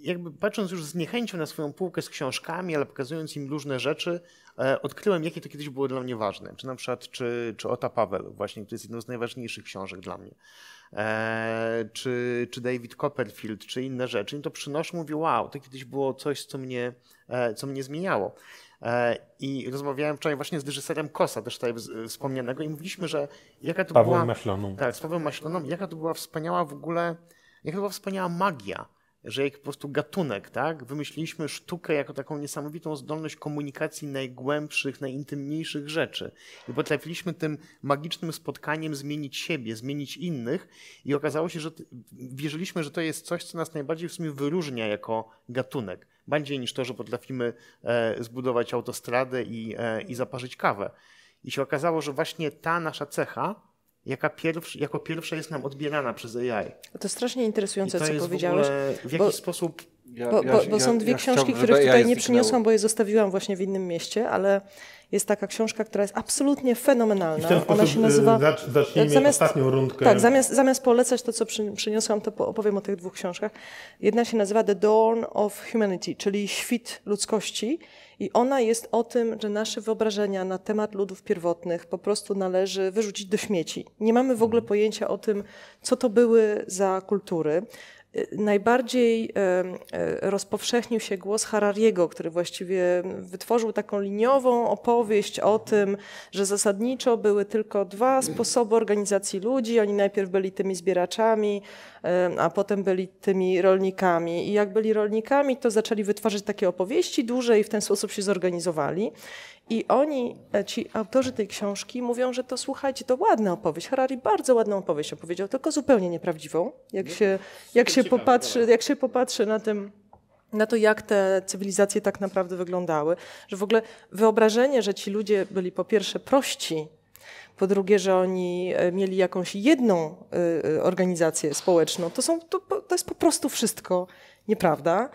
jakby patrząc już z niechęcią na swoją półkę z książkami, ale pokazując im różne rzeczy, e, odkryłem, jakie to kiedyś było dla mnie ważne. Czy na przykład, czy, czy Ota Pavel, właśnie, to jest jedną z najważniejszych książek dla mnie, e, czy, czy David Copperfield, czy inne rzeczy. I to przynoszę, mówię, wow, to kiedyś było coś, co mnie, e, co mnie zmieniało. I rozmawiałem wczoraj właśnie z reżyserem Kosa, też tutaj wspomnianego, i mówiliśmy, że jaka to Paweł była... Maśloną. Tak, z Pawłem Maśloną. Jaka to była wspaniała w ogóle, jaka to była wspaniała magia, że jak po prostu gatunek, tak? Wymyśliliśmy sztukę jako taką niesamowitą zdolność komunikacji najgłębszych, najintymniejszych rzeczy. I potrafiliśmy tym magicznym spotkaniem zmienić siebie, zmienić innych i okazało się, że wierzyliśmy, że to jest coś, co nas najbardziej w sumie wyróżnia jako gatunek. Bardziej niż to, że potrafimy e, zbudować autostradę i, e, i zaparzyć kawę. I się okazało, że właśnie ta nasza cecha Jaka pierwszy, jako pierwsza jest nam odbierana przez A I. To strasznie interesujące, to co powiedziałeś. W, w jakiś bo... sposób Ja, bo, ja, bo, bo ja, są dwie ja książki, których ja tutaj nie przyniosłam, bo je zostawiłam właśnie w innym mieście, ale jest taka książka, która jest absolutnie fenomenalna. W ten sposób Ona się nazywa... Zacz, zacznijmy zamiast, ostatnią rundkę. Tak, zamiast, zamiast polecać to, co przy, przyniosłam, to opowiem o tych dwóch książkach. Jedna się nazywa The Dawn of Humanity, czyli Świt ludzkości. I ona jest o tym, że nasze wyobrażenia na temat ludów pierwotnych po prostu należy wyrzucić do śmieci. Nie mamy w ogóle pojęcia o tym, co to były za kultury. Najbardziej rozpowszechnił się głos Harariego, który właściwie wytworzył taką liniową opowieść o tym, że zasadniczo były tylko dwa sposoby organizacji ludzi. Oni najpierw byli tymi zbieraczami, a potem byli tymi rolnikami. I jak byli rolnikami, to zaczęli wytwarzać takie opowieści duże i w ten sposób się zorganizowali. I oni, ci autorzy tej książki mówią, że to słuchajcie, to ładna opowieść. Harari bardzo ładną opowieść opowiedział, tylko zupełnie nieprawdziwą. Jak się, jak się, popatrzy, jak się popatrzy na tym... na to, jak te cywilizacje tak naprawdę wyglądały, że w ogóle wyobrażenie, że ci ludzie byli po pierwsze prości, po drugie, że oni mieli jakąś jedną organizację społeczną, to, są, to, to jest po prostu wszystko nieprawda.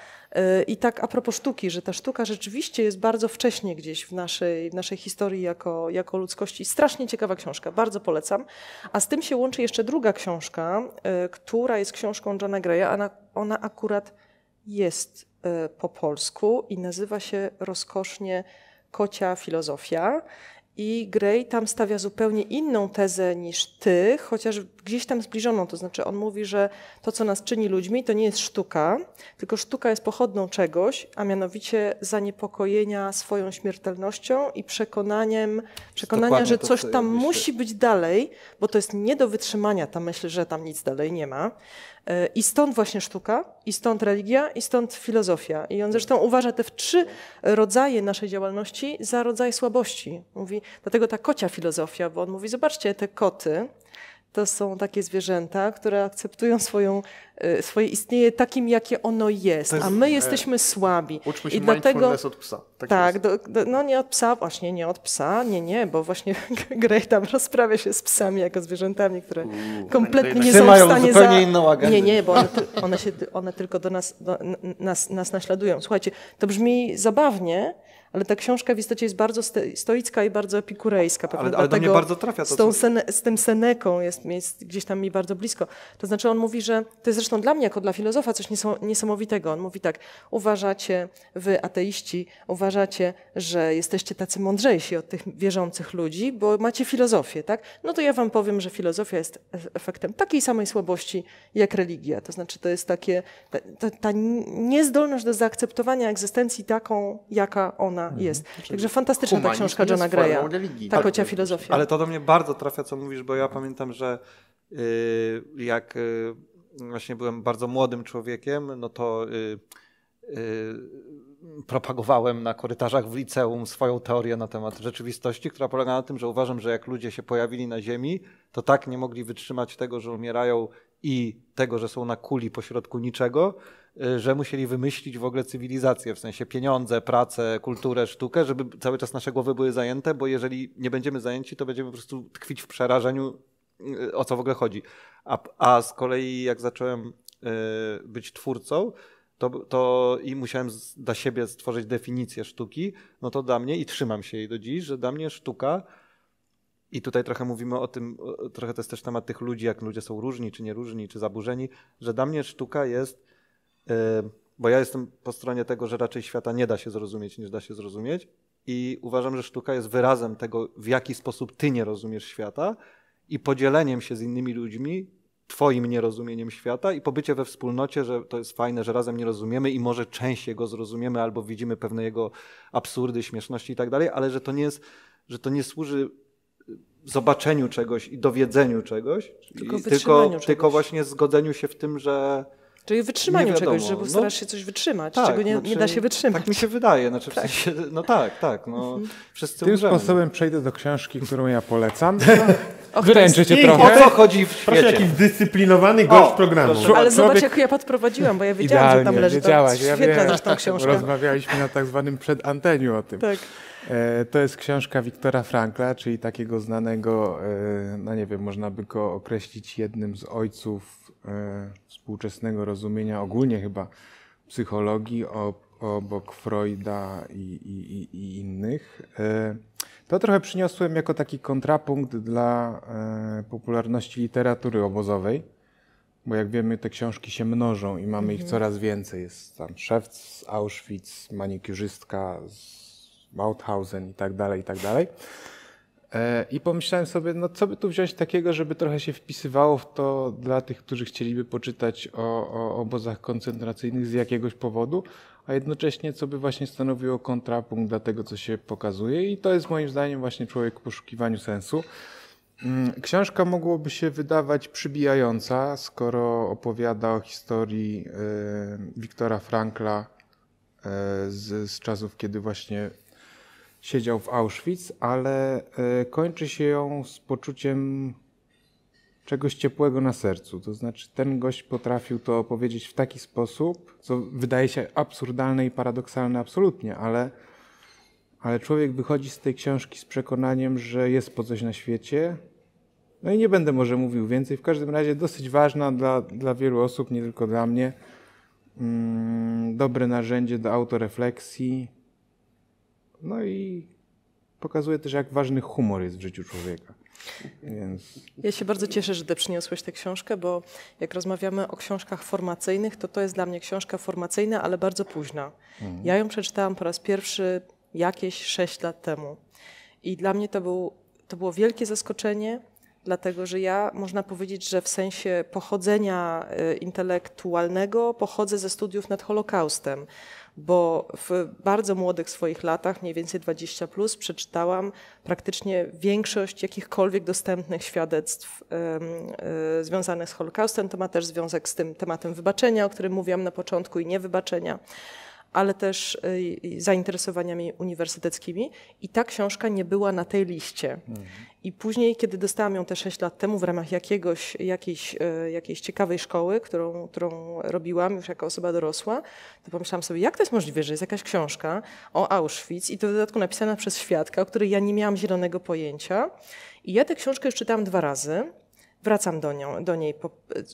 I tak a propos sztuki, że ta sztuka rzeczywiście jest bardzo wcześnie gdzieś w naszej, w naszej historii jako, jako ludzkości. Strasznie ciekawa książka, bardzo polecam. A z tym się łączy jeszcze druga książka, która jest książką Johna Greya, ona, ona akurat jest po polsku i nazywa się rozkosznie Kocia filozofia. I Grey tam stawia zupełnie inną tezę niż ty, chociaż gdzieś tam zbliżoną. To znaczy on mówi, że to, co nas czyni ludźmi, to nie jest sztuka, tylko sztuka jest pochodną czegoś, a mianowicie zaniepokojenia swoją śmiertelnością i przekonaniem, przekonania, że coś tam musi być dalej, bo to jest nie do wytrzymania ta myśl, że tam nic dalej nie ma. I stąd właśnie sztuka, i stąd religia, i stąd filozofia. I on zresztą uważa te trzy rodzaje naszej działalności za rodzaj słabości. Mówi, dlatego ta kocia filozofia, bo on mówi, zobaczcie, te koty to są takie zwierzęta, które akceptują swoją, swoje istnienie takim, jakie ono jest, jest a my jesteśmy e, słabi. Uczmy się I dlatego od psa. Tak, tak do, do, no nie od psa, właśnie nie od psa, nie, nie, bo właśnie Grey tam rozprawia się z psami jako zwierzętami, które Uuu, kompletnie nie są w stanie za... inną agendę. Nie, nie, bo one, one, się, one tylko do nas, do, nas, nas naśladują. Słuchajcie, to brzmi zabawnie, ale ta książka w istocie jest bardzo stoicka i bardzo epikurejska. Ale, ale do mnie bardzo trafia to. Z, tą sen, z tym Seneką jest, jest gdzieś tam mi bardzo blisko. To znaczy on mówi, że to jest zresztą dla mnie jako dla filozofa coś niesamowitego. On mówi tak, uważacie, wy ateiści, uważacie, że jesteście tacy mądrzejsi od tych wierzących ludzi, bo macie filozofię, tak? No to ja wam powiem, że filozofia jest efektem takiej samej słabości jak religia. To znaczy to jest takie, ta, ta niezdolność do zaakceptowania egzystencji taką, jaka ona jest. Hmm. Także fantastyczna ta książka Johna Greya, ta kocia filozofia. Ale to do mnie bardzo trafia, co mówisz, bo ja pamiętam, że y, jak y, właśnie byłem bardzo młodym człowiekiem, no to y, y, propagowałem na korytarzach w liceum swoją teorię na temat rzeczywistości, która polega na tym, że uważam, że jak ludzie się pojawili na Ziemi, to tak nie mogli wytrzymać tego, że umierają i tego, że są na kuli pośrodku niczego, że musieli wymyślić w ogóle cywilizację, w sensie pieniądze, pracę, kulturę, sztukę, żeby cały czas nasze głowy były zajęte, bo jeżeli nie będziemy zajęci, to będziemy po prostu tkwić w przerażeniu, o co w ogóle chodzi. A, a z kolei jak zacząłem być twórcą, to, to i musiałem dla siebie stworzyć definicję sztuki, no to dla mnie, i trzymam się jej do dziś, że dla mnie sztuka, i tutaj trochę mówimy o tym, trochę to jest też temat tych ludzi, jak ludzie są różni, czy nie różni, czy zaburzeni, że dla mnie sztuka jest, bo ja jestem po stronie tego, że raczej świata nie da się zrozumieć, niż da się zrozumieć, i uważam, że sztuka jest wyrazem tego, w jaki sposób ty nie rozumiesz świata, i podzieleniem się z innymi ludźmi twoim nierozumieniem świata, i pobycie we wspólnocie, że to jest fajne, że razem nie rozumiemy i może częściej go zrozumiemy albo widzimy pewne jego absurdy, śmieszności i tak dalej, ale że to nie jest, że to nie służy zobaczeniu czegoś i dowiedzeniu czegoś, tylko, i tylko, czegoś. tylko właśnie zgodzeniu się w tym, że... Czyli wytrzymaniu czegoś, żeby no, starasz się coś wytrzymać, tak, czego nie, znaczy, nie da się wytrzymać. Tak mi się wydaje. Znaczy, tak. W sensie, no tak, tak. No, wszyscy Tym umrzemy. sposobem przejdę do książki, którą ja polecam. Wyręczy cię trochę. O co chodzi w świecie? Proszę, jakiś dyscyplinowany gość programu. Proszę, ale zobacz, jak ja podprowadziłam, bo ja wiedziałam, Idealnie, że tam leży to świetna zresztą książka. Rozmawialiśmy na tak zwanym przedanteniu o tym. Tak. E, to jest książka Wiktora Frankla, czyli takiego znanego, e, no nie wiem, można by go określić jednym z ojców e, współczesnego rozumienia ogólnie chyba psychologii, o, obok Freuda i, i, i innych. To trochę przyniosłem jako taki kontrapunkt dla popularności literatury obozowej, bo jak wiemy, te książki się mnożą i mamy mhm. ich coraz więcej. Jest tam Szewc z Auschwitz, Manikiurzystka z Mauthausen i tak dalej, i tak dalej. I pomyślałem sobie, no co by tu wziąć takiego, żeby trochę się wpisywało w to dla tych, którzy chcieliby poczytać o, o obozach koncentracyjnych z jakiegoś powodu, a jednocześnie co by właśnie stanowiło kontrapunkt dla tego, co się pokazuje. I to jest moim zdaniem właśnie Człowiek w poszukiwaniu sensu. Książka mogłoby się wydawać przybijająca, skoro opowiada o historii Wiktora Frankla z, z czasów, kiedy właśnie siedział w Auschwitz, ale kończy się ją z poczuciem czegoś ciepłego na sercu. To znaczy ten gość potrafił to opowiedzieć w taki sposób, co wydaje się absurdalne i paradoksalne absolutnie, ale, ale człowiek wychodzi z tej książki z przekonaniem, że jest po coś na świecie. No i nie będę może mówił więcej. W każdym razie dosyć ważna dla, dla wielu osób, nie tylko dla mnie. Mm, dobre narzędzie do autorefleksji. No i pokazuje też, jak ważny humor jest w życiu człowieka. Więc... Ja się bardzo cieszę, że ty przyniosłeś tę książkę, bo jak rozmawiamy o książkach formacyjnych, to to jest dla mnie książka formacyjna, ale bardzo późna. Mhm. Ja ją przeczytałam po raz pierwszy jakieś sześć lat temu. I dla mnie to, był, to było wielkie zaskoczenie, dlatego że ja, można powiedzieć, że w sensie pochodzenia intelektualnego pochodzę ze studiów nad Holokaustem, bo w bardzo młodych swoich latach, mniej więcej dwadzieścia plus, przeczytałam praktycznie większość jakichkolwiek dostępnych świadectw y, y, związanych z Holokaustem. To ma też związek z tym tematem wybaczenia, o którym mówiłam na początku, i niewybaczenia, ale też y, y, zainteresowaniami uniwersyteckimi. I ta książka nie była na tej liście. Mhm. I później, kiedy dostałam ją te sześć lat temu w ramach jakiegoś, jakiejś, jakiejś ciekawej szkoły, którą, którą robiłam już jako osoba dorosła, to pomyślałam sobie, jak to jest możliwe, że jest jakaś książka o Auschwitz i to w dodatku napisana przez świadka, o której ja nie miałam zielonego pojęcia. I ja tę książkę już czytałam dwa razy. Wracam do, nią, do niej, po,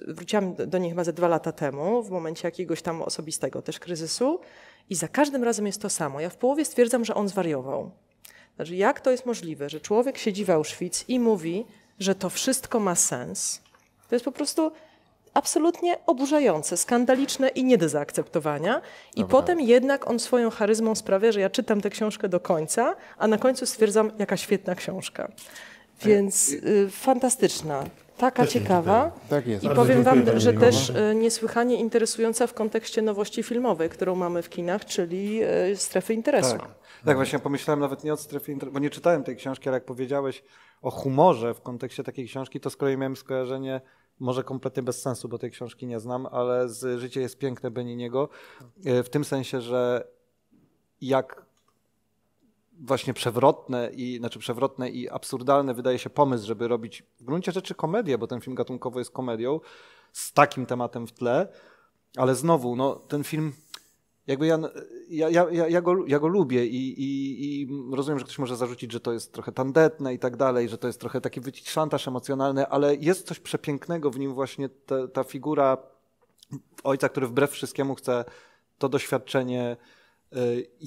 wróciłam do niej chyba ze dwa lata temu, w momencie jakiegoś tam osobistego też kryzysu, i za każdym razem jest to samo. Ja w połowie stwierdzam, że on zwariował. Znaczy, jak to jest możliwe, że człowiek siedzi w Auschwitz i mówi, że to wszystko ma sens? To jest po prostu absolutnie oburzające, skandaliczne i nie do zaakceptowania. I Dobra. potem jednak on swoją charyzmą sprawia, że ja czytam tę książkę do końca, a na końcu stwierdzam, jaka świetna książka. Więc y, fantastyczna. Taka ciekawa. Tak jest. I powiem wam, że też niesłychanie interesująca w kontekście nowości filmowej, którą mamy w kinach, czyli strefy interesu. Tak, tak właśnie pomyślałem nawet nie od strefy interesu, bo nie czytałem tej książki, ale jak powiedziałeś o humorze w kontekście takiej książki, to z kolei miałem skojarzenie, może kompletnie bez sensu, bo tej książki nie znam, ale z Życie jest piękne Beniniego, w tym sensie, że jak właśnie przewrotne i, znaczy przewrotne i absurdalne wydaje się pomysł, żeby robić w gruncie rzeczy komedię, bo ten film gatunkowo jest komedią, z takim tematem w tle, ale znowu, no, ten film, jakby ja, ja, ja, ja, go, ja go lubię i, i, i rozumiem, że ktoś może zarzucić, że to jest trochę tandetne i tak dalej, że to jest trochę taki wycisk, szantaż emocjonalny, ale jest coś przepięknego w nim właśnie ta, ta figura ojca, który wbrew wszystkiemu chce to doświadczenie,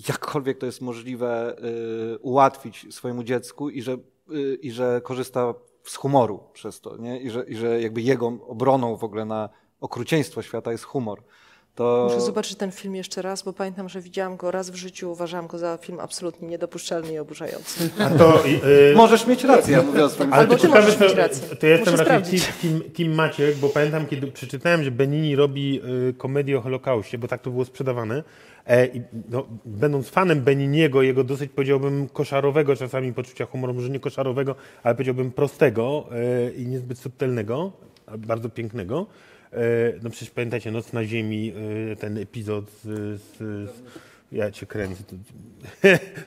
jakkolwiek to jest możliwe, y, ułatwić swojemu dziecku i że, y, i że korzysta z humoru przez to, nie? I że, i że jakby jego obroną w ogóle na okrucieństwo świata jest humor. To... Muszę zobaczyć ten film jeszcze raz, bo pamiętam, że widziałam go raz w życiu, uważałam go za film absolutnie niedopuszczalny i oburzający. A to, yy... Możesz mieć rację, ja mówię o swoim filmie. Ale to ciekawe, to, to, to ja jestem raczej team, team Maciek, bo pamiętam, kiedy przeczytałem, że Benini robi y, komedię o Holokauście, bo tak to było sprzedawane. E, i, no, będąc fanem Beniniego, jego dosyć, powiedziałbym, koszarowego czasami poczucia humoru, może nie koszarowego, ale powiedziałbym prostego y, i niezbyt subtelnego, bardzo pięknego. No przecież pamiętacie Noc na ziemi, ten epizod z, z, z ja cię kręcę,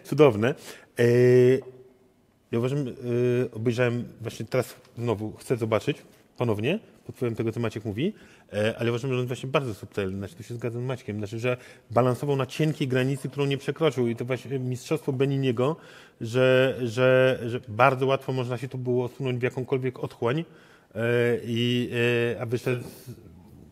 cudowne. Ja uważam, obejrzałem właśnie teraz znowu, chcę zobaczyć ponownie, pod wpływem tego, co Maciek mówi, ale uważam, że on jest właśnie bardzo subtelny, znaczy tu się zgadzam z Maćkiem, znaczy, że balansował na cienkiej granicy, którą nie przekroczył i to właśnie mistrzostwo Beniniego, że, że, że bardzo łatwo można się tu było osunąć w jakąkolwiek otchłań, I, a wyszedł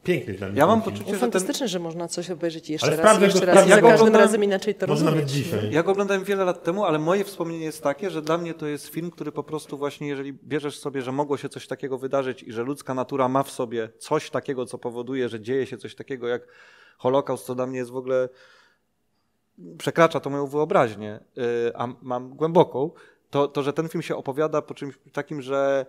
piękny dla mnie. Ja mam poczucie, że fantastyczne, ten... że można coś obejrzeć jeszcze ale raz, jeszcze raz, za każdym razem inaczej to rozumieć. Może nawet dzisiaj. Ja go oglądałem wiele lat temu, ale moje wspomnienie jest takie, że dla mnie to jest film, który po prostu właśnie, jeżeli bierzesz sobie, że mogło się coś takiego wydarzyć i że ludzka natura ma w sobie coś takiego, co powoduje, że dzieje się coś takiego jak Holokaust, co dla mnie jest w ogóle... przekracza to moją wyobraźnię, a mam głęboką, to, to że ten film się opowiada po czymś takim, że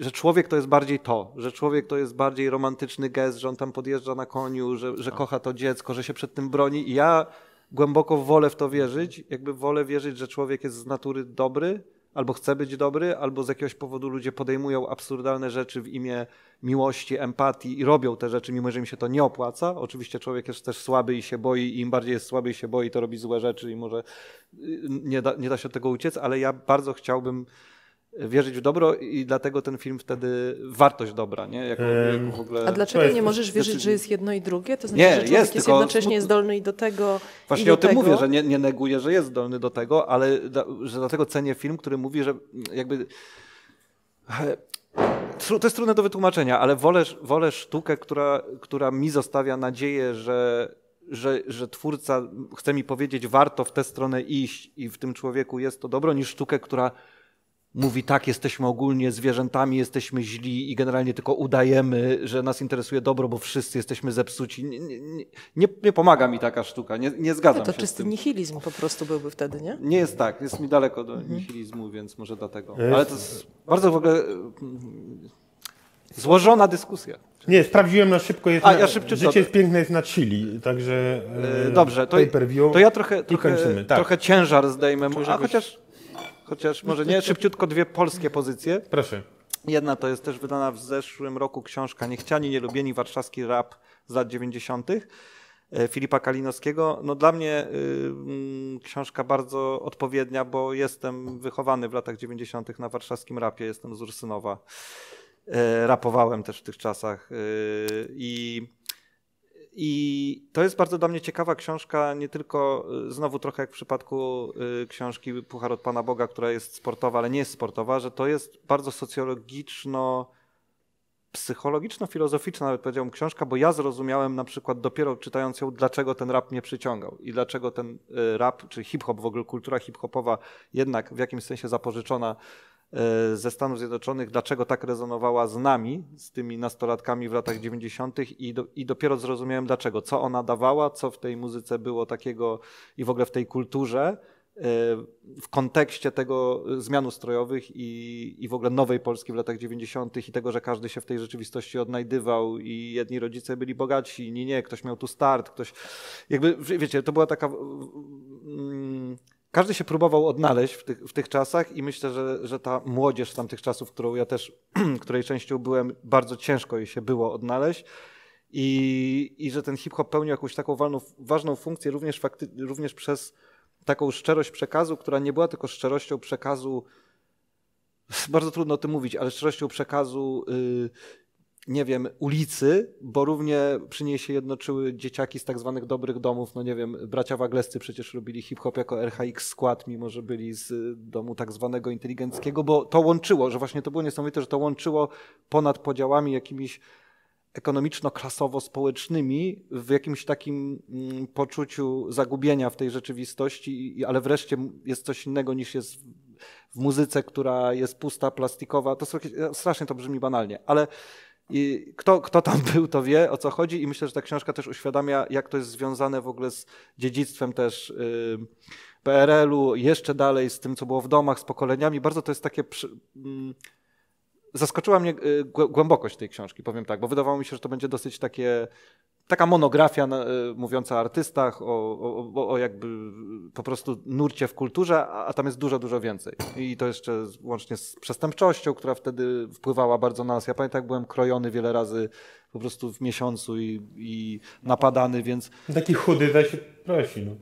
że człowiek to jest bardziej to, że człowiek to jest bardziej romantyczny gest, że on tam podjeżdża na koniu, że, że kocha to dziecko, że się przed tym broni. I ja głęboko wolę w to wierzyć, jakby wolę wierzyć, że człowiek jest z natury dobry, albo chce być dobry, albo z jakiegoś powodu ludzie podejmują absurdalne rzeczy w imię miłości, empatii i robią te rzeczy, mimo że im się to nie opłaca. Oczywiście człowiek jest też słaby i się boi i im bardziej jest słaby i się boi, to robi złe rzeczy i może nie da, nie da się od tego uciec, ale ja bardzo chciałbym wierzyć w dobro i dlatego ten film wtedy wartość dobra, nie? Jak, jak w ogóle... A dlaczego nie możesz wierzyć, że jest jedno i drugie? To znaczy, nie, że człowiek jest, jest jednocześnie zdolny i do tego. Właśnie i do o tym tego. Mówię, że nie, nie neguję, że jest zdolny do tego, ale da, że dlatego cenię film, który mówi, że jakby. To jest trudne do wytłumaczenia, ale wolę, wolę sztukę, która, która mi zostawia nadzieję, że. Że, że twórca chce mi powiedzieć, warto w tę stronę iść i w tym człowieku jest to dobro, niż sztukę, która mówi tak, jesteśmy ogólnie zwierzętami, jesteśmy źli i generalnie tylko udajemy, że nas interesuje dobro, bo wszyscy jesteśmy zepsuci. Nie, nie, nie, nie pomaga mi taka sztuka, nie, nie zgadzam się z tym. To czysty nihilizm po prostu byłby wtedy, nie? Nie jest tak, jest mi daleko do mhm. nihilizmu, więc może dlatego. Ale to jest bardzo w ogóle złożona dyskusja. Nie, sprawdziłem na szybko, jest A, na, ja Życie to... jest piękne jest na Chili, także e, dobrze, to, to ja trochę, trochę, tak. trochę ciężar zdejmę, a chociaż... Chociaż może nie, szybciutko dwie polskie pozycje. Proszę. Jedna to jest też wydana w zeszłym roku książka Niechciani, nielubieni, warszawski rap z lat dziewięćdziesiątych Filipa Kalinowskiego. No dla mnie y, książka bardzo odpowiednia, bo jestem wychowany w latach dziewięćdziesiątych na warszawskim rapie, jestem z Ursynowa. Y, rapowałem też w tych czasach. Y, i, I to jest bardzo dla mnie ciekawa książka, nie tylko, znowu trochę jak w przypadku książki Puchar od Pana Boga, która jest sportowa, ale nie jest sportowa, że to jest bardzo socjologiczno, psychologiczno-filozoficzna, nawet powiedziałbym, książka, bo ja zrozumiałem na przykład dopiero czytając ją, dlaczego ten rap mnie przyciągał i dlaczego ten rap, czy hip-hop, w ogóle kultura hip-hopowa jednak w jakimś sensie zapożyczona ze Stanów Zjednoczonych, dlaczego tak rezonowała z nami, z tymi nastolatkami w latach dziewięćdziesiątych i, do, i dopiero zrozumiałem dlaczego, co ona dawała, co w tej muzyce było takiego i w ogóle w tej kulturze, w kontekście tego zmian ustrojowych i, i w ogóle nowej Polski w latach dziewięćdziesiątych i tego, że każdy się w tej rzeczywistości odnajdywał i jedni rodzice byli bogaci, inni nie, ktoś miał tu start, ktoś... Jakby, wiecie, to była taka... Mm, Każdy się próbował odnaleźć w tych, w tych czasach i myślę, że, że ta młodzież z tamtych czasów, którą ja też, której częścią byłem, bardzo ciężko jej się było odnaleźć i, i że ten hip-hop pełnił jakąś taką walną, ważną funkcję również, fakty, również przez taką szczerość przekazu, która nie była tylko szczerością przekazu, bardzo trudno o tym mówić, ale szczerością przekazu yy, nie wiem, ulicy, bo równie przy niej się jednoczyły dzieciaki z tak zwanych dobrych domów, no nie wiem, bracia Waglescy przecież robili hip-hop jako R H X skład, mimo że byli z domu tak zwanego inteligenckiego, bo to łączyło, że właśnie to było niesamowite, że to łączyło ponad podziałami jakimiś ekonomiczno-klasowo-społecznymi w jakimś takim poczuciu zagubienia w tej rzeczywistości, ale wreszcie jest coś innego niż jest w muzyce, która jest pusta, plastikowa, to strasznie to brzmi banalnie, ale I kto, kto tam był, to wie, o co chodzi i myślę, że ta książka też uświadamia, jak to jest związane w ogóle z dziedzictwem też P R L u, jeszcze dalej z tym, co było w domach, z pokoleniami. Bardzo to jest takie... Zaskoczyła mnie głębokość tej książki, powiem tak, bo wydawało mi się, że to będzie dosyć takie... Taka monografia na, mówiąca o artystach, o, o, o jakby po prostu nurcie w kulturze, a, a tam jest dużo, dużo więcej. I to jeszcze łącznie z przestępczością, która wtedy wpływała bardzo na nas. Ja pamiętam, jak byłem krojony wiele razy po prostu w miesiącu i, i napadany, więc... Taki chudy da się prosi, no.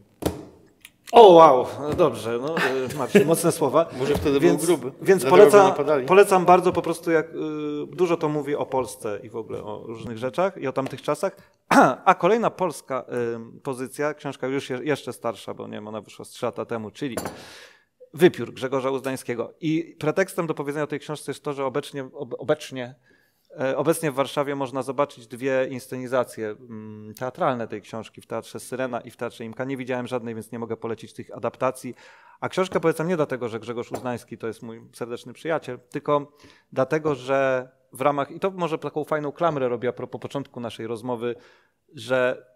O, wow, dobrze, no, Marcin, mocne słowa. Może wtedy więc, był gruby. Więc polecam, polecam bardzo po prostu, jak y, dużo to mówi o Polsce i w ogóle o różnych rzeczach i o tamtych czasach. A kolejna polska y, pozycja, książka już je, jeszcze starsza, bo nie wiem, ona wyszła z trzy lata temu, czyli Wypiór Grzegorza Uzdańskiego. I pretekstem do powiedzenia o tej książce jest to, że obecnie, ob, obecnie Obecnie w Warszawie można zobaczyć dwie inscenizacje teatralne tej książki w Teatrze Syrena i w Teatrze Imka. Nie widziałem żadnej, więc nie mogę polecić tych adaptacji. A książka polecam nie dlatego, że Grzegorz Uzdański to jest mój serdeczny przyjaciel, tylko dlatego, że w ramach, i to może taką fajną klamrę robię a propos początku naszej rozmowy, że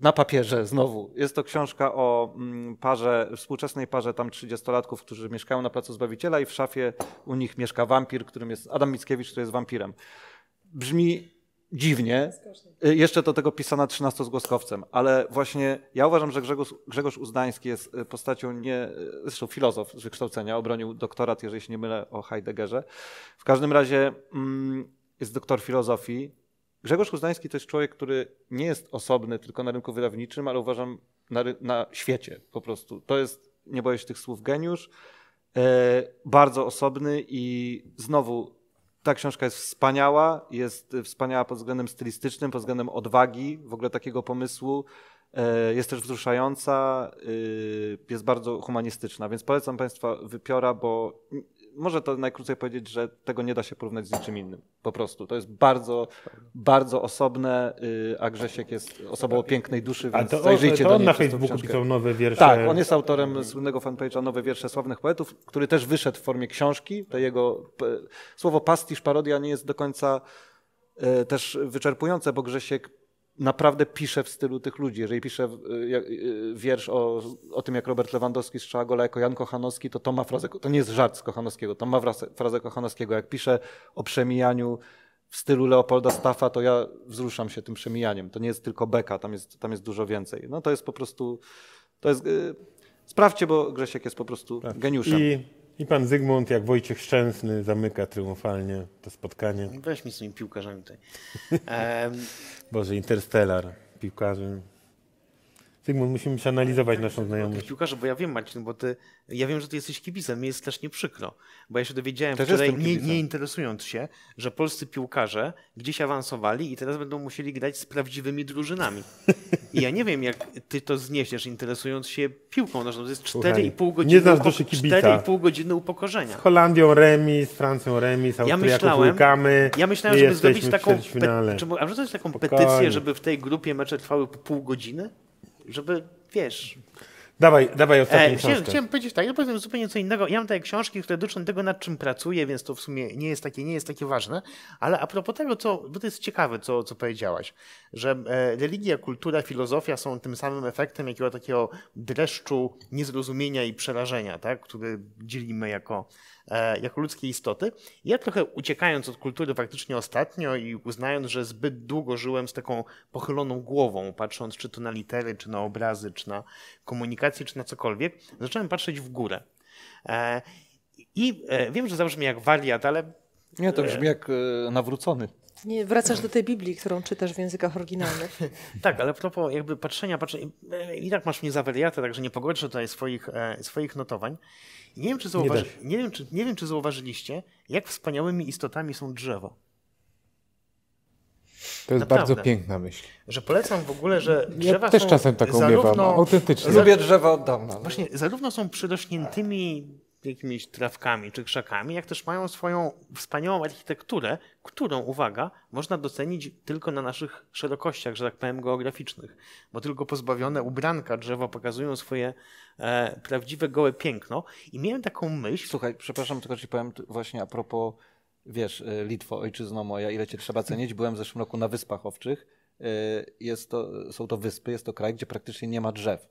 na papierze znowu jest to książka o parze, współczesnej parze tam trzydziestolatków, którzy mieszkają na Placu Zbawiciela i w szafie u nich mieszka wampir, którym jest Adam Mickiewicz, który jest wampirem. Brzmi dziwnie, jeszcze do tego pisana trzynastozgłoskowcem, ale właśnie ja uważam, że Grzegorz, Grzegorz Uzdański jest postacią, nie, zresztą filozof z wykształcenia, obronił doktorat, jeżeli się nie mylę, o Heideggerze. W każdym razie jest doktor filozofii. Grzegorz Uzdański to jest człowiek, który nie jest osobny tylko na rynku wydawniczym, ale uważam na, na świecie po prostu. To jest, nie boję się tych słów, geniusz, yy, bardzo osobny i znowu ta książka jest wspaniała, jest wspaniała pod względem stylistycznym, pod względem odwagi, w ogóle takiego pomysłu, yy, jest też wzruszająca, yy, jest bardzo humanistyczna, więc polecam Państwa Wypiora, bo może to najkrócej powiedzieć, że tego nie da się porównać z niczym innym. Po prostu. To jest bardzo, bardzo osobne, a Grzesiek jest osobą o pięknej duszy, więc to, zajrzyjcie to do niej. A on na Facebooku pisał nowe wiersze. Tak, on jest autorem słynnego fanpage'a Nowe Wiersze Sławnych Poetów, który też wyszedł w formie książki. To jego słowo pastisz, parodia nie jest do końca też wyczerpujące, bo Grzesiek naprawdę pisze w stylu tych ludzi. Jeżeli pisze wiersz o, o tym, jak Robert Lewandowski strzela gola jako Jan Kochanowski, to to ma frazę, to nie jest żart z Kochanowskiego, to ma frazę Kochanowskiego. Jak pisze o przemijaniu w stylu Leopolda Staffa, to ja wzruszam się tym przemijaniem. To nie jest tylko beka, tam jest, tam jest dużo więcej. No to jest po prostu, to jest, yy, sprawdźcie, bo Grzesiek jest po prostu tak. geniuszem. I, I pan Zygmunt, jak Wojciech Szczęsny, zamyka triumfalnie to spotkanie. Weź mi z tymi piłkarzami tutaj. Um. Boże, Interstellar, piłkarzy. Zygmunt, musimy przeanalizować naszą znajomość. Piłkarze, bo ja wiem, Marcin, bo ty, ja wiem, że ty jesteś kibicem, mi jest strasznie przykro, bo ja się dowiedziałem też wczoraj, nie, nie interesując się, że polscy piłkarze gdzieś awansowali i teraz będą musieli grać z prawdziwymi drużynami. I ja nie wiem, jak ty to zniesiesz, interesując się piłką nożną. To jest cztery i pół godziny upokorzenia. Z Holandią remis, z Francją remis, Austriaką łykamy. Ja myślałem, żeby zrobić taką, a może zrobić taką petycję, żeby w tej grupie mecze trwały po pół godziny? Żeby, wiesz... Dawaj, dawaj ostatnią e, książkę. Chciałem powiedzieć tak, ja powiem zupełnie co innego. Ja mam takie książki, które dotyczą tego, nad czym pracuję, więc to w sumie nie jest takie, nie jest takie ważne. Ale a propos tego, co, bo to jest ciekawe, co, co powiedziałaś, że e, religia, kultura, filozofia są tym samym efektem jakiego takiego dreszczu niezrozumienia i przerażenia, tak, który dzielimy jako, e, jako ludzkie istoty. Ja trochę uciekając od kultury faktycznie ostatnio i uznając, że zbyt długo żyłem z taką pochyloną głową, patrząc czy to na litery, czy na obrazy, czy na komunikację, czy na cokolwiek, zacząłem patrzeć w górę. E, I e, wiem, że zabrzmi jak wariat, ale... Nie, to brzmi jak e, nawrócony. Nie, wracasz do tej Biblii, którą czytasz w językach oryginalnych. Tak, ale a propos jakby patrzenia, patrzenia e, i tak masz mnie za wariatę, także nie pogorszę tutaj swoich, e, swoich notowań. I nie wiem, czy zauważy, nie, nie, wiem, czy, nie wiem, czy zauważyliście, jak wspaniałymi istotami są drzewa. To jest naprawdę bardzo piękna myśl. Że polecam w ogóle, że drzewa ja też są czasem taką zarówno, miewam, autentycznie. Lubię drzewa od dawna. Właśnie, zarówno są przyrośniętymi jakimiś trawkami czy krzakami, jak też mają swoją wspaniałą architekturę, którą, uwaga, można docenić tylko na naszych szerokościach, że tak powiem, geograficznych. Bo tylko pozbawione ubranka drzewa pokazują swoje e, prawdziwe, gołe piękno. I miałem taką myśl... Słuchaj, przepraszam, tylko ci powiem właśnie a propos... Wiesz, Litwo, ojczyzno moja, ile cię trzeba cenić. Byłem w zeszłym roku na Wyspach Owczych. Jest to, są to wyspy, jest to kraj, gdzie praktycznie nie ma drzew.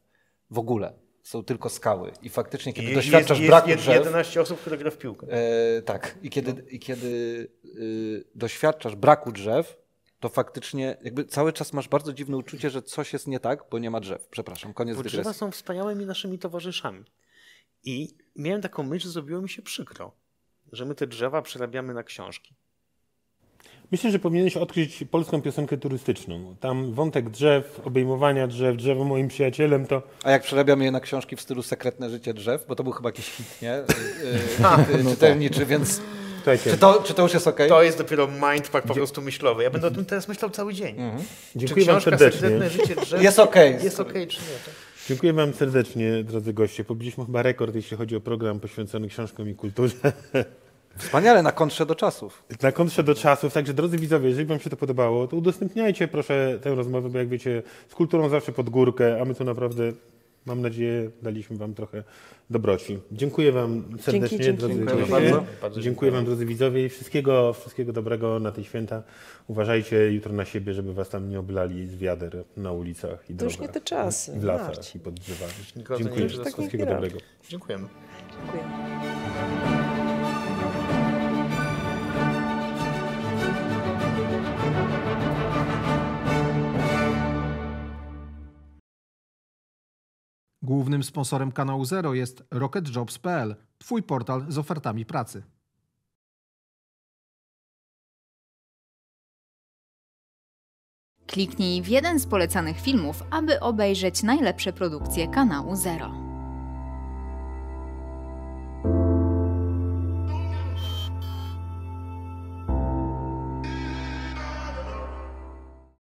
W ogóle. Są tylko skały. I faktycznie, kiedy jest, doświadczasz jest, braku jest drzew... jedenaście osób, które gra w piłkę. E, tak. I kiedy, no. i kiedy y, doświadczasz braku drzew, to faktycznie jakby cały czas masz bardzo dziwne uczucie, że coś jest nie tak, bo nie ma drzew. Przepraszam, koniec dygresji. Drzewa są wspaniałymi naszymi towarzyszami. I miałem taką myśl, że zrobiło mi się przykro, że my te drzewa przerabiamy na książki. Myślę, że powinieneś odkryć polską piosenkę turystyczną. Tam wątek drzew, obejmowania drzew, drzewo moim przyjacielem to... A jak przerabiamy je na książki w stylu Sekretne życie drzew, bo to był chyba jakiś hit, nie? Yy, czytelniczy, no więc... Czy to, czy to już jest okej? Okay? To jest dopiero mindfuck po prostu myślowy. Ja będę o tym teraz myślał cały dzień. Mhm. Dziękuję wam serdecznie. Sekretne życie drzew jest okej, okay, jest okay, czy nie? Tak? Dziękuję wam serdecznie, drodzy goście. Pobiliśmy chyba rekord, jeśli chodzi o program poświęcony książkom i kulturze. Wspaniale, na kontrze do czasów. Na kontrze do czasów, także drodzy widzowie, jeżeli wam się to podobało, to udostępniajcie proszę tę rozmowę, bo jak wiecie, z kulturą zawsze pod górkę, a my tu naprawdę, mam nadzieję, daliśmy wam trochę dobroci. Dziękuję wam serdecznie, dzięki, drodzy dziękuję widzowie. Bardzo, bardzo dziękuję wam, drodzy widzowie, i wszystkiego, wszystkiego dobrego na te święta. Uważajcie jutro na siebie, żeby was tam nie oblali z wiader na ulicach i to drogach, już nie te czasy. W lasach Marcin. I pod drzewami. Dziękuję. Za tak wszystkiego dobrego. Dziękujemy. Dziękuję. Głównym sponsorem kanału Zero jest rocket jobs kropka p l, twój portal z ofertami pracy. Kliknij w jeden z polecanych filmów, aby obejrzeć najlepsze produkcje kanału Zero.